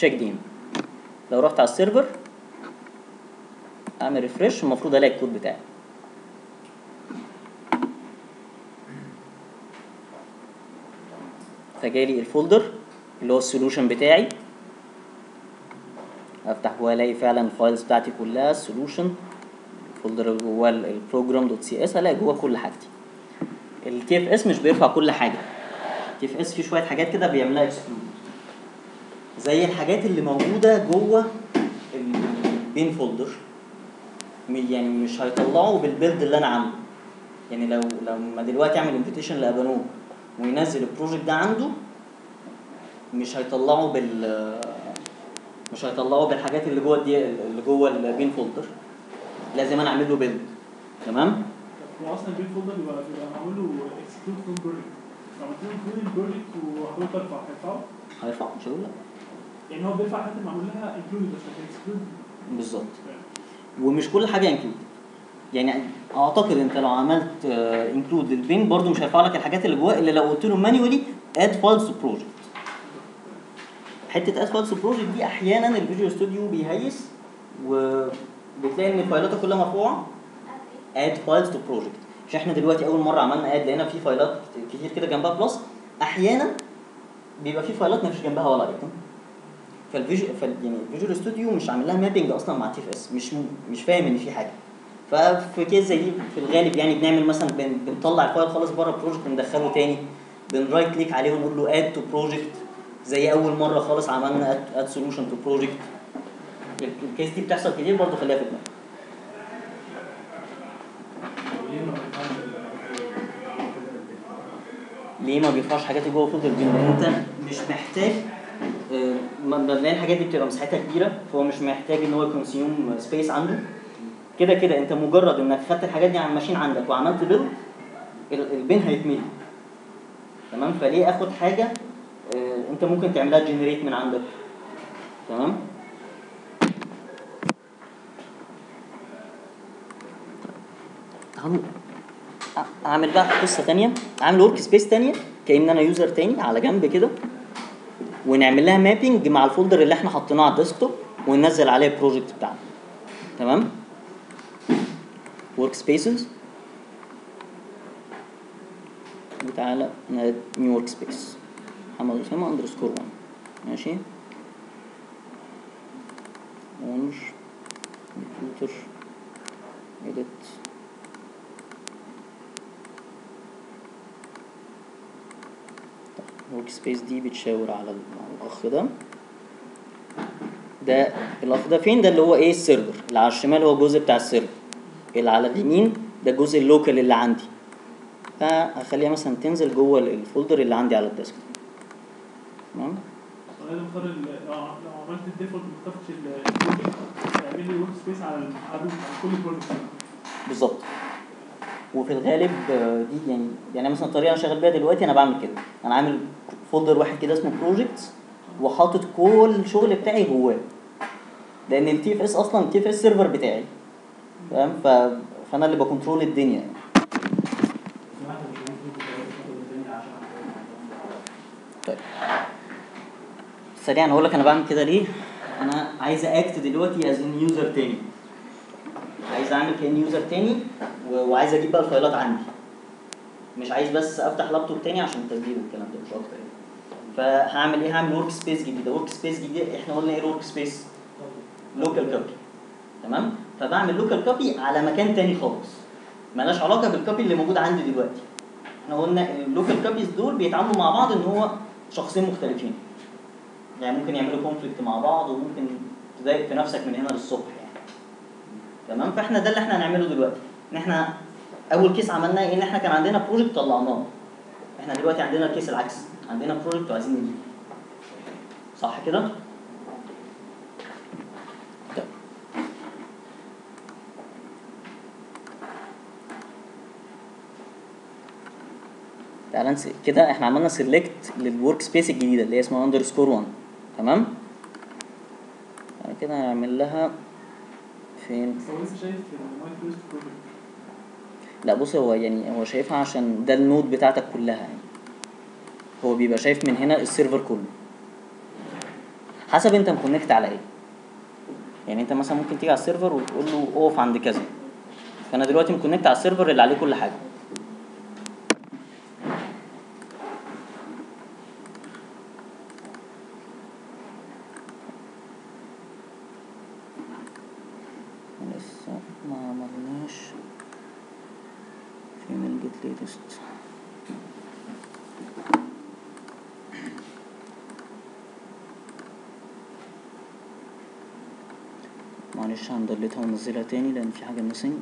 check in. لو رحت على السيرفر اعمل ريفريش المفروض الاقي الكود بتاعي. فجالي الفولدر اللي هو السولوشن بتاعي افتح جواه الاقي فعلا الفايلز بتاعتي كلها السولوشن الفولدر اللي جواه البروجرام دوت سي اس الاقي جواه كل حاجتي. التي اف اس مش بيرفع كل حاجه، التي اف اس فيه شويه حاجات كده بيعملها اكسكلود زي الحاجات اللي موجوده جوه البين فولدر يعني مش هيطلعوا بالبيلد اللي انا عامله. يعني لو لما دلوقتي اعمل انفيتيشن لابانوب وينزل البروجكت ده عنده مش هيطلعه بال مش هيطلعه بالحاجات اللي جوه دي اللي جوه البين فولدر لازم انا اعمل له بيلد. تمام؟ هو اصلا البين فولدر بيبقى معمول له اكسكلود فروم بروجكت لو عملت له كل البروجكت وهتقدر ترفع هيرفعه؟ هيرفعه مش هيقول لا يعني هو بيرفع حاجات معمول لها انكلود بس مش اكسكلود. بالظبط ومش كل حاجه انكلود يعني اعتقد انت لو عملت انكلود للبين برضو مش هيرفع لك الحاجات اللي جواه الا لو قلت له مانيولي اد فايلز تو بروجكت. حته اد فايلز تو بروجكت دي احيانا الفيجوال ستوديو بيهيس وبتلاقي ان فايلاتها كلها مرفوعه اد فايلز تو بروجكت مش احنا دلوقتي اول مره عملنا اد لقينا في فايلات كتير كده جنبها بلس، احيانا بيبقى في فايلات ما فيش جنبها ولا ايكون. فالفيجوال يعني الفيجوال ستوديو مش عامل لها مابنج اصلا مع تي اف اس، مش مش فاهم ان في حاجه. ففي كيس زي دي في الغالب يعني بنعمل مثلا بن بنطلع الفايل خالص بره البروجكت وندخله تاني، بنرايت كليك عليه ونقول له اد تو بروجكت زي اول مره خالص عملنا اد سولوشن تو بروجكت. الكيس دي بتحصل كتير برضه، خليها في دماغك. ليه ما بيرفعش حاجات جوه فولدر بين؟ انت مش محتاج مبدئيا الحاجات دي بتبقى مساحتها كبيره، فهو مش محتاج ان هو يكونسيوم سبيس عنده. كده كده انت مجرد انك خدت الحاجات دي على الماشين عندك وعملت بيلد، البين هيتملي تمام. فليه اخد حاجه انت ممكن تعملها جنريت من عندك؟ تمام. هعمل بقى قصه ثانيه، عامل ورك سبيس ثانيه كأن انا يوزر ثاني على جنب كده، ونعمل لها مابنج مع الفولدر اللي احنا حطيناه على الديسكتوب وننزل عليه البروجكت بتاعنا. تمام. ورك سبيسز، وتعالى نيو ورك سبيس محمد اسامه اندرسكور واحد، ماشي، ونش كمبيوتر اديت ورك سبيس. دي بتشاور على الاخ ده، ده الاخ ده فين؟ ده اللي هو ايه السيرفر، اللي على الشمال هو الجزء بتاع السيرفر، اللي على اليمين ده الجزء اللوكال اللي عندي. فهخليها مثلا تنزل جوه الفولدر اللي عندي على الديسك. تمام. انا بختار لو عملت الديفولت ما اخترتش البروجكت، تعمل لي ورك سبيس على كل البروجكت بالظبط. وفي الغالب دي يعني يعني مثلا الطريقه انا شغال بيها دلوقتي، انا بعمل كده، انا عامل فولدر واحد كده اسمه بروجكتس وحاطط كل الشغل بتاعي جواه، لان التي اف اس اصلا التي اف اس سيرفر بتاعي، تمام. فانا اللي بكنترول الدنيا يعني. طيب سريعا هقول لك انا بعمل كده ليه. انا عايز اكت دلوقتي از ان يوزر تاني، عايز اعمل كأني يوزر تاني وعايز اجيب بقى الفايلات عندي، مش عايز بس افتح لابتوب تاني عشان التسجيل والكلام ده، مش اكتر يعني. فهعمل ايه؟ هعمل ورك سبيس جديده. ورك سبيس جديده احنا قلنا ايه الورك سبيس؟ لوكال كوبي. تمام. فبعمل لوكال كوبي على مكان تاني خالص مالهاش علاقه بالكوبي اللي موجود عندي دلوقتي. احنا قلنا اللوكال كوبيز دول بيتعاملوا مع بعض ان هو شخصين مختلفين، يعني ممكن يعملوا كونفليكت مع بعض وممكن تضايق في نفسك من هنا للصبح يعني. تمام. فاحنا ده اللي احنا هنعمله دلوقتي، ان احنا اول كيس عملناه ايه؟ ان احنا كان عندنا بروجكت طلعناه. احنا دلوقتي عندنا الكيس العكس، عندنا بروجكت وعايزين نجيبه، صح كده؟ طيب تعالى نسيب كده. احنا عملنا سيلكت للورك سبيس الجديده اللي هي اسمها اندرسكور واحد، تمام؟ بعد كده هنعمل لها فين؟ لا بص، هو يعني هو شايفها عشان ده النود بتاعتك كلها يعني، هو بيبقى شايف من هنا السيرفر كله حسب انت مكونكت على ايه. يعني انت مثلا ممكن تيجي على السيرفر وتقول له اقف عند كذا، فانا دلوقتي مكونكت على السيرفر اللي عليه كل حاجه. لسه ما عملناش فين الجيت ليتست؟ معلش هندلتها وننزلها تاني لان في حاجه ميسنج.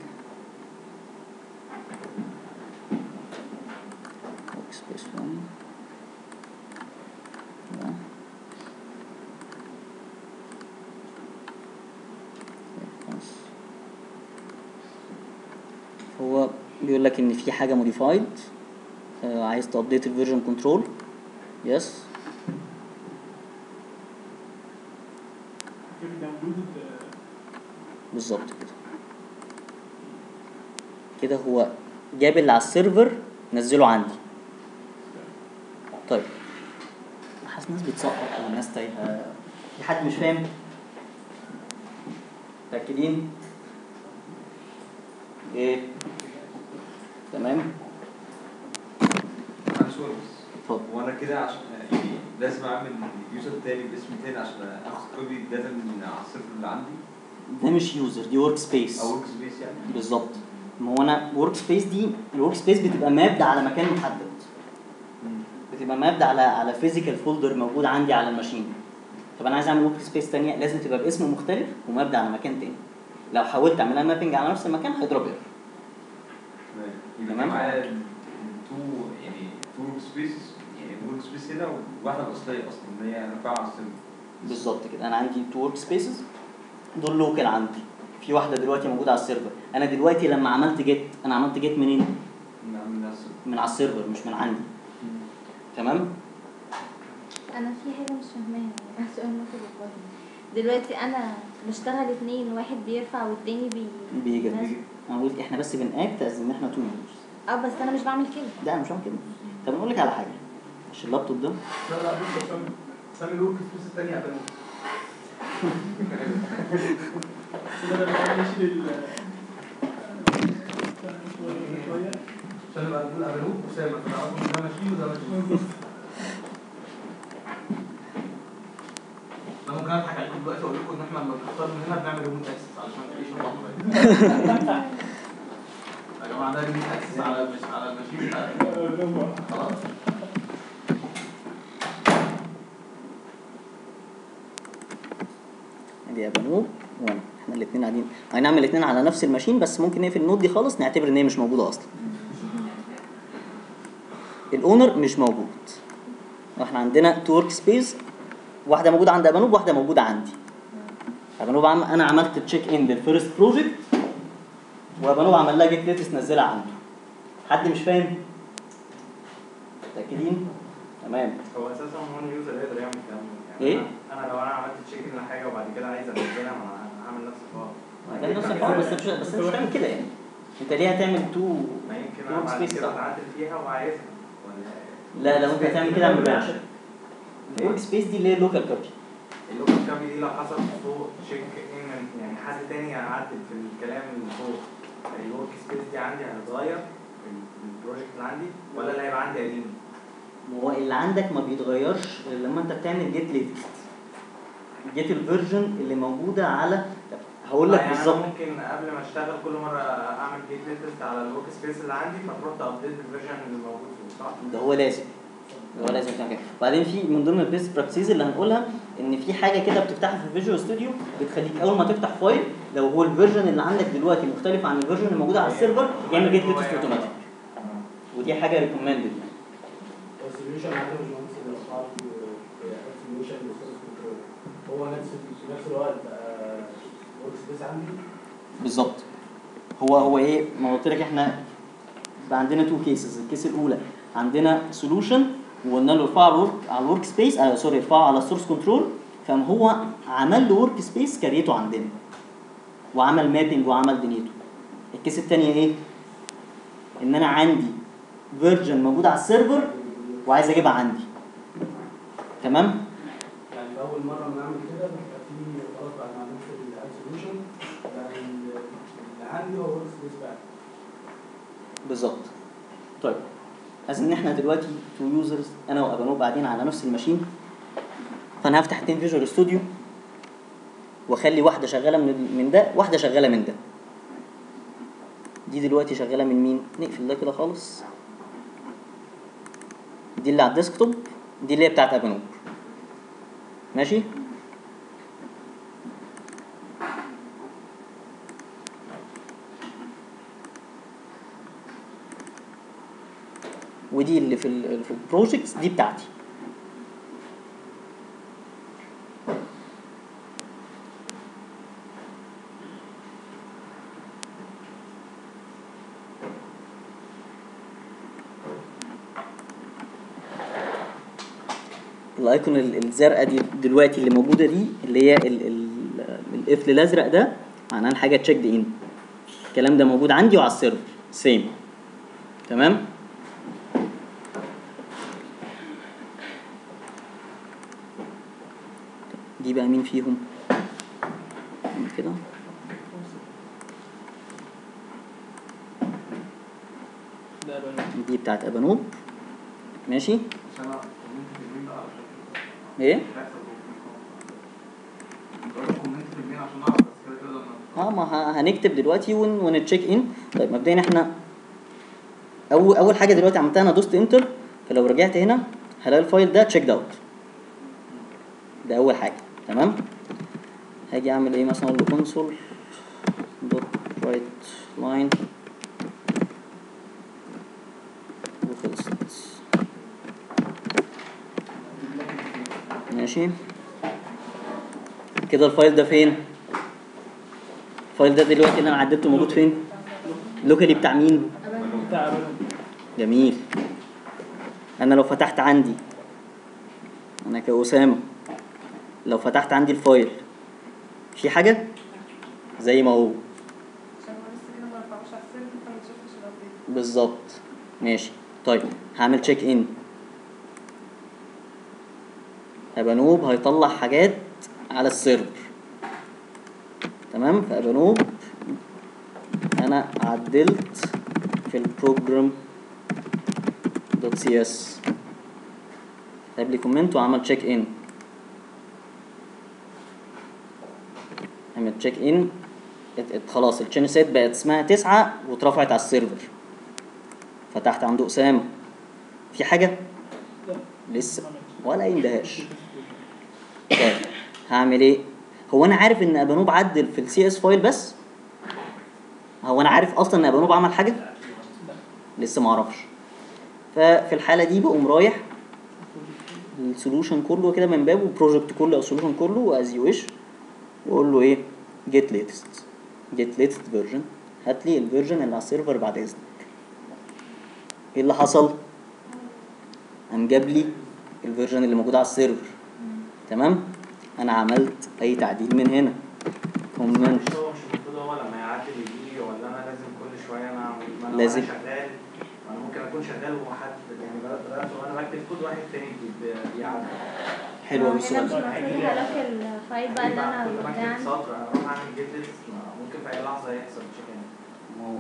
ورك سبيس واحد، هو بيقول لك ان في حاجه موديفايد، آه عايز تابديت الفيرجن كنترول، يس. بالظبط كده. كده هو جاب اللي على السيرفر نزله عندي. طيب حاسس ناس بتسقط او ناس تايهه، في حد مش فاهم؟ متاكدين؟ ايه؟ لازم اعمل يوزر تاني باسم تاني عشان اخد كل الداتا من على السيرفر اللي عندي. ده مش يوزر، دي ورك سبيس. اه ورك سبيس يعني. بالظبط. ما هو انا ورك سبيس دي، الورك سبيس بتبقى مابد على مكان محدد. بتبقى مابد على على فيزيكال فولدر موجود عندي على الماشين. طب انا عايز اعمل ورك سبيس ثانيه لازم تبقى باسم مختلف ومابد على مكان تاني. لو حاولت اعملها مابنج على نفس المكان هيضرب ايرور. تمام. معايا تو يعني تو ورك سبيسز، يعني ورك سبيس هنا وواحده الاصليه اصلا اللي هي رفعها على السيرفر. بالظبط كده، انا عندي تو ورك سبيسز دول لوكال عندي، في واحده دلوقتي موجوده على السيرفر. انا دلوقتي لما عملت جيت، انا عملت جيت منين؟ من من على السيرفر مش من عندي. تمام. انا في حاجه مش فاهماها، يعني سؤال ممكن يتفهم. دلوقتي انا بشتغل اتنين، واحد بيرفع والتاني بي بيجي. انا قلت احنا بس بنأكد ان احنا تو يوزرز. اه بس انا مش بعمل كده. لا انا مش بعمل كده. طب اقول لك على حاجه، مش اللابتوب ده؟ لا لا بص، سامي سامي لوك الفلوس الثانيه يا بنات. انا بشيل شويه عشان ابقى اقول ابو اسامه ده ماشي وده ماشي. انا ممكن اضحك عليكم دلوقتي واقول لكم ان احنا لما بنختار من هنا بنعمل ريموت اكسس علشان تعيشوا براحتكم. يا جماعه ده ريموت اكسس على مش على الماشين خلاص. ادي يا بنو وانا احنا الاثنين قاعدين، هنعمل الاثنين على نفس الماشين بس ممكن نقفل النوت دي خالص، نعتبر ان هي مش موجوده اصلا. الاونر مش موجود. احنا عندنا تو ورك سبيس، واحده موجوده عند ابانوب واحده موجوده عندي. ابانوب عم انا عملت تشيك ان للفيرست بروجكت وابانوب عمل لها جيت ليتست نزلها عنده. حد مش فاهم؟ متاكدين؟ تمام. هو اساسا هون اليوزر يقدر يعمل الكلام ده؟ ايه؟ انا لو انا عملت تشيك ان لحاجه وبعد كده عايز انزلها هعمل نفس الحوار. هتعمل نفس الحوار بس مش بس مش هتعمل كده يعني. انت ليه هتعمل تو ما يمكن انا بعد كده اتعدل فيها وعايزها ولا لا؟ لو انت هتعمل كده ما ينفعش. الورك سبيس دي اللي هي اللوكال كابي. اللوكال كابي دي لو حصل فوق تشيك ان يعني حد تاني هيعدل في الكلام اللي فوق، الورك سبيس دي عندي هتتغير في البروجكت اللي عندي ولا اللي هيبقى عندي قديم؟ ما هو اللي عندك ما بيتغيرش غير لما انت بتعمل جيت ليتست. جيت الفيرجن اللي موجوده على، هقول لك بالظبط. يعني ممكن قبل ما اشتغل كل مره اعمل جيت ليتست على الورك سبيس اللي عندي فاروح ابديت الفيرجن اللي موجود فيه، صح؟ ده هو لازم. هو لازم تعمل كده. وبعدين في من ضمن البيست براكتسز اللي هنقولها ان في حاجه كده بتفتحها في فيجوال ستوديو بتخليك اول ما تفتح فايل لو هو الفيرجن اللي عندك دلوقتي مختلف عن الفيرجن اللي موجوده على السيرفر يعمل جيت ليتست اوتوماتيك. ودي حاجه ريكومندد. السوليوشن عندنا مش مهندس الاصحاب السوليوشن هو نفس في نفس الوقت ورك سبيس عندي. بالظبط. هو هو ايه؟ ما قلت لك احنا عندنا تو كيسز، الكيس الاولى عندنا سوليوشن وقلنا له ارفعه على على الورك سبيس، آه سوري ارفعه على السورس كنترول، فهو عمل له ورك سبيس كريته عندنا وعمل مابنج وعمل دنيته. الكيس الثانيه ايه؟ ان انا عندي فيرجن موجود على السيرفر وعايز اجيبها عندي. تمام؟ يعني اول مره بنعمل كده بيبقى في خلاص بعد ما عملت السوليوشن يعني اللي عندي هو ورك سبيس بقى. بالظبط. طيب عايز ان احنا دلوقتي تو يوزرز، انا وابانوب قاعدين على نفس الماشين، فانا هفتح اتنين فيجوال ستوديو واخلي واحده شغاله من من ده واحده شغاله من ده. دي دلوقتي شغاله من مين؟ نقفل ده كده خالص. دي اللي على الديسكتوب، دي اللي هي بتاعت ابانوب. ماشي؟ ودي اللي في ال في البروجكتس دي بتاعتي. الايقون الزرقاء دي دلوقتي اللي موجوده دي اللي هي القفل الازرق ده معناها حاجه تشيكد ان. الكلام ده موجود عندي وعلى السيرفر سيم. تمام؟ دي بقى مين فيهم؟ كده دي بتاعت ابانوب. ماشي؟ ايه؟ اه ما هنكتب دلوقتي ونتشيك ان. طيب مبدئيا احنا اول اول حاجه دلوقتي عملتها انا دوست انتر، فلو رجعت هنا هلاقي الفايل ده تشيك اوت، ده اول حاجه. تمام، هاجي اعمل ايه مثلا؟ اقول له console دوت رايت لاين وخلصت. ماشي كده. الفايل ده فين؟ الفايل ده دلوقتي اللي انا عديته موجود فين؟ لوكالي بتاع مين؟ جميل. انا لو فتحت عندي، انا كأسامة لو فتحت عندي الفايل في حاجة زي ما هو بالظبط. ماشي. طيب هعمل تشيك ان، ابانوب هيطلع حاجات على السيرفر. تمام، فابانوب انا عدلت في البروجرام دوت سي اس، كتب لي كومنت وعمل تشيك ان، عمل تشيك ان، خلاص التشين سيت بقت اسمها تسعة واترفعت على السيرفر. فتحت عنده اسامه في حاجه لسه ولا يندهاش. طيب هعمل ايه؟ هو انا عارف ان ابانوب عدل في السي اس فايل، بس هو انا عارف اصلا ان ابانوب عمل حاجه لسه ما اعرفش. ففي الحاله دي بقوم رايح السولوشن كله كده من بابه، البروجكت كله او السولوشن كله واز يو ويش، واقول له ايه؟ جيت ليتست، جيت ليتست فيرجن، هات لي الفيرجن اللي على السيرفر بعد اذنك. ايه اللي حصل؟ قام جاب لي الفيرجن اللي موجود على السيرفر. تمام، انا عملت اي تعديل من هنا كومنت. هو مش المفروض هو لما يعدل يجي، ولا انا لازم كل شويه انا اعمل؟ لازم شغال، انا ممكن اكون شغال وحد يعني بدات وانا بكتب كود واحد تاني بيعدل. حلو قوي السؤال ده. الفايل بقى اللي انا بكتب سطر انا هعمل جيت، ممكن في اي لحظه يحصل مشكله. ما هو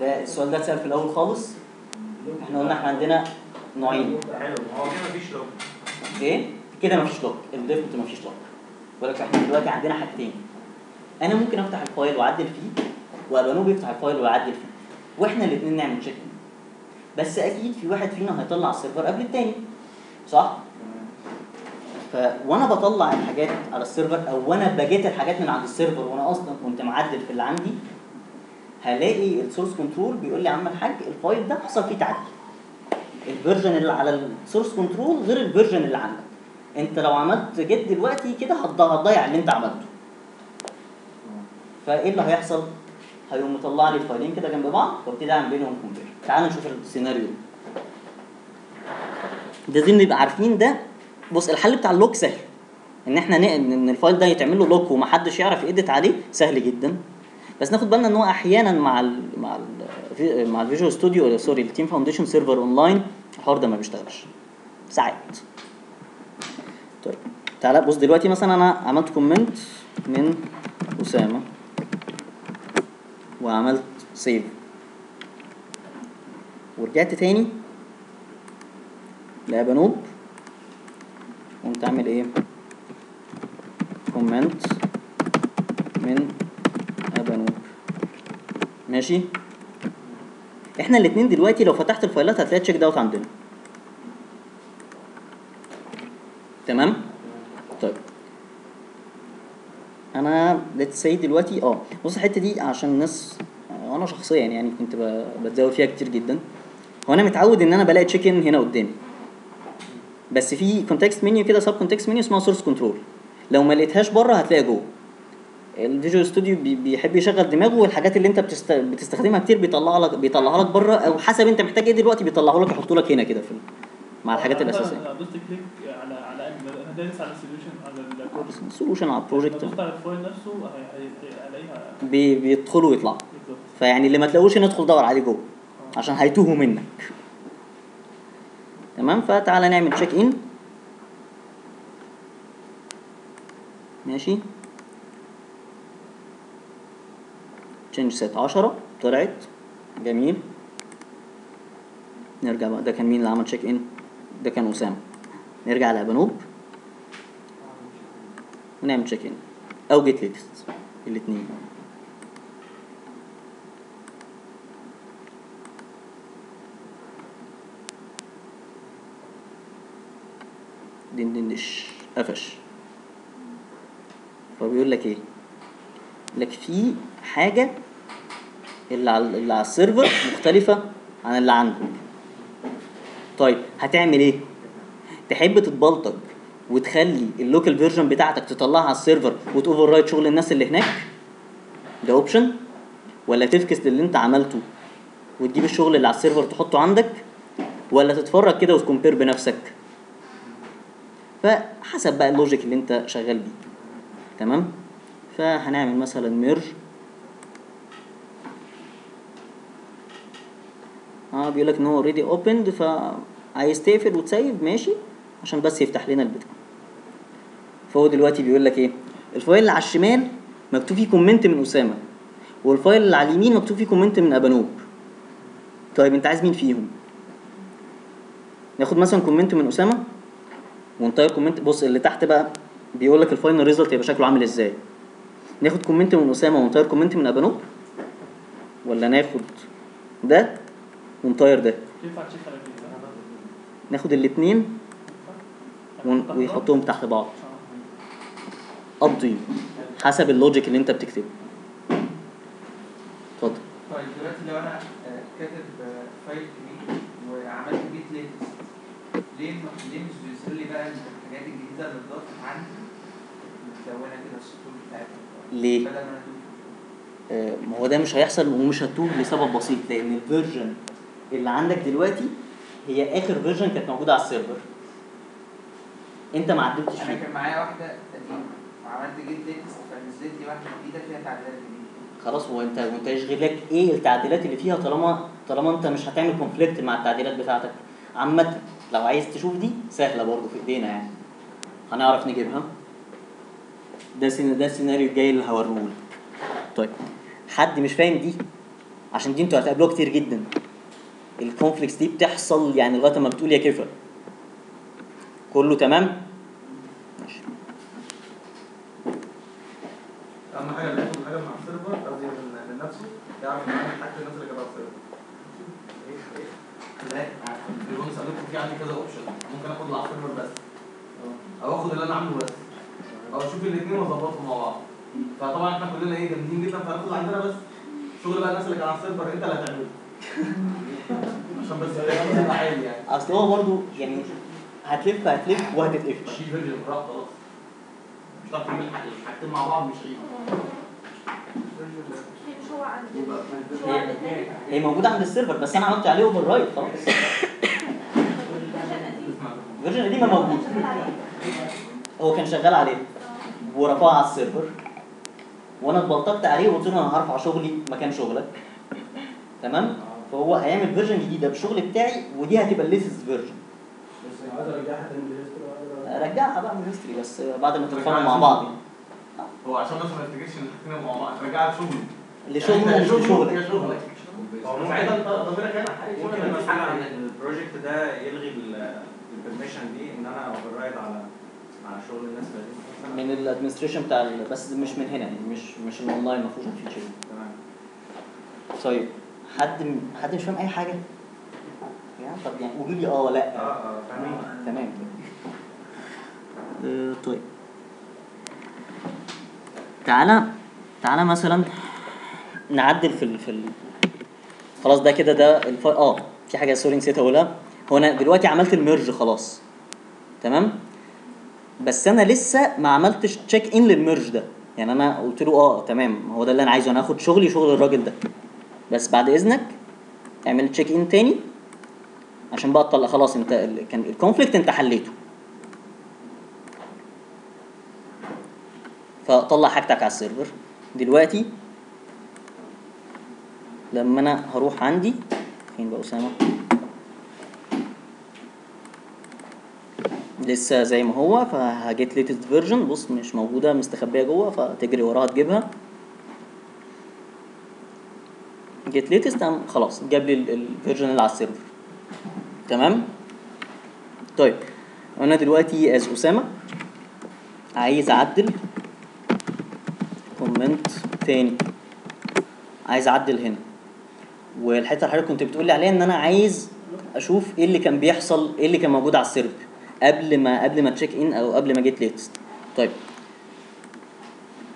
ده السؤال ده اتسال في الاول خالص. احنا قلنا احنا عندنا نوعين. حلو، هو كده مفيش لوك. ايه؟ كده مفيش لوك، الديفولت مفيش لوك. بقول لك احنا دلوقتي عندنا حاجتين، انا ممكن افتح الفايل واعدل فيه، وابانوب يفتح الفايل ويعدل فيه، واحنا الاثنين نعمل تشيك ان. بس اكيد في واحد فينا هيطلع السيرفر قبل الثاني، صح؟ ف وانا بطلع الحاجات على السيرفر، او وانا بجيت الحاجات من عند السيرفر وانا اصلا كنت معدل في اللي عندي، هلاقي السورس كنترول بيقول لي يا عم الحاج الفايل ده حصل فيه تعديل. الفيرجن اللي على السورس كنترول غير الفيرجن اللي عندك. انت لو عملت جيت دلوقتي كده هتضيع اللي انت عملته. فايه اللي هيحصل؟ هيقوم مطلع لي الفايلين كده جنب بعض وابتدي اعمل بينهم كومبير. تعالوا نشوف السيناريو ده. زي ما نبقى عارفين ده، بص الحل بتاع اللوك سهل، ان احنا ان الفايل ده يتعمل له لوك ومحدش يعرف يأدت عليه، سهل جدا. بس ناخد بالنا ان هو احيانا مع ال مع ال مع الفيجوال ستوديو، سوري التيم فاونديشن سيرفر اونلاين، الحوار ده ما بيشتغلش ساعات. طيب تعالى بص دلوقتي مثلا انا عملت كومنت من اسامه وعملت سيف، ورجعت تاني لابانوب وقمت اعمل ايه؟ كومنت من بنوب. ماشي، احنا الاثنين دلوقتي لو فتحت الفايلات هتلاقي تشيك اوت عندنا. تمام. طيب انا ليتس سي دلوقتي اه بص الحته دي عشان الناس، انا شخصيا يعني كنت بتزاول فيها كتير جدا. هو انا متعود ان انا بلاقي تشيك ان هنا قدامي، بس في كونتكست منيو كده، سب كونتكست منيو اسمها سورس كنترول، لو ما لقيتهاش بره هتلاقيها جوه. الفيجوال ستوديو بيحب يشغل دماغه، والحاجات اللي انت بتست... بتستخدمها كتير بيطلعها لك بيطلعها لك بره، او حسب انت محتاج ايه دلوقتي بيطلعه لك يحطه لك هنا كده في مع الحاجات الاساسيه. دوست كليك على على انا دايس على السوليوشن، على البروجكت، سوليوشن على البروجكت، دوست على الفايل نفسه هيلاقيها، بيدخل ويطلع. فيعني اللي ما تلاقوش ندخل دور عليه جوه عشان هيتوه منك. تمام، فتعالى نعمل تشيك ان. ماشي، تشينج سيت عشرة طلعت. جميل، نرجع بقى. ده كان مين اللي عمل تشيك ان؟ ده كان اسامه. نرجع لابانوب ونعمل تشيك ان او جيت ليتست الاثنين. دين ديندش قفش. فبيقول لك ايه؟ لك في حاجه اللي على اللي على السيرفر مختلفه عن اللي عندك. طيب هتعمل ايه؟ تحب تتبلطج وتخلي اللوكال فيرجن بتاعتك تطلعها على السيرفر وتوفر رايت شغل الناس اللي هناك؟ ده اوبشن. ولا تفكس للي انت عملته وتجيب الشغل اللي على السيرفر تحطه عندك؟ ولا تتفرج كده وتكمبير بنفسك؟ فحسب بقى اللوجيك اللي انت شغال بيه. تمام؟ فهنعمل مثلا ميرج. اه بيقول لك ان هو اوريدي اوبند، فعايز تقفل وتسيب ماشي عشان بس يفتح لنا البتاع. فهو دلوقتي بيقول لك ايه؟ الفايل اللي على الشمال مكتوب فيه كومنت من اسامه، والفايل اللي على اليمين مكتوب فيه كومنت من ابانوب. طيب انت عايز مين فيهم؟ ناخد مثلا كومنت من اسامه ونطير كومنت. بص اللي تحت بقى بيقول لك الفاينل ريزلت هيبقى شكله عامل ازاي. ناخد كومنت من اسامه ونطير كومنت من ابانوب، ولا ناخد ده ونطير ده؟ ناخد الاثنين ويحطهم تحت بعض. قضي حسب اللوجيك اللي انت بتكتبه. اتفضل. طيب دلوقتي لو انا كاتب فايل كبير وعملت جيت ليتست، ليه ليه مش بيظهر لي بقى الحاجات الجديده اللي اتضافت عندي متلونه كده السطور بتاعتها؟ ليه؟ آه ما هو ده مش هيحصل ومش هتوه لسبب بسيط، لان الفيرجن اللي عندك دلوقتي هي اخر فيرجن كانت موجوده على السيرفر. انت ما عدلتش فيها. انا كان معايا واحده قديمه وعملت جيت ليتست فنزلت لي واحده جديده فيها تعديلات جديده. خلاص هو انت وانت يشغلك ايه التعديلات اللي فيها طالما طالما انت مش هتعمل كونفليكت مع التعديلات بتاعتك؟ عامه لو عايز تشوف دي سهله برضه في ايدينا، يعني هنعرف نجيبها. ده سين... ده السيناريو الجاي اللي هوريه لك. طيب حد مش فاهم دي؟ عشان دي انتوا هتقابلوها كتير جدا. الكونفليكتس دي بتحصل يعني لغايه ما بتقول يا كيفه. كله تمام؟ ماشي. اهم حاجه اللي ياخد حاجه مع السيرفر قصدي من نفسه يعمل معاها حاجه الناس اللي جابها على السيرفر. ايه ايه؟ لا بيقولوا سالكم في عندي كذا اوبشن، ممكن اخد اللي على السيرفر بس. او اخد اللي انا عامله بس. او اشوف الاثنين واظبطهم مع بعض. فطبعا احنا كلنا ايه جامدين جدا فهناخد عندنا بس. شغل بقى الناس اللي كانت على السيرفر انت اللي هتعمله. عشان بس يبقى عادي يعني. اصل هو برضه يعني هتلف هتلف وهتتقفل. شيل فيرجن براحة خلاص. مش هتعرف تعمل حاجتين مع بعض مش عيب. مش هو عندي. مش هو عندي. هي موجودة عند السيرفر بس أنا عملت عليه أوفر رايت خلاص. الفيرجن القديمة موجودة. هو كان شغال عليه ورفعها على السيرفر وأنا اتبلطجت عليه وقلت له أنا هرفع شغلي مكان شغلك. تمام؟ فهو هيعمل فيرجن جديدة بالشغل بتاعي ودي هتبقى الليسست فيرجن. رجعها بقى من الهيستوري بس بعد ما تتفاهموا مع بعض. هو عشان بس ما تفتكرش ان احنا مع بعض رجعها لشغلي لشغلي لشغلك لشغلك هو ساعتها انت ضميرك هنا ممكن بس عن البروجكت ده يلغي البرميشن دي ان انا اوفررايد على على شغل الناس دي من الادمنستريشن بتاع بس مش من هنا يعني مش مش الاونلاين ما فيهوش الفيتشر. تمام. طيب حد حد مش فاهم اي حاجه؟ طب يعني قولي لي اه ولا لا. اه تمام تمام. طيب تعالى تعالى مثلا نعدل في ال في ال خلاص ده كده ده الف... اه في حاجه سوري نسيت اقولها. هو انا دلوقتي عملت الميرج خلاص تمام، بس انا لسه ما عملتش تشيك ان للميرج ده. يعني انا قلت له اه تمام هو ده اللي انا عايزه، انا هاخد شغلي شغل الراجل ده بس بعد اذنك اعمل تشيك ان تاني عشان بقى تطلع خلاص انت ال... كان الكونفليكت انت حليته فطلع حاجتك على السيرفر. دلوقتي لما انا هروح عندي فين بقى اسامه؟ لسه زي ما هو فهجيت ليتست فيرجن. بص مش موجوده مستخبيه جوه فتجري وراها تجيبها. جيت ليتست خلاص جاب لي الفيرجن اللي على السيرفر. تمام. طيب انا دلوقتي از اسامه عايز اعدل كومنت تاني، عايز اعدل هنا. والحته اللي حضرتك كنت بتقولي عليها ان انا عايز اشوف ايه اللي كان بيحصل، ايه اللي كان موجود على السيرفر قبل ما قبل ما تشيك ان او قبل ما جيت ليتست. طيب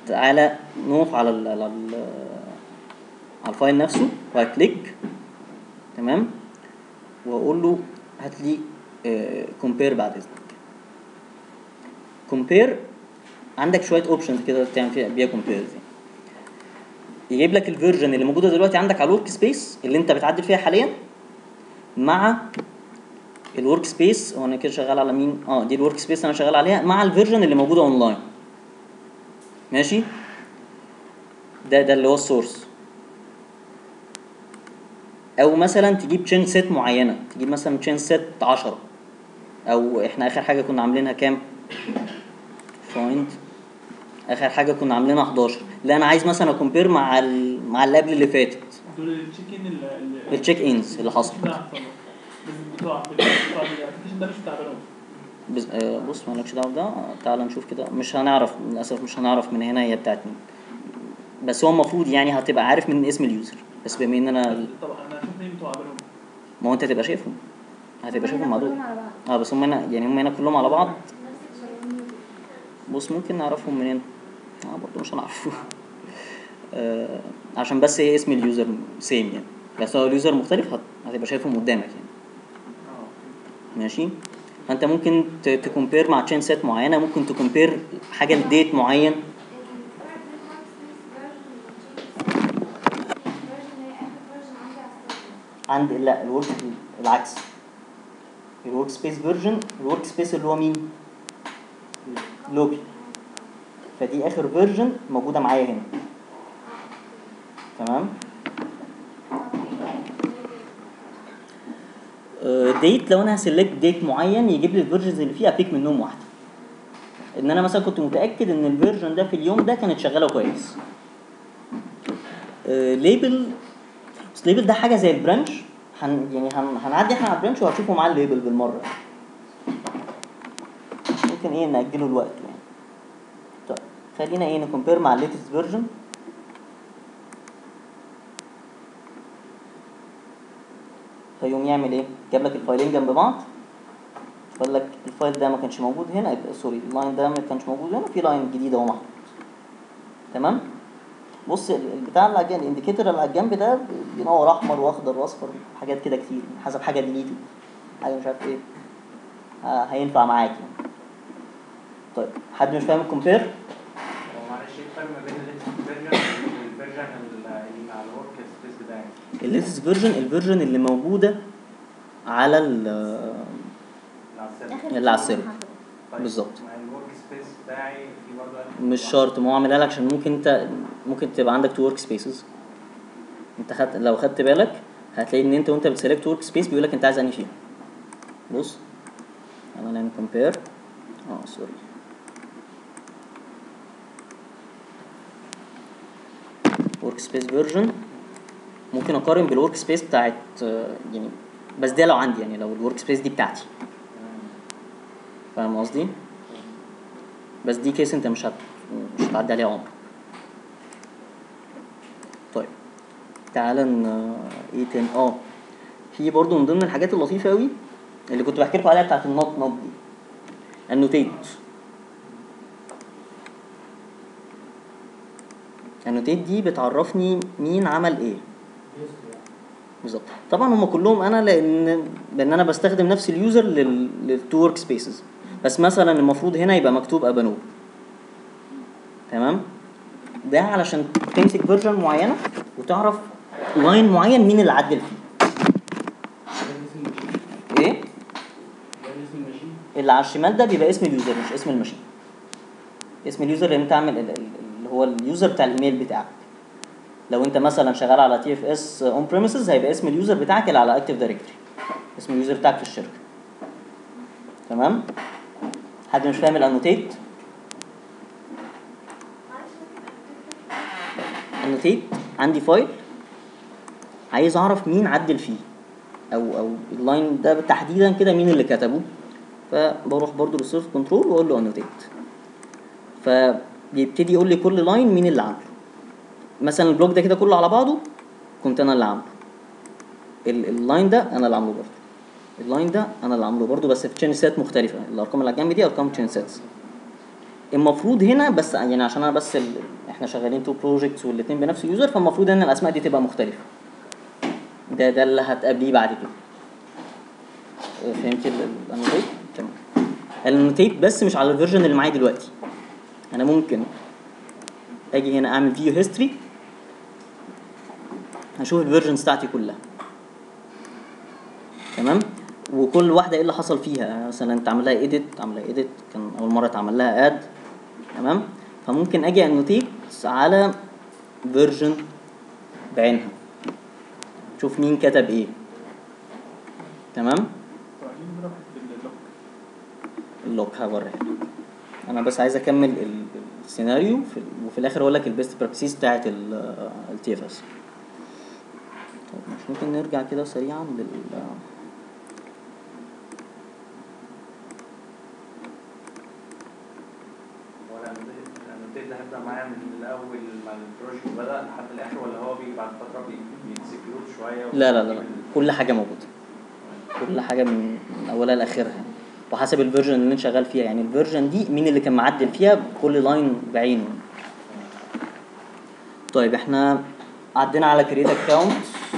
تعالى نقف على ال على ال على الفايل نفسه وهكليك، تمام، واقول له هات لي كومبير بعد اذنك. كومبير عندك شويه اوبشنز كده تعمل فيها بيها كومبير دي. يجيب لك الفيرجن اللي موجوده دلوقتي عندك على الورك سبيس اللي انت بتعدل فيها حاليا مع الورك سبيس، هو انا كده شغال على مين؟ اه دي الورك سبيس انا شغال عليها، مع الفيرجن اللي موجوده اونلاين. ماشي؟ ده ده اللي هو السورس. او مثلا تجيب تشين سيت معينه، تجيب مثلا تشين سيت عشرة، او احنا اخر حاجه كنا عاملينها كام؟ فايند اخر حاجه كنا عاملينها حداشر. لا انا عايز مثلا اكمبير مع ال مع اللي قبل اللي فاتت، دول التشيك ان التشيك انز اللي حصلت. بص مالكش دعوه بده، تعال نشوف كده، مش هنعرف للاسف، مش هنعرف من هنا هي بتاعت مين، بس هو المفروض يعني هتبقى عارف من اسم اليوزر، بس بما ان انا طبعا انا شفت مين بتوع قبلهم، ما هو انت هتبقى شايفهم، هتبقى شايفهم مع دول. اه بس هم هنا يعني هم هنا كلهم على بعض. بص ممكن نعرفهم منين؟ اه برضه مش هنعرفه آه عشان بس هي اسم اليوزر سيم يعني، بس هو اليوزر مختلف هتبقى شايفهم قدامك يعني. ماشي؟ فانت ممكن تكمبير مع تشين سيت معينه، ممكن تكمبير حاجه لديت معين. عند لا الورك العكس، الورك سبيس فيرجن، الورك سبيس اللي هو مين؟ لوبي، فدي اخر فيرجن موجوده معايا هنا، تمام. ديت لو انا هسلكت ديت معين يجيب لي الفيرجنز اللي فيه، ابيك منهم واحده ان انا مثلا كنت متاكد ان الفيرجن ده في اليوم ده كانت شغاله كويس. ليبل، بس ليبل ده حاجه زي البرانش، هن يعني هن هنعدي احنا على البرانش وهتشوفوا معاه الليبل بالمره، ممكن ايه ناجله الوقت يعني. طيب خلينا ايه نكمبير مع الليتست فيرجن. فيقوم يعمل ايه؟ جاب لك الفايلين جنب بعض، يقول لك الفايل ده ما كانش موجود هنا، يبقى سوري اللاين ده ما كانش موجود هنا، في لاين جديد اهو محطوط، تمام. بص البتاع اللي على الجنب، الانديكيتور اللي على الجنب ده بينور احمر واخضر واصفر، حاجات كده كتير حسب حاجه ديليتد، حاجه مش عارف ايه هينفع معاك يعني. طيب حد مش فاهم الكومبير؟ هو معلش ايه الفرق ما بين الليتست فيرجن والفيرجن اللي مع الورك سبيس بتاعي؟ الليتست فيرجن الفيرجن اللي موجوده على ال اللي على السيرفر بالظبط. الورك سبيس بتاعي في برضه مش شرط، ما هو عاملها لك عشان ممكن انت ممكن تبقى عندك تو ورك سبيسز. انت خدت لو خدت بالك هتلاقي ان انت وانت بتسلكت ورك سبيس بيقول لك انت عايز انهي فيها. بص انا هنعمل كومبير، اه سوري ورك سبيس فيرجن، ممكن اقارن بالورك سبيس بتاعت يعني، بس ده لو عندي يعني، لو الورك سبيس دي بتاعتي، فاهم قصدي؟ بس دي كيس انت مش هت... مش هتعدي عليها عمرك. طيب تعالى ن ايه تاني؟ اه في برضه من ضمن الحاجات اللطيفه قوي اللي كنت بحكي لكم عليها بتاعت النوت نوت دي، انوتيت. انوتيت دي بتعرفني مين عمل ايه بالظبط. طبعا هم كلهم انا لان لان انا بستخدم نفس اليوزر للتو ورك سبيسز، بس مثلا المفروض هنا يبقى مكتوب ابانو، تمام. ده علشان تمسك فيرجن معينه وتعرف لاين معين مين اللي عدل فيه. ايه؟ اللي على الشمال ده بيبقى اسم اليوزر مش اسم الماشين. اسم اليوزر اللي انت عامل اللي هو اليوزر بتاع الايميل بتاعك. لو انت مثلا شغال على تي اف اس اون بريميسز هيبقى اسم اليوزر بتاعك اللي على اكتيف دايركتوري، اسم اليوزر بتاعك في الشركه، تمام. حد مش فاهم الانوتيت؟ انوتيت عندي فايل عايز اعرف مين عدل فيه، او او اللاين ده تحديدا كده مين اللي كتبه، فبروح برده للسيرف كنترول واقول له انوتيت. ف بيبتدي يقول لي كل لاين مين اللي عامله. مثلا البلوك ده كده كله على بعضه كنت انا اللي عامله، اللاين ده انا اللي عامله برده، اللاين ده انا اللي عامله برده، بس في تشينسات مختلفه. الارقام اللي على الجنب دي ارقام تشينسات. المفروض هنا بس يعني عشان انا بس ال... احنا شغالين تو بروجكتس والاثنين بنفس اليوزر، فالمفروض ان الاسماء دي تبقى مختلفه. ده ده اللي هتقابليه بعد كده. فهمت الانوتيت؟ تمام. الانوتيت بس مش على الفيرجن اللي معايا دلوقتي. انا ممكن اجي هنا اعمل فيو هيستوري، هشوف الفيرجنز بتاعتي كلها. تمام؟ وكل واحده ايه اللي حصل فيها. مثلا انت عامل لها ايديت، عامل لها ايديت كان اول مره اتعمل لها اد. تمام؟ فممكن اجي انوتيت على فيرجن بعينها، شوف مين كتب ايه. تمام؟ اللوك هوريها. انا بس عايز اكمل السيناريو وفي الاخر اقول لك البيست براكتسز بتاعت التي اف اس. طب مش ممكن نرجع كده سريعا لل ده هبدا معايا من الاول ما البروجكت بدا لحد الاخر، ولا هو بيجي بعد فتره بيتسكيوت شويه؟ لا لا لا، كل حاجه موجوده، كل حاجه من اولها لاخرها، وحسب الفيرجن اللي انت شغال فيها. يعني الفيرجن دي مين اللي كان معدل فيها كل لاين بعينه. طيب احنا عدينا على كريت اكونت،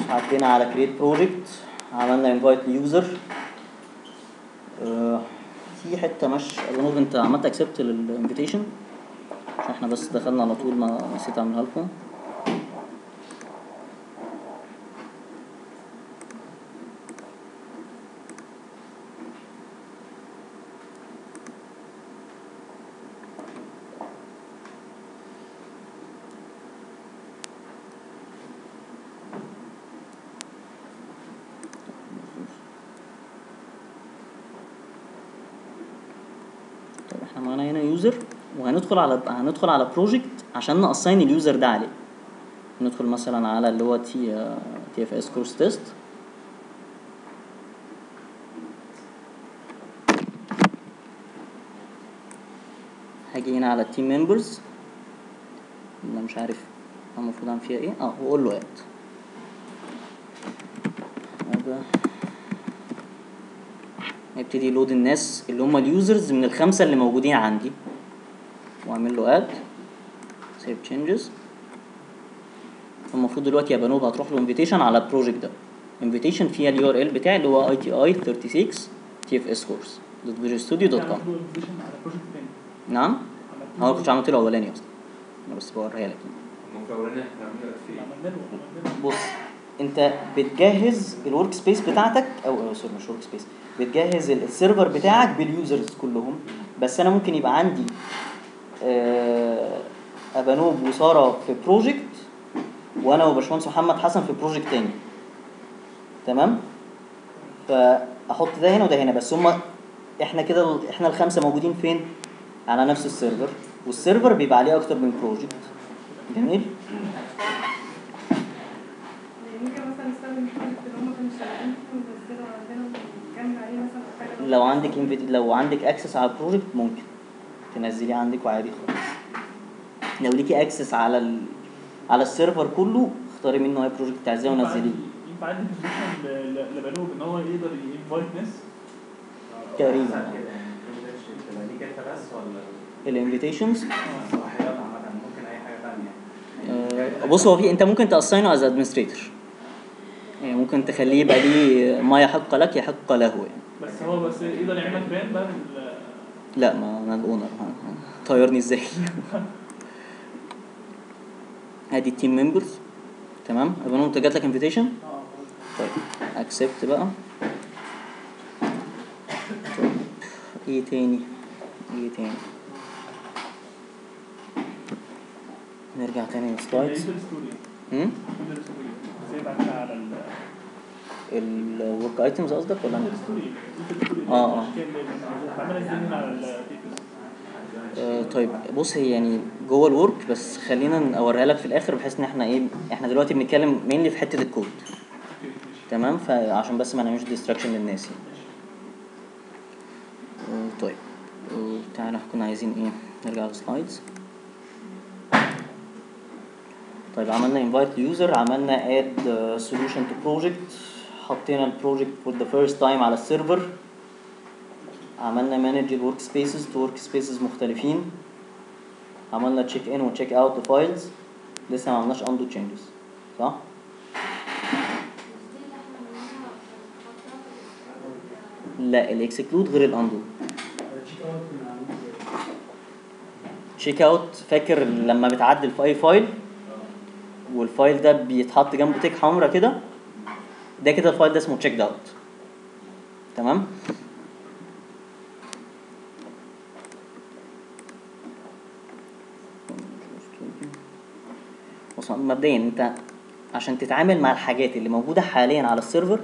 عدينا على كريت بروجكت، عملنا انفايت ليوزر. اه في حته مش اظن انت عملت اكسبت للانفيتيشن، احنا بس دخلنا على طول ما نسيت اعملها لكم. طب احنا معانا هنا يوزر، وهندخل على هندخل على بروجكت عشان نأساين اليوزر ده عليه. ندخل مثلا على اللي هو تي تي اف اس كورس تيست. هاجي هنا على التيم ممبرز، انا مش عارف المفروض اعمل فيها ايه. اه واقول له ات. هيبتدي يلود الناس اللي هم اليوزرز من الخمسه اللي موجودين عندي، واعمل له اد سيف تشينجز. المفروض دلوقتي يا بنوب هتروح له انفيتيشن على البروجكت ده، انفيتيشن فيها اليو ار ال بتاعي اللي هو آي تي آي ثلاثة وثلاثين تي اف اس كورس دوت فيجوال ستوديو دوت كوم. نعم، هو انا كنت عملت له اولاني اصلا، انا بس بوريها لك. بص انت بتجهز الورك سبيس بتاعتك، او سوري مش ورك سبيس، بتجهز السيرفر بتاعك باليوزرز كلهم. بس انا ممكن يبقى عندي أبانوب وسارة في بروجكت، وأنا وباشمهندس محمد حسن في بروجكت تاني. تمام؟ فأحط ده هنا وده هنا، بس هما إحنا كده إحنا الخمسة موجودين فين؟ على نفس السيرفر، والسيرفر بيبقى عليه أكتر من بروجكت. جميل؟ لو عندك لو عندك أكسس على البروجكت ممكن تنزليه عندك وعادي خالص. لو ليكي اكسس على ال... على السيرفر كله، اختاري منه اي بروجكت عايزاه ونزليه. ينفع عندي انفيتيشن لبنوب ان هو يقدر ينفايت ناس؟ تقريبا الانفيتيشنز. ممكن اي حاجه ثانيه. بص هو في انت ممكن تاساينه از ادمنستريتور، يعني ممكن تخليه يبقى ليه ما يحق لك يحق له يعني. بس هو بس يقدر يعمل بان بقى. لا ما انا الاونر، طيرني ازاي؟ ادي التيم ممبرز. تمام؟ ابقى انت جات لك انفيتيشن. طيب اكسبت بقى. طيب ايه تاني؟ ايه تاني؟ نرجع تاني للسلايدز. امم الورك ايتمز قصدك ولا انا؟ اه اه آه طيب بص هي يعني جوه الورك، بس خلينا اوريها لك في الاخر بحيث ان احنا ايه، احنا دلوقتي بنتكلم مينلي في حته الكود. تمام؟ فعشان بس ما نعملش ديستراكشن للناس يعني. آه طيب آه تعالى كنا عايزين ايه؟ نرجع للسلايدز. طيب عملنا invite user، عملنا add solution to project، حطينا البروجكت for the first time على السيرفر، عملنا manage workspaces to workspaces مختلفين، عملنا check in و check out the files، لسه ما عملناش undo changes صح؟ لا الاكسكلود غير الاندو. تشيك اوت فاكر لما بتعدل في اي فايل والفايل ده بيتحط جنبه تيك حمرا كده، ده كده الفايل ده اسمه تشيك اوت. تمام؟ مبدئيا انت عشان تتعامل مع الحاجات اللي موجوده حاليا على السيرفر،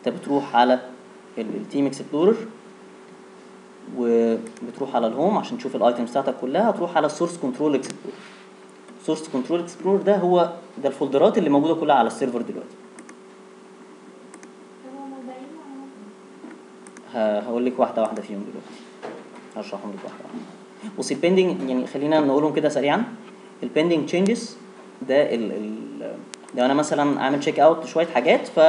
انت بتروح على التيم اكسبلورر وبتروح على الهوم عشان تشوف الايتمز بتاعتك كلها، تروح على السورس كنترول اكسبلورر. السورس كنترول اكسبلورر ده هو ده الفولدرات اللي موجوده كلها على السيرفر دلوقتي. هقول لك واحده واحده فيهم دلوقتي، هشرحهم لك واحده واحده. بصي البندنج، يعني خلينا نقولهم كده سريعا. البندنج تشينجز ده ال ال ده انا مثلا عامل تشيك اوت لشويه حاجات، ف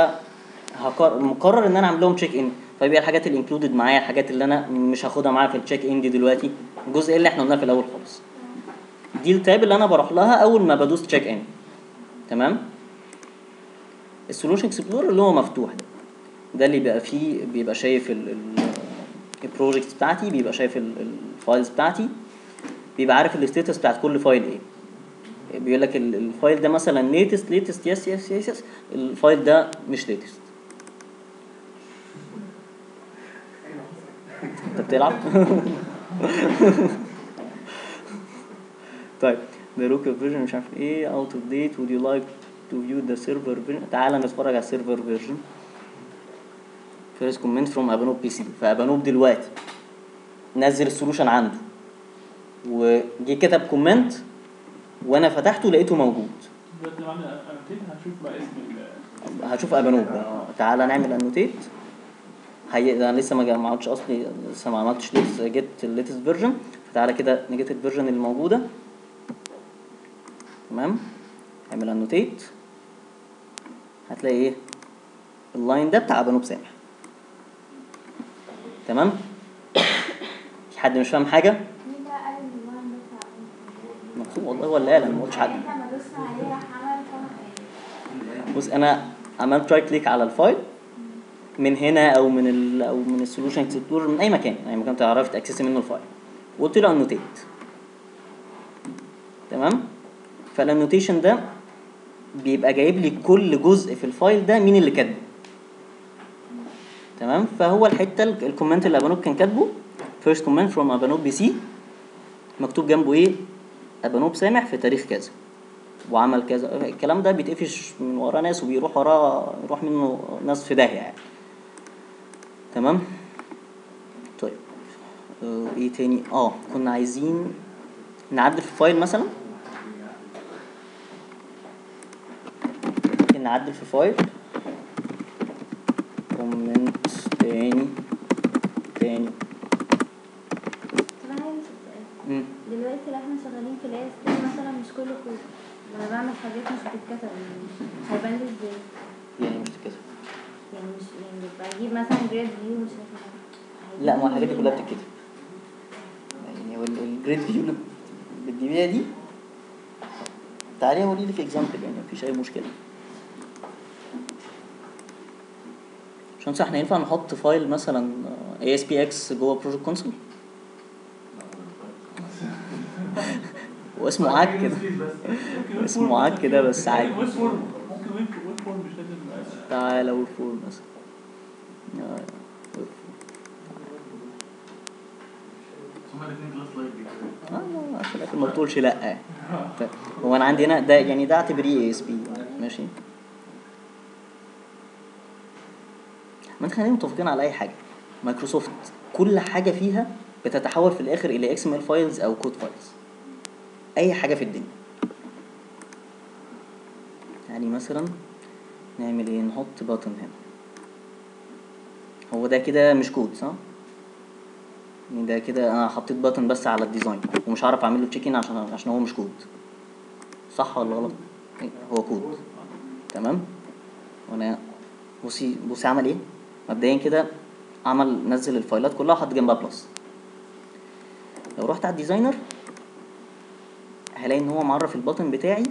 مقرر ان انا اعمل لهم تشيك ان، فبيبقى الحاجات اللي انكلودد معايا، الحاجات اللي انا مش هاخدها معايا في التشيك ان دي دلوقتي، الجزء اللي احنا قلناه في الاول خالص. دي التاب اللي انا بروح لها اول ما بدوس تشيك ان. تمام؟ السولوشن اكسبلورر اللي هو مفتوح ده، ده اللي بيبقى فيه بيبقى شايف البروجكتس بتاعتي، بيبقى شايف الفايلز بتاعتي، بيبقى عارف الستاتس بتاعت كل فايل ايه. بيقول لك الفايل ده مثلا ليتست ليتست يس يس يس، الفايل ده مش ليتست. انت بتلعب؟ طيب the local version مش عارف ايه out of date، would you like to view the server version؟ تعالى نتفرج على السيرفر version. first comment from ابانوب بي سي. فابانوب دلوقتي نزل السولوشن عنده وجي كتب كومنت وانا فتحته لقيته موجود. دلوقتي لو عملنا انوتيت هنشوف بقى اسم، هشوف ابانوب. تعالى نعمل انوتيت. هي انا لسه ما ما عملتش اصلي، لسه ما عملتش جيت الليتست فيرجن، فتعالى كده نجيت الفيرجن اللي موجوده. تمام؟ اعمل انوتيت، هتلاقي ايه؟ اللاين ده بتاع ابانوب سامح. تمام؟ في حد مش فاهم حاجه؟ مين بقى قال ان اللاين ده بتاع ابانوب؟ مكتوب والله ولا قال؟ انا ما قلتش حاجه. بص انا عملت رايت كليك على الفايل من هنا او من ال او من السولوشن اكسبلورر، من اي مكان، اي مكان تعرفي تاكسسي منه الفايل، وقلت له انوتيت. تمام؟ فالانوتيشن ده بيبقى جايب لي كل جزء في الفايل ده مين اللي كاتبه. تمام؟ فهو الحته الكومنت اللي ابانوب كان كاتبه، فيرست كومنت فروم ابانوب بي سي، مكتوب جنبه ايه؟ ابانوب سامح في تاريخ كذا وعمل كذا. الكلام ده بيتقفش من وراه ناس وبيروح وراه، يروح منه ناس في داهيه يعني. تمام؟ طيب اه ايه تاني؟ اه كنا عايزين نعدل في فايل مثلا، نعدل في فايل كومنت تاني تاني. طب انا عندي سؤال، دلوقتي لو احنا شغالين في الاس دي مثلا مش كله كود، لما بعمل حاجات مش بتتكتب هيبان لي ازاي؟ يعني مش بتتكتب يعني مش يعني بجيب مثلا جريد فيو مش عارف. لا ما الحاجات دي كلها بتتكتب، يعني هو الجريد فيو اللي بتجيبيها دي تعالي قولي لي في اكزامبل، يعني مفيش اي مشكله. عشان صح احنا ينفع نحط فايل مثلا اي اس بي اكس جوه بروجكت كونسول واسمه عك كده، اسمه عك كده بس عادي. تعالى ويب فورم مثلا، ويب فورم اه في الاخر ما بتقولش لا. هو انا عندي هنا ده، يعني ده اعتبريه اي اس بي. ماشي، ما خلينا متفقين على اي حاجه، مايكروسوفت كل حاجه فيها بتتحول في الاخر الى اكس ام ال فايلز او كود فايلز، اي حاجه في الدنيا. يعني مثلا نعمل ايه؟ نحط باتن هنا، هو ده كده مش كود صح؟ يعني ده كده انا حطيت باتن بس على الديزاين ومش عارف اعمل له تشيك ان عشان عشان هو مش كود، صح ولا غلط؟ هو كود. تمام، وانا بصي بصي عمل ايه مبدئيا كده، عمل نزل الفايلات كلها وحط جنبها بلس. لو رحت على الديزاينر هلاقي ان هو معرف الباطن بتاعي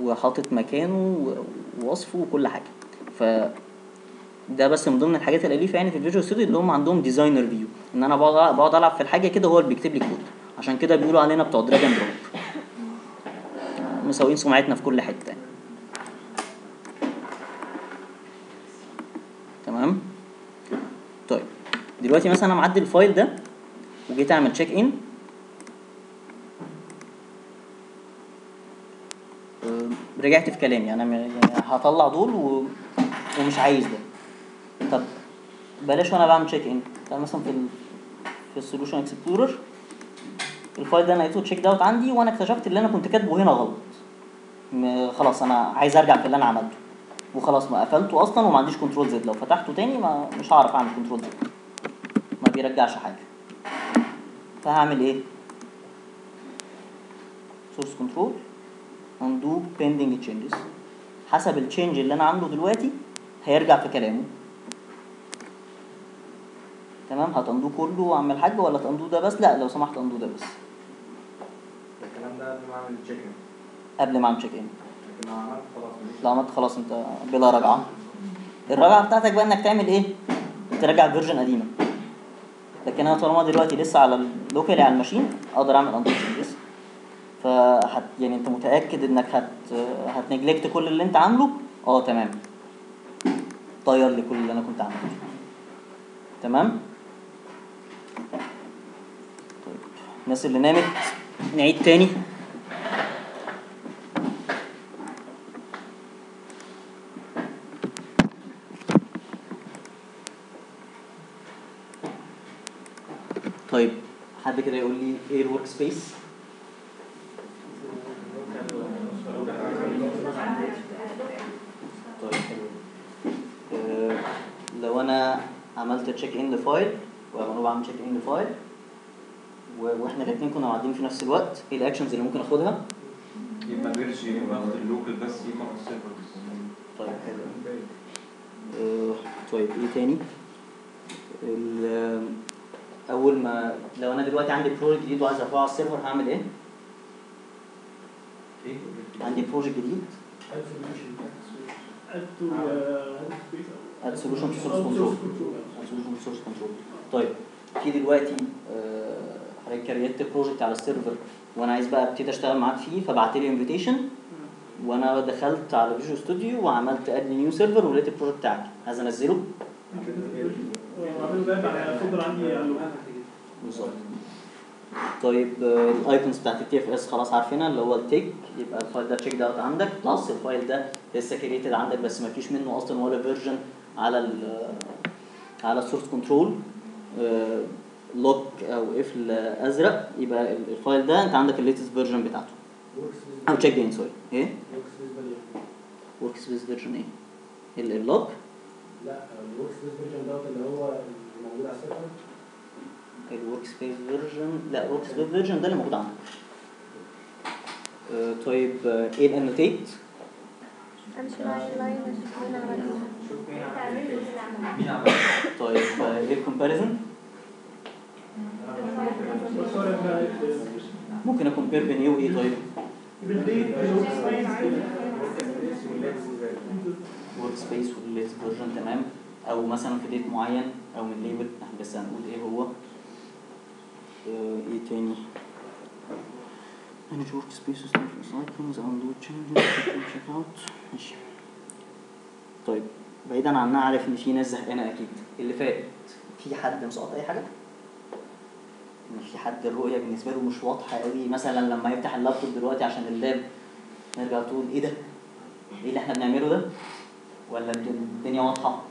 وحاطط مكانه ووصفه وكل حاجه. فده بس من ضمن الحاجات الاليفه يعني في الفيجوال ستوديو اللي هم عندهم ديزاينر فيو، ان انا بقعد العب في الحاجه كده هو اللي بيكتب لي كود. عشان كده بيقولوا علينا بتوع دراج اند دروب، مسويين سمعتنا في كل حته. تمام، طيب دلوقتي مثلا انا معدي الفايل ده وجيت اعمل تشيك ان، رجعت في كلامي انا هطلع دول و... ومش عايز ده. طب بلاش وانا بعمل تشيك ان، تعال مثلا في ال... في السوليوشن اكسبلورر الفايل ده انا لقيته تشيك داوت عندي، وانا اكتشفت اللي انا كنت كاتبه هنا غلط. م... خلاص انا عايز ارجع في اللي انا عملته وخلاص، ما قفلته اصلا وما عنديش كنترول زد. لو فتحته تاني ما مش هعرف اعمل كنترول زد، ما بيرجعش حاجه. فهعمل ايه؟ سورس كنترول undo pending changes، حسب التشينج اللي انا عامله دلوقتي هيرجع في كلامه. تمام، هتاندو كله واعمل حاجه ولا تاندو ده بس؟ لا لو سمحت اندو ده بس. الكلام ده قبل ما اعمل تشيك ان، قبل ما اعمل تشيك ان لكن لو عملت خلاص مش، لو عملت خلاص انت بلا رجعه. الرجعه بتاعتك بقى انك تعمل ايه؟ ترجع الفيرجن قديمه. لكن انا طالما دلوقتي لسه على اللوكالي على الماشين اقدر اعمل اندو تشينجز. فهت يعني انت متاكد انك هت هتنجلكت كل اللي انت عامله. اه تمام، طير لي كل اللي انا كنت عامله. تمام، طيب الناس اللي نامت نعيد تاني. طيب حد كده يقول لي ايه الورك سبيس؟ عملت تشيك ان لفايل وعملوا بعمل تشيك ان لفايل واحنا الاثنين كنا قاعدين في نفس الوقت، ايه الاكشنز اللي ممكن اخدها؟ يبقى بيرش يبقى اخد اللوكال بس يبقى على السيرفر بس. طيب حلو. طيب ايه تاني؟ اول ما لو انا دلوقتي عندي بروجكت جديد وعايز ارفعه على السيرفر هعمل ايه؟ ايه عندي بروجكت جديد اد سوليوشن تو سورس كنترول. سوليوشن تو سورس كنترول. طيب في دلوقتي حضرتك كريت بروجكت على السيرفر وانا عايز بقى ابتدي اشتغل معاك فيه، فبعت لي انفيتيشن وانا دخلت على فيجوال ستوديو وعملت اد نيو سيرفر ولقيت البروجكت بتاعك، عايز انزله. بالظبط. طيب الايكونز بتاعت التي اف اس خلاص عارفينها، اللي هو التيك يبقى الفايل ده تشيك داوت عندك، بلس الفايل ده لسه كريتد عندك بس ما فيش منه اصلا ولا فيرجن على ال على السورس كنترول. لوك او قفل ازرق يبقى الفايل ده انت عندك الليتست فيرجن بتاعته او تشيك ان. سوري ايه ورك سبيس فيرجن؟ ايه اللوك؟ لا الورك سبيس فيرجن دوت اللي هو موجود على السيرفر. الورك سبيس فيرجن، لا الورك سبيس فيرجن ده اللي موجود عندك. طيب ايه الانوتيت؟ امشي لاين لاين اشوف مين عملها. طيب ايه الكومباريزن؟ ممكن اكمبير بين ايه وايه؟ طيب ورك سبيس والليتست فيرجن. تمام، او مثلا في ديت معين او من ليبل، احنا بس هنقول ايه هو. ايه تاني؟ manage workspaces different icons undo changes check out. ماشي. طيب بعيدا عنها، عارف ان في ناس زهقانه اكيد اللي فات، في حد مسقط اي حاجه؟ ان في حد الرؤيه بالنسبه له مش واضحه قوي، مثلا لما يفتح اللابتوب دلوقتي عشان اللاب نرجع تقول ايه ده؟ ايه اللي احنا بنعمله ده؟ ولا الدنيا واضحه؟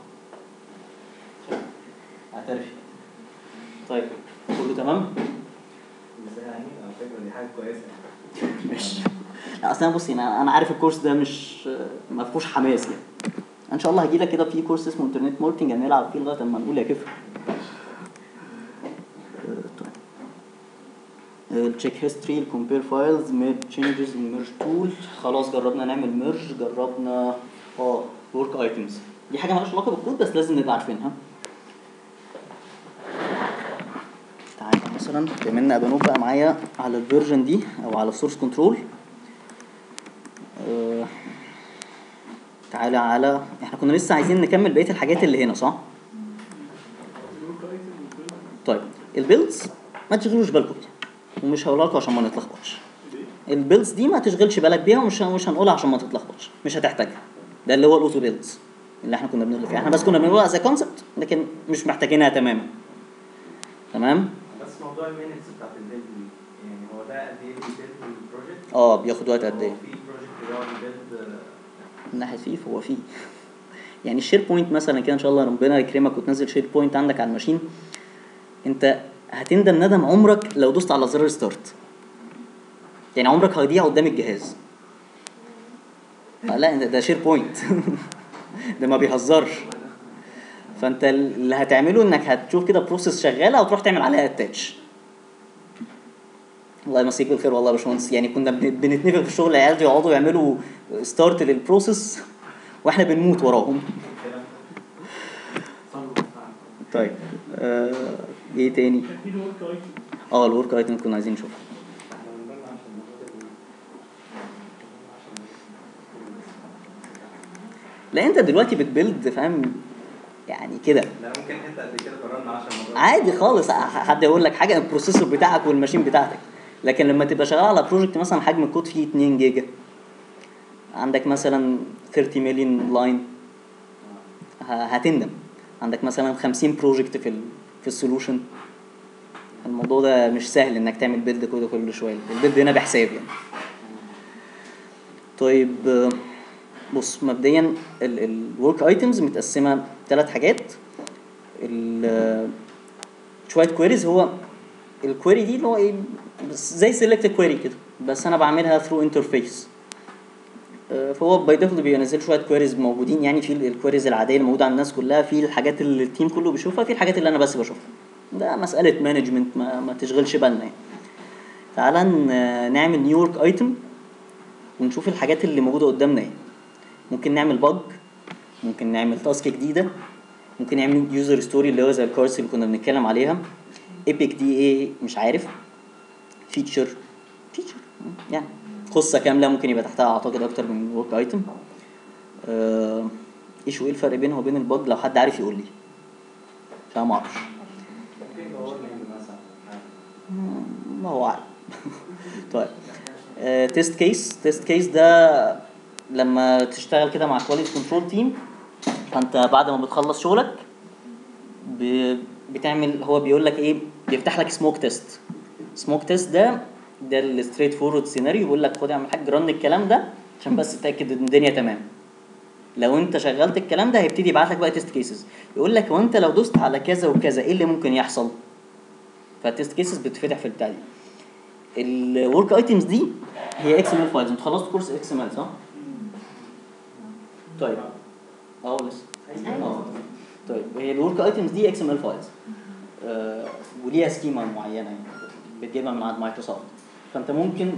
اعترفي. طيب كله تمام؟ يعني على فكره دي حاجه كويسه. ماشي. لا اصل انا بصي انا عارف الكورس ده مش ما فيهوش حماس يعني. ان شاء الله هجيلك كده في كورس اسمه انترنت ماركتنج هنلعب فيه لغايه اما نقول يا كفر. طيب التشيك هيستوري، الكومبير فايلز، ميرج تشينجز، الميرج تول. خلاص جربنا نعمل ميرج، جربنا اه ورك ايتمز. دي حاجه مالهاش علاقه بالكود بس لازم نبقى عارفينها. تعالى مثلا كمان ابقى نوب بقى معايا على الفيرجن دي او على السورس كنترول. أه تعالى على احنا كنا لسه عايزين نكمل بقيه الحاجات اللي هنا صح؟ طيب البيلدز ما تشغلوش بالكم ومش هقولها لكم عشان ما نتلخبطش. البيلدز دي ما تشغلش بالك بيها ومش مش هنقولها عشان ما تتلخبطش، مش هتحتاجها. ده اللي هو الاوتو بيلدز اللي احنا كنا بنلغي فيها، احنا بس كنا بنقولها زي كونسبت لكن مش محتاجينها تماما. تمام؟ بس موضوع المينتس بتاعت البيلد دي يعني هو ده قد ايه بيلد البروجكت؟ اه بياخد وقت قد ايه؟ في بروجكت اللي هو بيلد من ناحيه فيه هو فيه يعني الشير بوينت مثلا كده ان شاء الله ربنا يكرمك وتنزل شير بوينت عندك على الماشين، انت هتندم ندم عمرك لو دوست على زر ستارت. يعني عمرك هيضيع قدام الجهاز. لا ده شير بوينت ده ما بيهزرش. فانت اللي هتعمله انك هتشوف كده بروسيس شغاله وتروح تعمل عليها اتاتش. الله يمسيك بالخير والله يا باشمهندس، يعني كنا بنتنفخ في الشغل، العيال يقعدوا يعملوا ستارت للبروسيس واحنا بنموت وراهم. طيب آه ايه تاني؟ اه الورك ايتم كنا عايزين نشوفها. لا انت دلوقتي بتبيلد فاهم يعني كده. لا ممكن انت قد كده جربنا عشر مرات عادي خالص، حد يقول لك حاجه البروسيسور بتاعك والماشين بتاعتك. لكن لما تبقى شغال على بروجكت مثلا حجم الكود فيه اتنين جيجا، عندك مثلا ثلاثين مليون لاين، هتندم. عندك مثلا خمسين بروجكت في ال في السولوشن. الموضوع ده مش سهل انك تعمل بيلد كده كل شويه، البيلد هنا بحساب يعني. طيب بص مبدئيا الورك ايتمز متقسمه ثلاث حاجات. شويه كويريز، هو الكويري دي اللي هو ايه زي سيلكت كويري كده بس انا بعملها ثرو انترفيس، فهو باي ديفولت بينزل شويه كويريز موجودين يعني في الكويريز العاديه اللي موجوده عند الناس كلها، في الحاجات اللي التيم كله بيشوفها، في الحاجات اللي انا بس بشوفها. ده مساله مانجمنت ما, ما تشغلش بالنا يعني. تعالى نعمل نيوورك ايتم ونشوف الحاجات اللي موجوده قدامنا ايه. ممكن نعمل باج، ممكن نعمل تاسك جديده، ممكن نعمل يوزر ستوري اللي هو زي الكارس اللي كنا بنتكلم عليها، ايبك دي ايه مش عارف، فيتشر فيتشر يعني قصه كامله ممكن يبقى تحتها اعتقد اكتر من ورك ايتم. ااا ايش وايه الفرق بينها وبين الباج لو حد عارف يقول لي عشان ما اعرفش. ما هو عارف. طيب تيست كيس، تيست كيس ده لما تشتغل كده مع كواليتي كنترول تيم، فانت بعد ما بتخلص شغلك بتعمل هو بيقول لك ايه، بيفتح لك سموك تيست. سموك تيست ده ده الستريت فورورد سيناريو، بيقول لك خد اعمل حاجه رن الكلام ده عشان بس تتاكد ان الدنيا تمام. لو انت شغلت الكلام ده هيبتدي يبعت لك بقى تيست كيسز، يقول لك وانت لو دوست على كذا وكذا ايه اللي ممكن يحصل. فالتيست كيسز بتتفتح في البتاع دي. الورك ايتمز دي هي اكس ام ال فايلز. انت خلصت كورس اكس ام ال صح؟ طيب اه لسه اه طيب هي الورك ايتمز دي اكس ام ال فايلز آه وليها سكيما معينه يعني بتجيبها من عند مايكروسوفت. فانت ممكن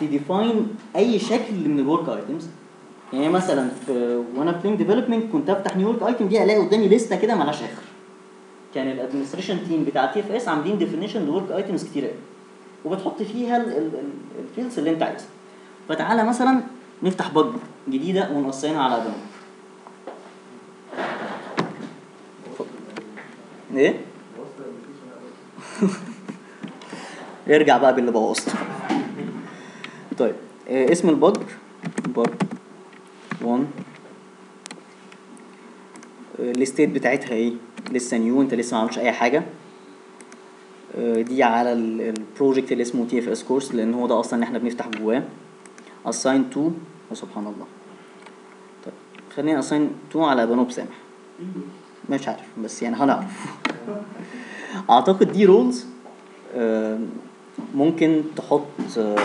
تديفاين اي شكل من الورك ايتمز. يعني مثلا في وانا بلين ديفلوبمنت كنت افتح نيوورك ايتم دي الاقي قدامي لسته كده مالهاش اخر. كان الادمنستريشن تيم بتاع تي اف اس عاملين ديفينيشن لورك ايتمز كتير قوي وبتحط فيها الفيلز اللي انت عايزها. فتعالى مثلا نفتح باج جديده ونقصينها على قدامنا. ايه؟ ارجع بقى باللي بوظته. طيب آه اسم الباج باج واحد. آه الستيت بتاعتها ايه؟ لسه نيو، انت لسه ما عملتش اي حاجه. آه دي على البروجكت اللي اسمه تي اف اس كورس لان هو ده اصلا احنا بنفتح جواه. assign to وسبحان الله. طيب خلينا assign to على بنوب سامح. مش عارف بس يعني هنعرف. اعتقد دي رولز آه ممكن تحط آه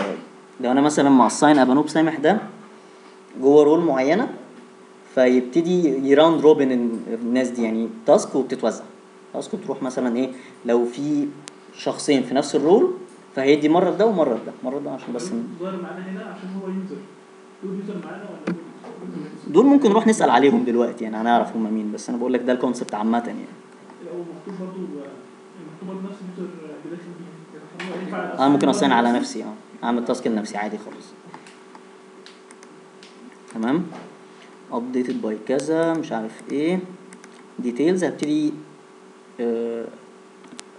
لو انا مثلا مع الساين ابانوب سامح ده جوه رول معينه فيبتدي يراوند روبن الناس دي يعني تاسك وبتتوزع. تاسك بتروح مثلا ايه لو في شخصين في نفس الرول فهيدي مره ده ومره ده مره ده عشان بس ظاهر معانا هنا عشان هو يوزر دول يوزر معانا ولا دول ممكن نروح نسال عليهم دلوقتي يعني هنعرف هم مين، بس انا بقول لك ده الكونسبت عامه يعني. لو مكتوب برضه مكتوب برضه نفس اليوزر بداخل انا ممكن اصين على نفسي اه اعمل تاسك لنفسي عادي خالص. تمام updated by كذا مش عارف ايه details هبتدي آه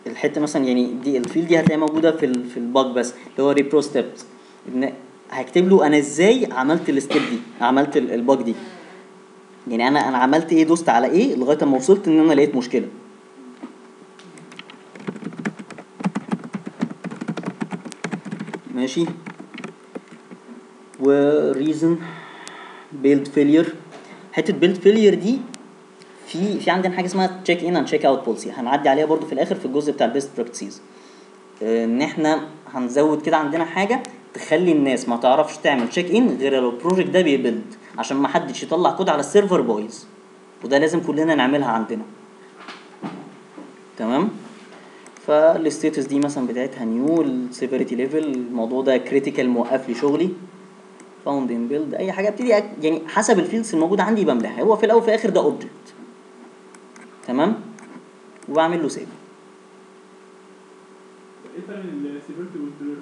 الحته مثلا يعني دي الفيلد دي هتلاقيها موجوده في ال في الباج بس اللي هو ريبرو ستيبس ان هكتب له انا ازاي عملت الستيب دي عملت الباج دي يعني انا انا عملت ايه دوست على ايه لغايه ما وصلت ان انا لقيت مشكله. ماشي وريزن بيلد فيلير حته بيلد فيلير دي في في عندنا حاجه اسمها تشيك ان اند تشيك اوت بوليسي هنعدي عليها برده في الاخر في الجزء بتاع البيست براكتسز ان احنا هنزود كده عندنا حاجه تخلي الناس ما تعرفش تعمل تشيك ان غير لو البروجكت ده بيبلد عشان ما حدش يطلع كود على السيرفر بايظ وده لازم كلنا نعملها عندنا. تمام فالستيتس دي مثلا بتاعتها نيو السيفيريتي ليفل الموضوع ده كريتيكال موقف لي شغلي فاوند ان بيلد اي حاجه ابتدي يعني حسب الفيلدز الموجوده عندي بملاها هو في الاول وفي الاخر ده اوبجكت. تمام وبعمل له سيف. ايه السيفيريتي والبريوريتي؟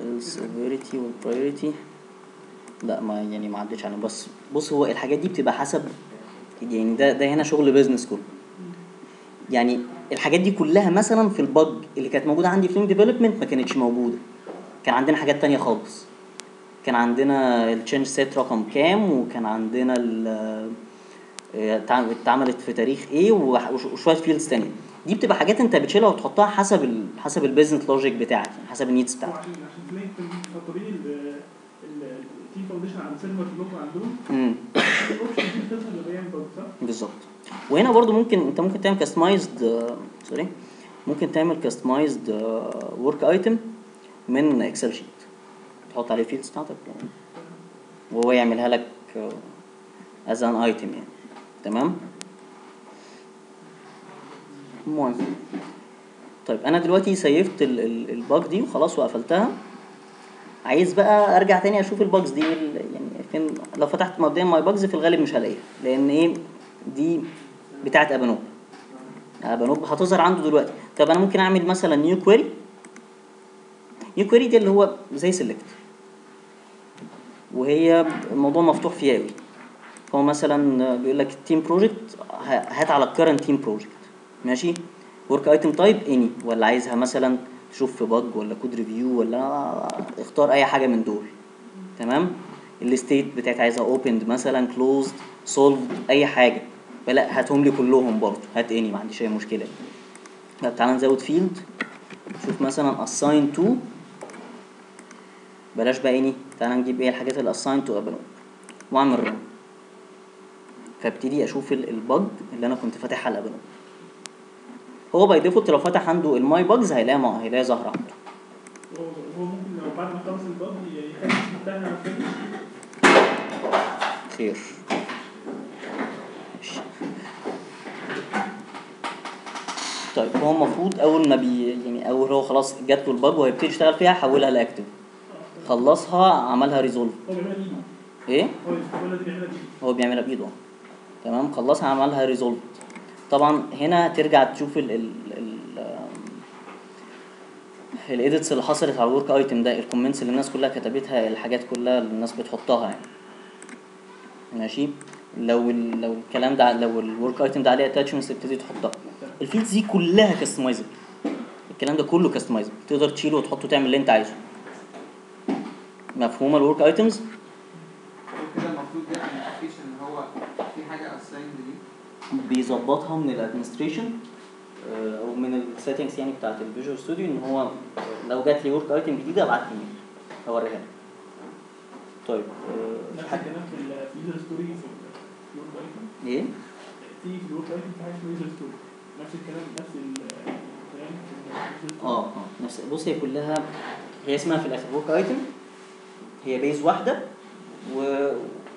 السيفيريتي والبريوريتي لا ما يعني ما عدتش عليهم بس بص هو الحاجات دي بتبقى حسب يعني ده ده هنا شغل بيزنس كله يعني الحاجات دي كلها مثلا في الباج اللي كانت موجوده عندي في لينك ديفلوبمنت ما كانتش موجوده كان عندنا حاجات تانية خالص كان عندنا التشينج سيت رقم كام وكان عندنا ال اتعملت في تاريخ ايه وشويه فيلدز تانية دي بتبقى حاجات انت بتشيلها وتحطها حسب ال حسب البيزنس لوجيك بتاعك يعني حسب النيدز بتاعتك. عشان تلاقي الطبيب التيم فاونديشن على السيرفر بتاعكم عندهم امم الاوبشن دي بتظهر اللي بيعمل بالظبط بالظبط. وهنا برضو ممكن انت ممكن تعمل كاستمايزد سوري ممكن تعمل كاستمايزد ورك ايتم من اكسل شيت تحط عليه فيلدز بتاعتك وهو يعملها لك از ان ايتم يعني. تمام المهم طيب انا دلوقتي سيفت الباج دي وخلاص وقفلتها عايز بقى ارجع تاني اشوف الباجز دي يعني فين لو فتحت مبدئيا ماي باجز في الغالب مش هلاقيها لان ايه دي بتاعت ابانوب ابانوب هتظهر عنده دلوقتي. طب انا ممكن اعمل مثلا نيو كويري نيو كويري دي اللي هو زي سيلكت وهي الموضوع مفتوح فيها قوي هو مثلا بيقول لك التيم بروجكت هات على الكرنت تيم بروجكت ماشي ورك ايتم تايب اني ولا عايزها مثلا تشوف في باج ولا كود ريفيو ولا اختار اي حاجه من دول. تمام الستيت بتاعت عايزها اوبند مثلا كلوزد سولفد اي حاجه لا هاتهم لي كلهم برضه هات اني ما عنديش اي مشكله. طب تعالى نزود فيلد شوف مثلا assign to بلاش بقى اني تعالى نجيب ايه الحاجات اللي assign to ابنوب واعمل رن فابتدي اشوف الباج اللي انا كنت فاتحها لابانوب. هو باي ديفولت لو فتح عنده الماي باجز هيلاقيها هيلاقيها ظاهره عنده. هو ممكن لو بعد ما خلص الباج يفتحها خير. طيب هو المفروض اول ما بي يعني اول هو خلاص جات له الباج وهيبتدي يشتغل فيها حولها لاكتف خلصها عملها ريزولف. ايه هو بيعملها بايده. تمام خلصها عملها ريزولف طبعا هنا ترجع تشوف ال ال ال الايديتس اللي حصلت على الورك ايتم ده الكومنتس اللي الناس كلها كتبتها الحاجات كلها اللي الناس بتحطها يعني. ماشي لو ال لو الكلام ده لو الورك ايتم ده عليه اتاتشمنتس ابتدي تحطها الفيلدز دي كلها كاستمايزبل الكلام ده كله كاستمايزبل تقدر تشيله وتحطه تعمل اللي انت عايزه. مفهومه الورك ايتمز كده المفروض ده الابلكيشن ان هو في حاجه اسايند ليه بيظبطها من الادمنستريشن او من السيتنجز يعني بتاعه الفيجوال ستوديو ان هو لو جات لي ورك ايتم جديده ابعت لي ايميل اوريها لك. طيب نفس الكلام في الفيجوال ستوديو ايه في الورك ايتم بتاع الفيجوال ستوديو نفس الكلام نفس الكلام اه اه نفس بص هي كلها هي اسمها في الاخر ورك ايتم هي بيز واحده و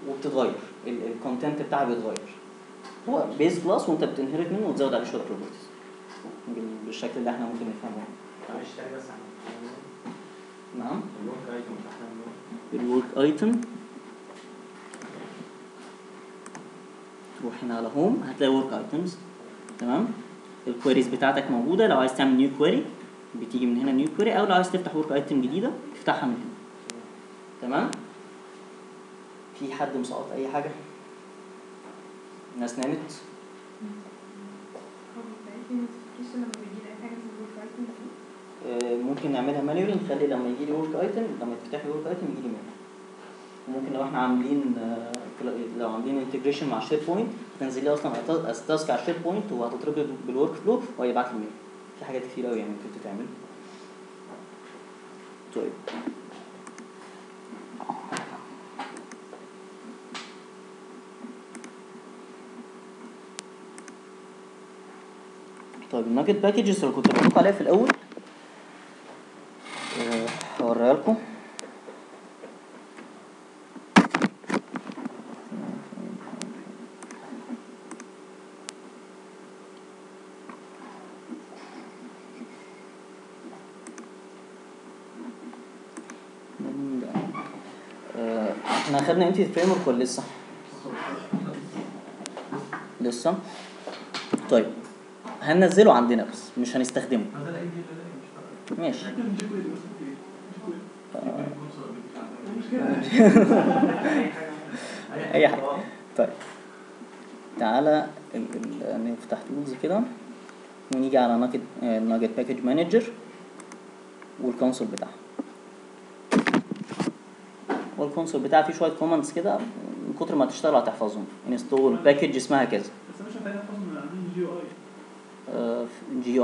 وبتتغير الكونتنت بتاعها بيتغير هو بيز كلاس وانت بتنهرت منه وتزود عليه شويه بروبرتيز بالشكل اللي احنا ممكن نفهمه. معلش تاني بس نعم الورك ايتم تحت الورك ايتم تروح هنا على هوم هتلاقي ورك ايتمز. تمام، الكويريز بتاعتك موجوده، لو عايز تعمل نيو كويري بتيجي من هنا نيو كويري، او لو عايز تفتح ورك ايتم جديده تفتحها من هنا. تمام، في حد مسقط اي حاجه؟ الناس نامت؟ ممكن نعملها مانيولي، نخلي لما يجي لي ورك ايتم لما تفتحي ورك ايتم يجي لي مانيولي. ممكن لو احنا عاملين لو عاملين انتجريشن مع شير بوينت تنزل لي اصلا تاسك على شير بوينت وهتتربط بالورك فلو وهيبعت لي ميل. في حاجات كتير قوي يعني ممكن تتعمل. طيب طيب الناجت باكجز اللي كنت بقولك عليها في الاول هوريها لكم. احنا خدنا امتى الفريم ورك ولا لسه؟ لسه. طيب هننزله عندنا بس مش هنستخدمه. ماشي. اي حاجه. طيب تعالى نفتح تولز كده ونيجي على ناجت باكج مانجر والكونسول بتاعها. والكونسول بتاعها فيه شويه كومنتس كده من كتر ما تشتغل هتحفظهم. انستول باكج اسمها كذا. بس مش هتلاقيها من عاملين جي او اي. جي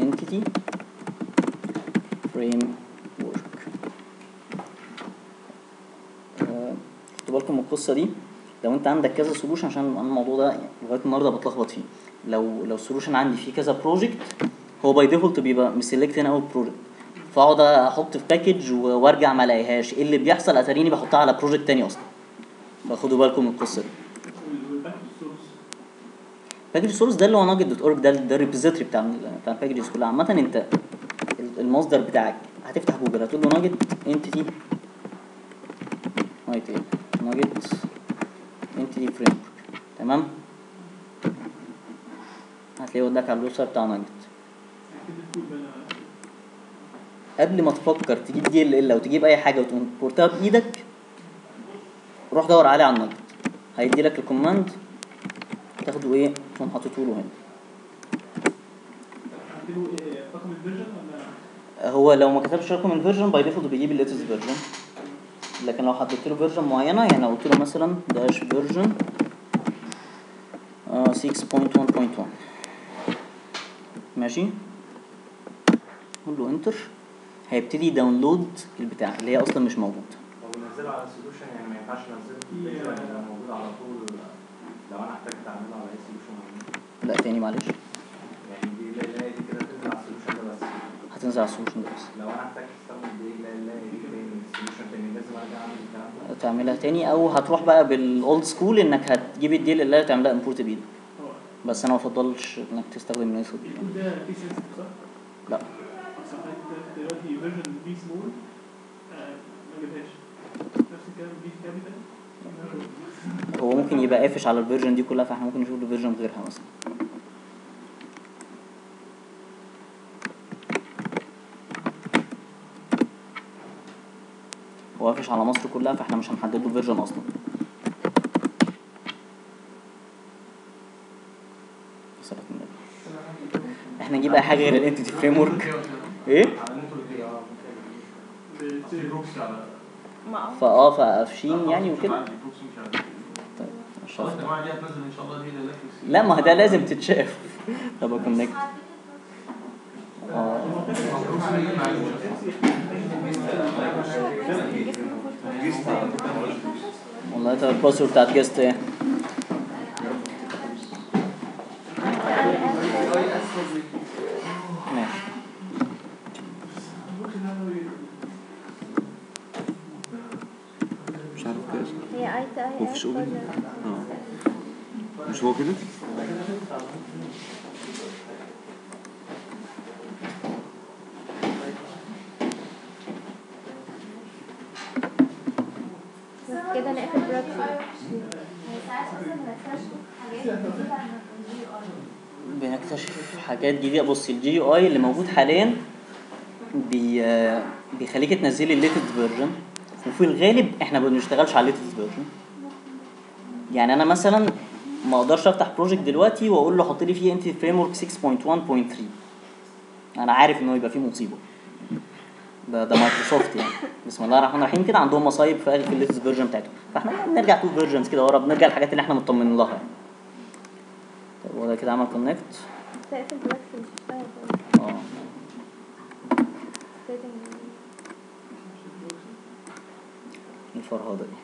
entity framework. خدوا بالكم من القصه دي لو انت عندك كذا سولوشن، عشان الموضوع ده لغايه النهارده بتلخبط فيه. لو لو السولوشن عندي فيه كذا بروجكت هو باي ديفولت بيبقى مسلكت هنا اول بروجكت، فاقعد احط في باكج وارجع ما الاقيهاش، ايه اللي بيحصل؟ اتاريني بحطها على بروجكت تاني اصلا. فخدوا بالكم من القصه دي. باكج سورس ده اللي هو ناجت دوت اورج، ده ده الريبوزيتوري بتاع بتاع الباكجز كلها عامه. انت المصدر بتاعك هتفتح جوجل هتقول له ناجت انتيتي اي تي ناجت انتيتي فريم ورك، تمام؟ هتلاقيه وداك على الويب سايت بتاع ناجت. قبل ما تفكر تجيب دي ال ال او تجيب اي حاجه وتقوم بورتها بايدك، روح دور عليه على الناجت، هيدي لك الكوماند تاخده ايه؟ تقوم حاططه له هنا. رقم الفيرجن ولا؟ هو لو ما كتبش رقم الفيرجن باي ديفولت بيجيب الليتست فيرجن، لكن لو حطيت له فيرجن معينه، يعني لو قلت له مثلا داش فيرجن آه ستة نقطة واحد نقطة واحد، ماشي؟ قول له انتر، هيبتدي داونلود البتاع اللي هي اصلا مش موجوده. هو بنزله على السولوشن، يعني ما ينفعش انزله في البيج ولا موجود على طول؟ لو انا احتجت اعمله على اي سولوشن لا تاني معلش، يعني دي لا دي كده هتنزل على السولوشن ده بس، هتنزل على السولوشن ده بس. لو انا احتجت استخدم دي لا لا دي تاني سولوشن تاني لازم ارجع اعمل الكلام ده، تعملها تاني او هتروح بقى بالاولد سكول انك هتجيب الدي لا لا تعملها امبورت بيدك، بس انا ما بفضلش انك تستخدم الناس دي. ده في سيستم صح؟ لا صح، دلوقتي فيرجن بي سمول ما جبهاش نفس الكلام بي كابيتال، هو ممكن يبقى قافش على الفيرجن دي كلها، فاحنا ممكن نشوف له فيرجن غيرها مثلا. هو قافش على مصر كلها فاحنا مش هنحدد له فيرجن اصلا. احنا نجيب اي حاجه غير الانتيتي فريم ورك. ايه؟ فاه فقافشين يعني وكده. طيب لا ما ده لازم تتشاف. طب اكونكت اه والله ترى الباسورد بتاعت جست ايه؟ ماشي. مش عارف كده هي اي تي اي مفيش اوبن. اه مش هو كده؟ بنكتشف حاجات جديده. بص الجي يو اي اللي موجود حاليا بي بيخليك تنزلي الليتست فيرجن، وفي الغالب احنا ما بنشتغلش على الليتست فيرجن. يعني انا مثلا ما اقدرش افتح بروجكت دلوقتي واقول له حط لي فيه انت فريم ورك ستة نقطة واحد نقطة ثلاثة، انا عارف انه يبقى فيه مصيبه. ده ده مايكروسوفت يعني بسم الله الرحمن الرحيم كده عندهم مصايب في اخر الليتست فيرجن بتاعتهم، فاحنا بنرجع تو فيرجنز كده ورا، بنرجع الحاجات اللي احنا مطمنين لها يعني. طب هو ده كده عمل كونكت. اه الفرهده دي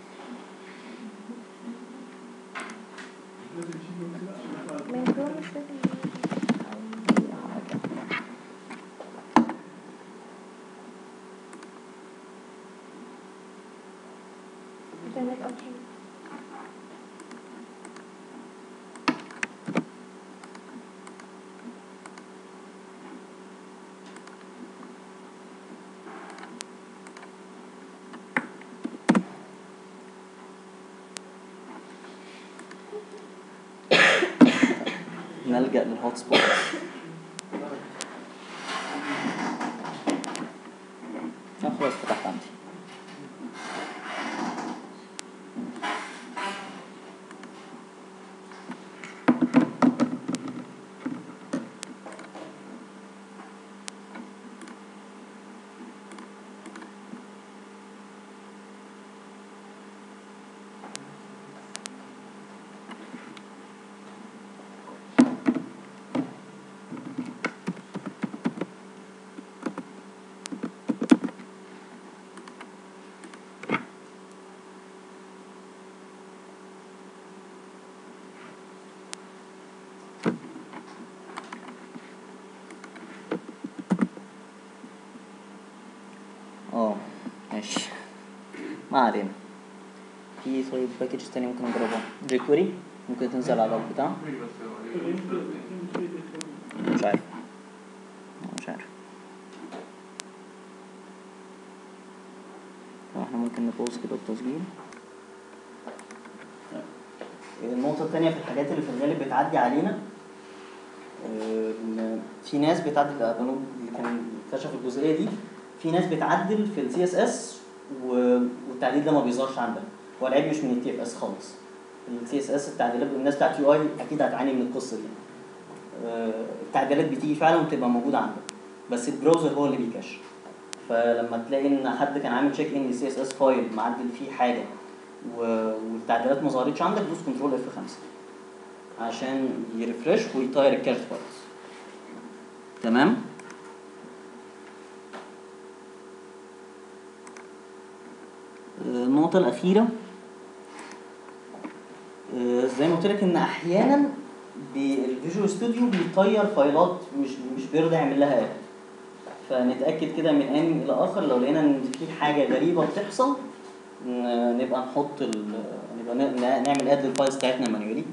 نلجأ للهوت سبوت. اه خلاص فتحت عندي. ما علينا. في طيب باكج تاني ممكن نجربها، جيكوري ممكن تنزل على البتاع. مش عارف مش عارف احنا ممكن نبوظ كده التسجيل. النقطة التانية في الحاجات اللي في الغالب بتعدي علينا، في ناس بتعدل اللي كان اكتشف الجزئية دي، في ناس بتعدل في السي اس اس والتعديل ده ما بيظهرش عندك، والعيب مش من التي اف اس خالص. التي اس اس التعديلات الناس بتاعت يو اي اكيد هتعاني من القصه دي. التعديلات بتيجي فعلا وبتبقى موجوده عندك، بس البراوزر هو اللي بيكشف. فلما تلاقي ان حد كان عامل تشيك ان السي اس اس فايل معدل فيه حاجه والتعديلات ما ظهرتش عندك، دوس كنترول اف خمسة عشان يرفرش ويطير الكاش فايلز. تمام؟ النقطة الأخيرة زي ما قلت لك إن أحياناً الفيجوال ستوديو بيطير فايلات مش مش بيرضى يعمل لها إيه، فنتأكد كده من آن إلى آخر لو لقينا إن في حاجة غريبة بتحصل نبقى نحط ال نبقى نعمل آد للفايلز بتاعتنا مانيولي.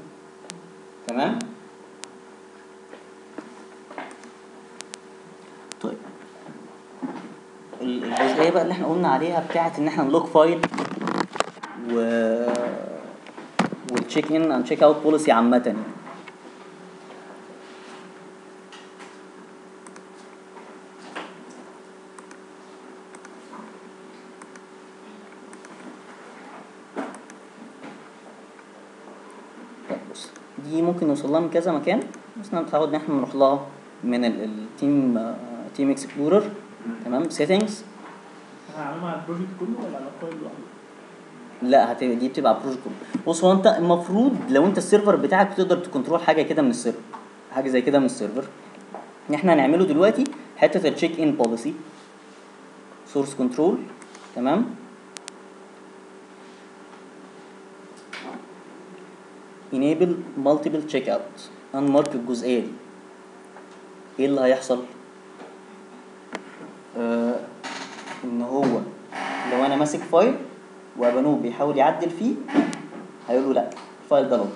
تمام؟ طيب الجزئية بقى اللي إحنا قلنا عليها بتاعت إن إحنا نلوك فايل و والتشيك ان اند تشيك اوت بوليسي عامة. دي ممكن نوصل لها من كذا مكان، بس انا متعود ان احنا نروح لها من التيم تيم اكسبلورر. تمام سيتنجز. انا هعملها على البروجكت كله ولا على الفايل لوحده؟ لا هت... دي بتبقى بروجكت. بص هو انت المفروض لو انت السيرفر بتاعك بتقدر تكنترول حاجه كده من السيرفر، حاجه زي كده من السيرفر. ان احنا هنعمله دلوقتي حته التشيك ان بوليسي سورس كنترول. تمام، enable multiple checkout. هنمارك الجزئيه دي. ايه اللي هيحصل؟ آه ان هو لو انا ماسك فايل وابنوب بيحاول يعدل فيه هيقول له لا الفايل ده لوت.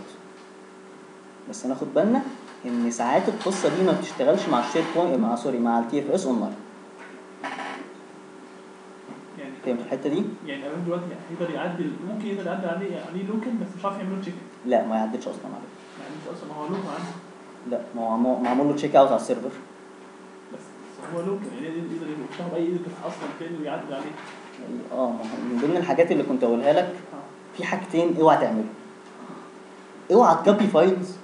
بس هناخد بالنا ان ساعات القصه دي ما بتشتغلش مع الشير بوينت، مع سوري مع التي اف اس اون لاين. يعني فهمت الحته دي؟ يعني انا دلوقتي يقدر يعدل، ممكن يقدر يعدل عليه عليه لوكل بس مش عارف يعمل له تشيك. لا ما يعدلش اصلا عليه. ما يعدلش اصلا، ما هو لوكل عنده. لا ما هو معمول له تشيك اوت على السيرفر. بس هو لوكل يعني يقدر يفتحه باي ايد اصلا كانه يعدل عليه. اه من ضمن الحاجات اللي كنت اقولها لك في حاجتين اوعى تعملهم. اوعى تكوبي فايلز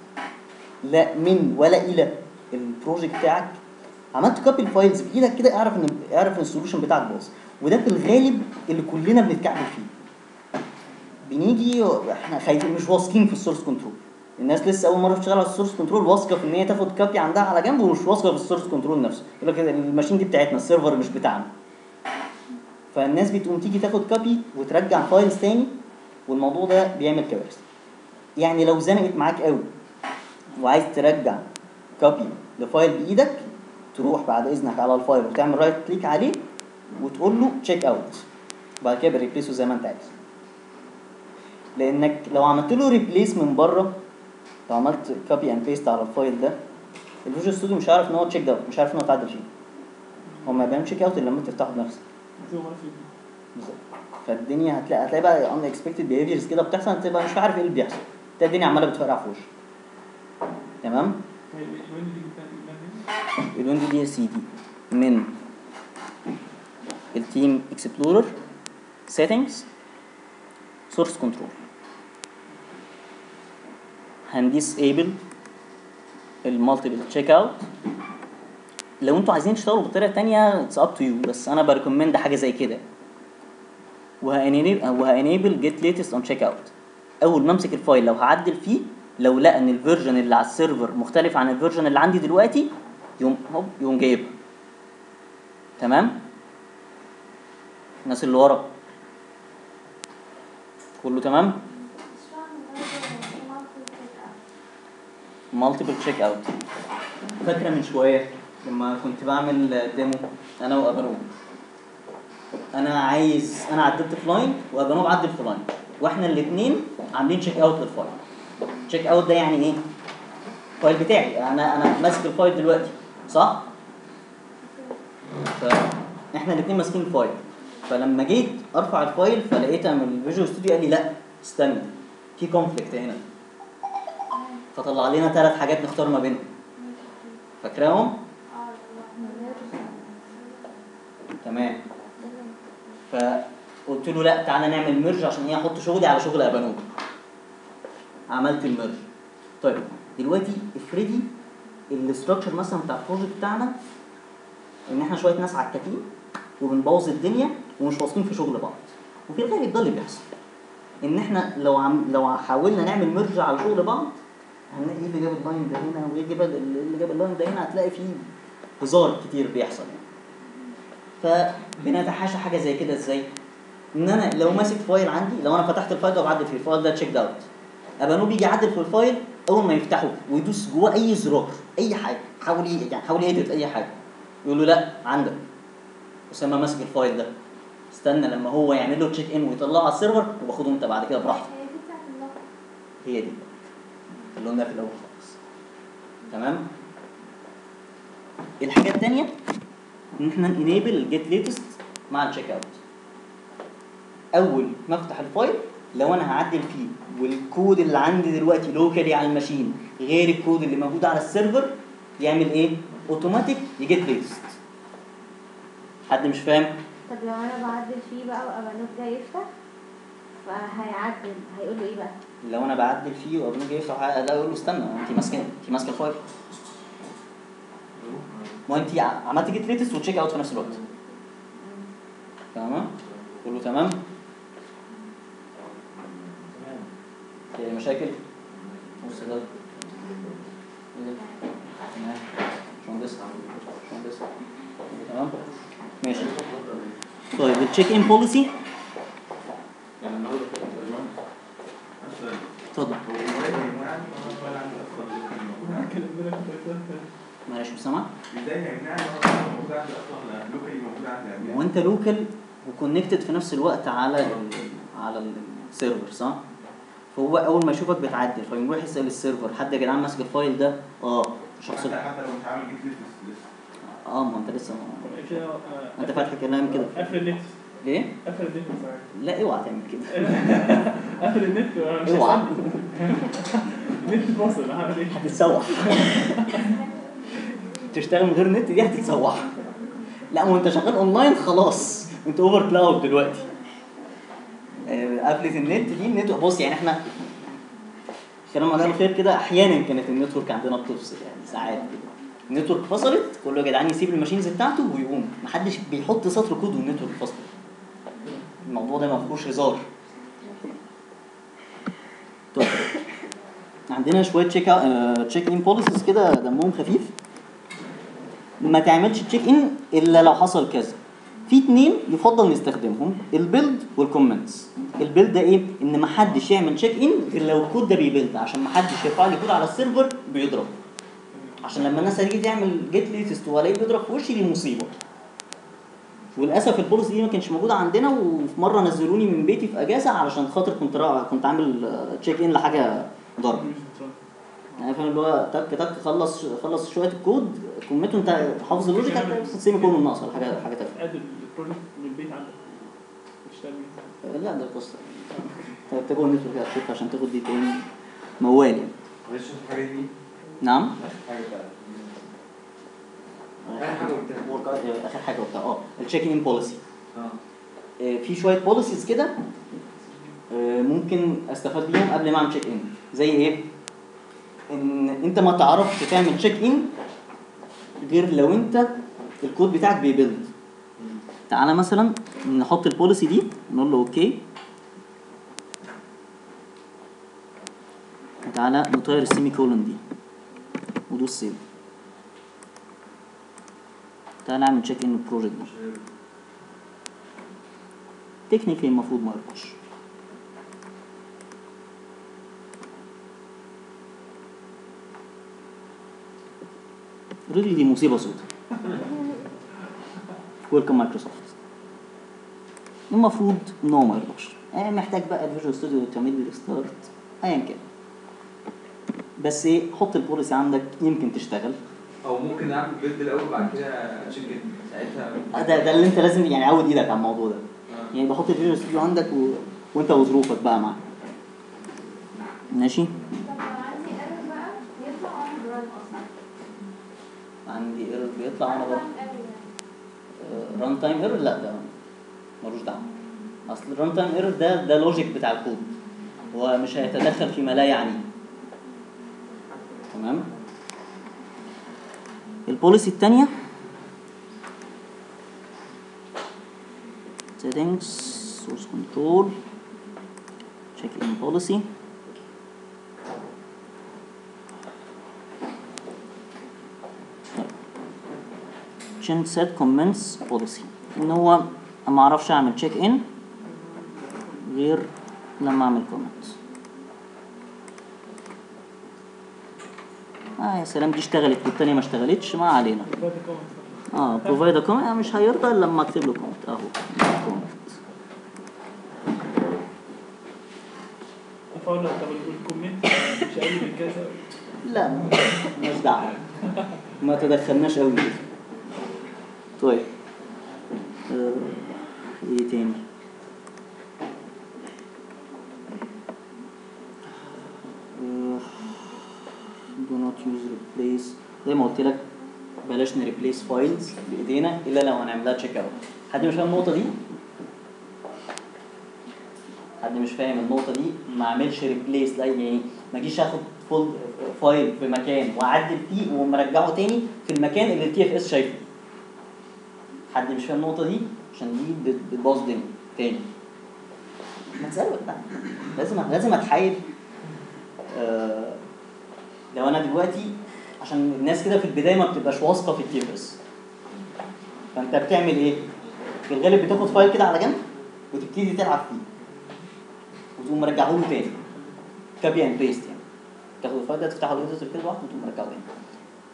لا من ولا الى البروجكت بتاعك. عملت كوبي الفايلز بايدك كده اعرف ان اعرف ان السوليوشن بتاعك باظ، وده في الغالب اللي كلنا بنتكعبل فيه. بنيجي احنا خايفين مش واثقين في السورس كنترول. الناس لسه اول مره بتشتغل على السورس كنترول واثقه في ان هي تاخد كوبي عندها على جنب ومش واثقه في السورس كنترول نفسه. يقول لك الماشين دي بتاعتنا، السيرفر مش بتاعنا. فالناس بتقوم تيجي تاخد كوبي وترجع فايلز تاني، والموضوع ده بيعمل كوارث. يعني لو زنقت معاك قوي وعايز ترجع كوبي لفايل بايدك، تروح بعد اذنك على الفايل وتعمل رايت كليك عليه وتقول له تشيك اوت، وبعد كده بريبليسه زي ما انت عايز. لانك لو عملت له ريبليس من بره، لو عملت كوبي اند بيست على الفايل ده، الفيجوال ستوديو مش عارف ان هو تشيك اوت، مش عارف ان هو اتعدل فيه. هو ما بيعملش تشيك اوت الا لما تفتحه بنفسك. بالظبط. فالدنيا هتلاقي هتلاقي بقى ان اكسبكتد بيهيفيرز كده بتحصل، انت بقى مش عارف ايه اللي بيحصل. تلاقي الدنيا عماله بتفرقع في وشك. تمام؟ الويندو دي يا سيدي من التيم اكسبلورر، سيتنجز، سورس كنترول. هنديسيبل المالتيبل تشيك اوت. لو انتوا عايزين تشتغلوا بطريقه ثانيه اتس اب تو يو، بس انا بريكومند حاجه زي كده. وهانيبل وهانيبل جيت ليتست اون تشيك اوت. اول ما امسك الفايل لو هعدل فيه، لو لقى ان الفيرجن اللي على السيرفر مختلف عن الفيرجن اللي عندي دلوقتي، يوم هوب يوم جايبها. تمام؟ الناس اللي ورا كله تمام؟ مالتيبل تشيك اوت. فاكره من شويه لما كنت بعمل ديمو انا وابانوب، انا عايز انا عدلت في لاين وابانوب عدل في لاين، واحنا الاثنين عاملين تشيك اوت للفايل. تشيك اوت ده يعني ايه؟ الفايل بتاعي انا انا ماسك الفايل دلوقتي صح؟ فاحنا الاثنين ماسكين الفايل، فلما جيت ارفع الفايل فلقيتها من الفيجوال ستوديو قال لي لا استنى في كونفليكت هنا، فطلع لنا ثلاث حاجات نختار ما بينهم. فاكراهم؟ تمام. فقلت له لا تعالى نعمل ميرج عشان ايه احط شغلي على شغل ابانوب. عملت الميرج. طيب دلوقتي افرضي الاستراكشر مثلا بتاع البروجكت بتاعنا ان احنا شويه ناس عكاكين وبنبوظ الدنيا ومش واثقين في شغل بعض، وفي الغالب ده اللي بيحصل. ان احنا لو عم لو حاولنا نعمل ميرج على شغل بعض هنلاقي ايه اللي جاب اللاين ده هنا وايه اللي جاب اللاين ده هنا، هتلاقي فيه هزار كتير بيحصل يعني. فبنتحاشى حاجه زي كده ازاي؟ ان انا لو ماسك فايل عندي، لو انا فتحت الفايل ده وبعدل فيه، الفايل ده تشيك اوت، ابانوب بيجي يعدل في الفايل اول ما يفتحه ويدوس جواه اي زرار اي حاجه، حاول يعني حاول يهدد اي حاجه، يقول له لا عندك. اسامه ماسك الفايل ده، استنى لما هو يعمل له تشيك ان ويطلعه على السيرفر وباخده انت بعد كده براحتك. هي دي اللي قلناها في الاول خالص. تمام. الحاجه الثانيه ان احنا نينيبل جيت ليتست مع التشيك اوت. اول ما افتح الفايل لو انا هعدل فيه والكود اللي عندي دلوقتي لوكالي على الماشين غير الكود اللي موجود على السيرفر، يعمل ايه؟ اوتوماتيك يجيت ليست. حد مش فاهم؟ طب لو انا بعدل فيه بقى وابانوب جاي يفتح فهيعدل، هيقول له ايه بقى؟ لو انا بعدل فيه وابانوب جاي يفتح هيقول له استنى انت ماسكه انت ماسكه الفايل، ما انت عملت جيت ليتست وتشيك اوت في نفس الوقت. تمام؟ كله تمام؟ في مشاكل؟ بص ده مهندس مهندس So the check-in policy. تفضل. معلش مش سامع. وانت لوكال وكونكتد في نفس الوقت على على السيرفر صح؟ فهو اول ما يشوفك بتعدل فيروح يسال السيرفر حد يا جدعان ماسك الفايل ده؟ اه شخص حتى لو مش عامل جيت ليست لسه. اه ما انت لسه انت فاتح كلام كده. قفل النت. ليه؟ قفل النت. لا اوعى تعمل كده. قفل النت مش اوعى. النت فاصل هعمل ايه؟ هتتسوح. تشتغل من غير نت دي هتتسوح. لا ما انت شغال اونلاين خلاص انت اوفر كلاود دلوقتي. قفلت النت دي النت بص يعني احنا كلام على الخير كده احيانا كانت النتورك عندنا بتفصل يعني ساعات كده النتورك فصلت كله يا جدعان يسيب الماشينز بتاعته ويقوم محدش بيحط سطر كود والنتورك فصلت الموضوع ده ما فيهوش هزار. طيب عندنا شويه تشيك تشيك ان بوليسيز كده دمهم خفيف ما تعملش تشيك ان الا لو حصل كذا. في اتنين يفضل نستخدمهم البيلد والكومنتس. البيلد ده ايه؟ ان محدش يعمل تشيك ان غير لو الكود ده بيبيلد عشان محدش يرفع لي كود على السيرفر بيضرب. عشان لما الناس هتيجي تعمل جيت ليتست والاقيه بيضرب في وشي دي مصيبه. وللاسف البوليسي دي ما كانتش موجوده عندنا وفي مره نزلوني من بيتي في اجازه علشان خاطر كنت كنت عامل تشيك ان لحاجه ضرب. يعني فاهم اللي هو تك تك خلص خلص شويه الكود كمته انت حافظ اللوجيك انت سيمي كول الناقص ولا حاجه حاجه ثانيه. قادر البروجكت من البيت عندك تشتغل بيه؟ لا ده قصه. طب تجول نتورك كده تشوف عشان تاخد دي تاني موال يعني. معلش الحاجه دي؟ نعم؟ اخر حاجه بقى اخر حاجه بتاع اه التشيك ان بوليسي. اه في شويه بوليسيز كده ممكن استفاد بيهم قبل ما اعمل تشيك ان زي ايه؟ ان انت ما تعرفش تعمل تشيك ان غير لو انت الكود بتاعك بيبيلد. تعالى مثلا نحط البوليسي دي نقول له اوكي. تعالى نطير السيمي كولون دي ودوس سيف. تعالى اعمل تشيك ان البروجكت ده. تكنيكلي المفروض ما يرقصش. رجلي دي مصيبه سودة. ويلكم مايكروسوفت. المفروض ان هو ما يرضاش. انا محتاج بقى الفيجوال ستوديو تعمل لي ريستارت ايا كان. بس ايه حط البوليسي عندك يمكن تشتغل. او ممكن اعمل بيلد الاول بعد كده اشيل جيت ساعتها. ده ده اللي انت لازم يعني عود ايدك على الموضوع ده. آه. يعني بحط الفيجوال ستوديو عندك و... وانت وظروفك بقى معاه. ماشي؟ عندي ايرور بيطلع وانا بره ران تايم ايرور لا ده ملوش دعوه اصل الران تايم ايرور ده ده لوجيك بتاع الكود هو مش هيتدخل فيما لا يعنيه تمام. البوليسي الثانيه settings source control check in policy set comments policy ان هو ما اعرفش اعمل تشيك ان غير لما اعمل كومنت. اه يا سلام دي اشتغلت والتانيه ما اشتغلتش ما علينا. اه بروفايد كومنت مش هيرضى الا لما اكتب له كومنت اهو كومنت. طب الكومنت مش قايل بالكذا؟ لا مش دعوه ما تدخلناش قوي. طيب آه. ايه تاني آه. do not use replace زي ما قلت لك بلاش نريبليس فايلز بايدينا الا لو هنعملها تشيك اوت. حد مش فاهم النقطه دي؟ حد مش فاهم النقطه دي؟ ما اعملش ريبليس لاي يعني ما اجيش اخد فولد فايل في مكان واعدل فيه ومرجعه تاني في المكان اللي التي اف اس شايفه. حد مش فاهم النقطة دي عشان دي بتبوظ الدنيا تاني. ما تسألوا بقى لازم لازم اتحايل. آه لو انا دلوقتي عشان الناس كده في البداية ما بتبقاش واثقة في التيفرس فانت بتعمل ايه؟ في الغالب بتاخد فايل كده على جنب وتبتدي تلعب فيه وتقوم مرجعه له تاني كابي اند بيست، يعني تاخد الفايل ده تفتحه وتنزل كده لوحده وتقوم مرجعه تاني.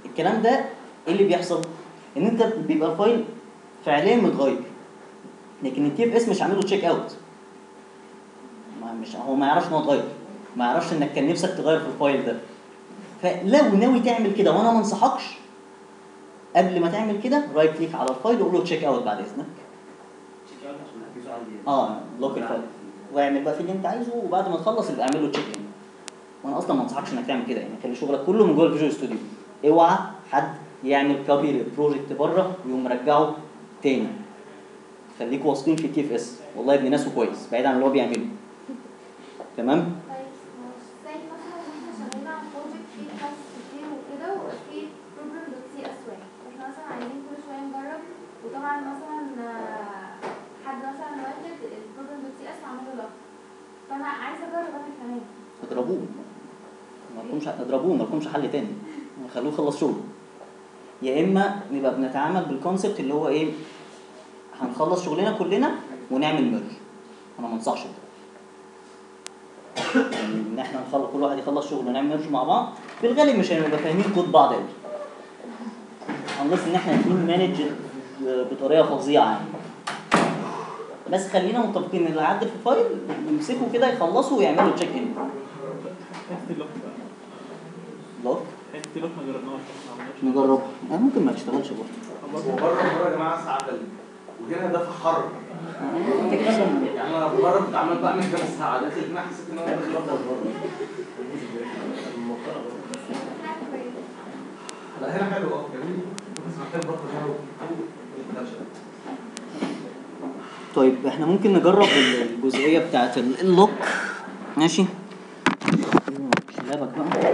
الكلام ده ايه اللي بيحصل؟ ان انت بيبقى فايل فعليا متغير، لكن التي اف اس مش عامله تشيك اوت، مش هو ما يعرفش ان هو اتغير، ما يعرفش انك كان نفسك تغير في الفايل ده. فلو ناوي تعمل كده وانا ما انصحكش، قبل ما تعمل كده رايت كليك على الفايل وقول له تشيك اوت بعد اذنك. تشيك اوت عشان احجزه عندي اه بلوك الفايل واعمل بقى فيه اللي انت عايزه، وبعد ما تخلص يبقى اعمل له تشيك ان. وانا اصلا ما انصحكش انك تعمل كده، يعني خلي شغلك كله من جوه الفيجوال ستوديو. اوعى حد يعمل كوبي للبروجكت بره ويقوم مرجعه تاني. خليكوا واثقين في التي اف اس، والله ابن ناسه كويس بعيد عن اللي هو بيعمله. تمام؟ انا عايزه اجرب انا كمان. اضربوه ما لكمش، اضربوه ما لكمش حل تاني، خلوه يخلص شغله. يا اما نبقى بنتعامل بالكونسبت اللي هو ايه، هنخلص شغلنا كلنا ونعمل ميرج. انا ما انصحش بده ان احنا نخلص كل واحد يخلص شغله ونعمل ميرج مع بعض. بالغالب مش هنبقى فاهمين كود بعض قوي، هنقص ان احنا نكون مانج بطريقه فظيعه يعني. بس خلينا متفقين ان اللي عدل في الفايل يمسكوا كده يخلصوا ويعملوا تشيك ان. حته اللوك لوك حته اللوك ما جربناهاش، نجربها ممكن ما تشتغلش برضه. هو بره بره يا جماعه ساعه بلد وهنا ده في حر، يعني انا بره كنت عمال بعمل خمس ساعات داخل هنا حسيت ان انا داخل بره. لا هنا حلو اه جميل، بس محتاج برضه حلو. طيب احنا ممكن نجرب الجزئيه بتاعه اللوك. ماشي شبابك بقى.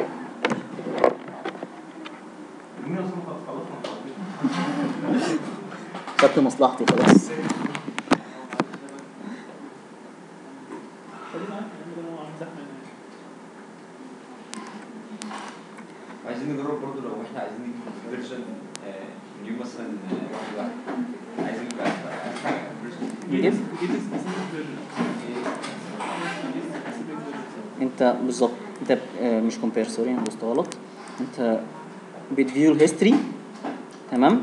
خدت مصلحتي خلاص. عايزين نجرب برضه لو احنا عايزين نجيب فيرجن نيو مثلا واحد واحد، عايزين بقى انت بالظبط انت مش كومبير، سوري انا دوست غلط. انت بتفيو الهيستوري تمام،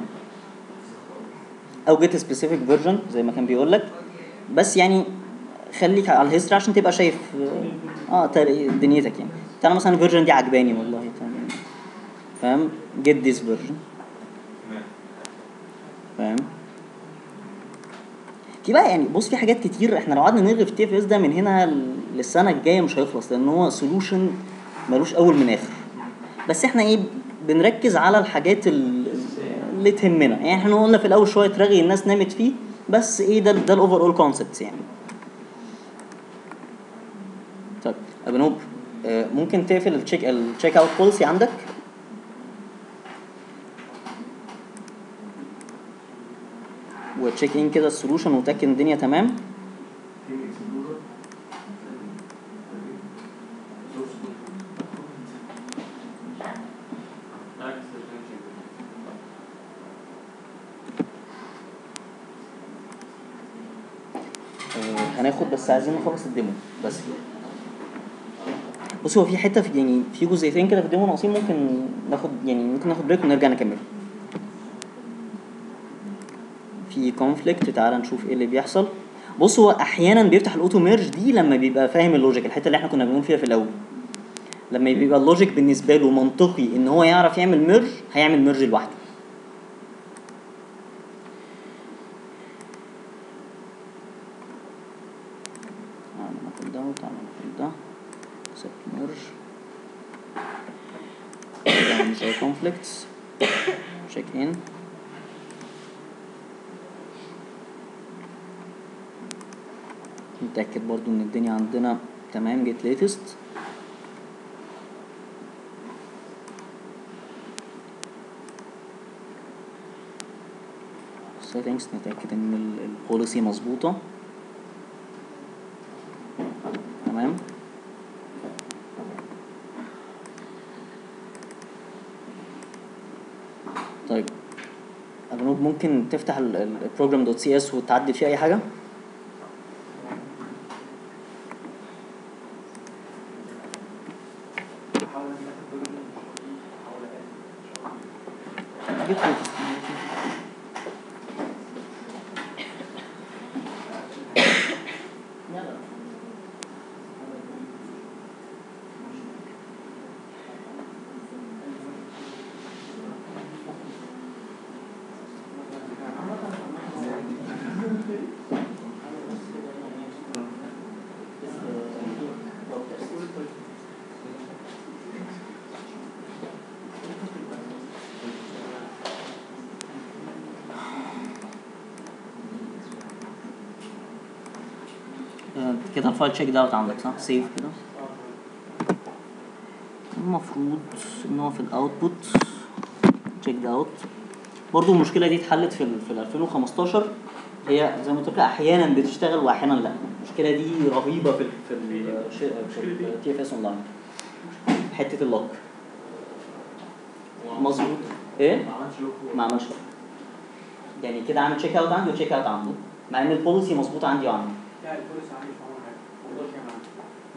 او جيت سبيسيفيك فيرجن زي ما كان بيقول لك، بس يعني خليك على الهيستوري عشان تبقى شايف اه دنيتك. يعني انا مثلا الفيرجن دي عجباني والله تمام فاهم، جيت ذيس فيرجن فاهم. في بقى يعني بص، في حاجات كتير احنا لو قعدنا نرغي في التي اف اس ده من هنا للسنه الجايه مش هيخلص، لان هو سولوشن ملوش اول من اخر. بس احنا ايه بنركز على الحاجات اللي تهمنا، يعني احنا قلنا في الاول شويه رغي الناس نامت فيه، بس ايه ده ده الاوفر اول كونسبتس يعني. طيب ابو نوب ممكن تقفل التشيك التشيك اوت بوليسي عندك؟ وتشيك ان كده السولوشن وتاكد الدنيا تمام. هناخد بس عايزين نخلص الديمو بس. بص هو في حته في يعني في جزئيتين كده في الديمو ناقصين، ممكن ناخد يعني ممكن ناخد بريك ونرجع نكمل. في كونفليكت تعال نشوف ايه اللي بيحصل. بص هو احيانا بيفتح الاوتو ميرج دي لما بيبقى فاهم اللوجيك، الحته اللي احنا كنا بنقول فيها في الاول، لما بيبقى اللوجيك بالنسبه له منطقي ان هو يعرف يعمل ميرج هيعمل ميرج لوحده. كونفليكتس تشيك ان نتأكد برضو ان الدنيا عندنا تمام. جيت ليتست سيتنجز نتأكد ان البوليسي مظبوطة تمام. طيب ممكن ممكن تفتح البروجرام دوت سي اس وتعدل فيه اي حاجه. كده الفايل تشيك دوت عندك صح؟ سيف كده المفروض ان هو في الاوتبوت تشيك دوت. برضو المشكله دي اتحلت في في ألفين وخمستاشر. هي زي ما قلت لك احيانا بتشتغل واحيانا لا. المشكله دي رهيبه في في التي اف اس اونلاين حته اللوك. مظبوط ايه؟ ما عملش لوك. ما عملش لوك يعني كده عامل تشيك اوت عندي وتشيك اوت عنده مع ان البوليسي مظبوط عندي وعنده. لا البوليسي عندي مش عامل حاجه. ما اقدرش اعمل حاجه.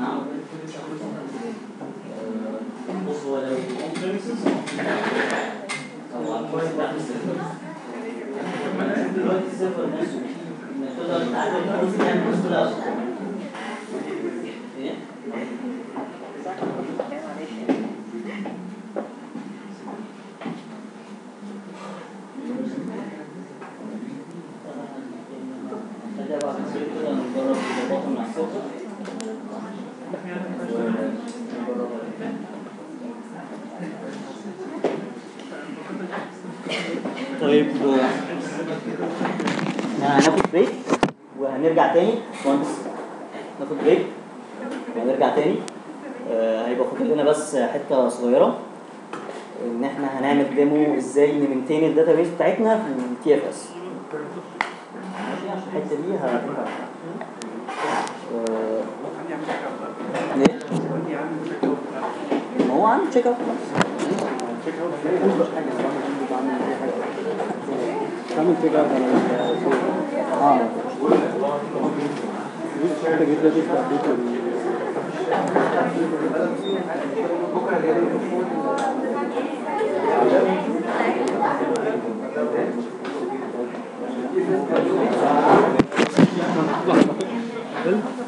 نعم بص هو لو دلوقتي السيرفر نفسه تقدر تعمل كروس يعني كروس كلاس ايه؟ خليها بعد السيرفر كده نجرب نظبطها مع السيرفر طيب هناخد بريك وهنرجع تاني. وانس ناخد بريك وهنرجع تاني. آه هيبقى فاضل لنا بس حته صغيره ان احنا هنعمل ديمو ازاي نمنتين الداتابيز بتاعتنا في التي اف اس. ماشي عشان الحته دي هتنفع. آه ما هو عامل تشيك اوت تشيك اوت كامل تشيك اوت اه جدا.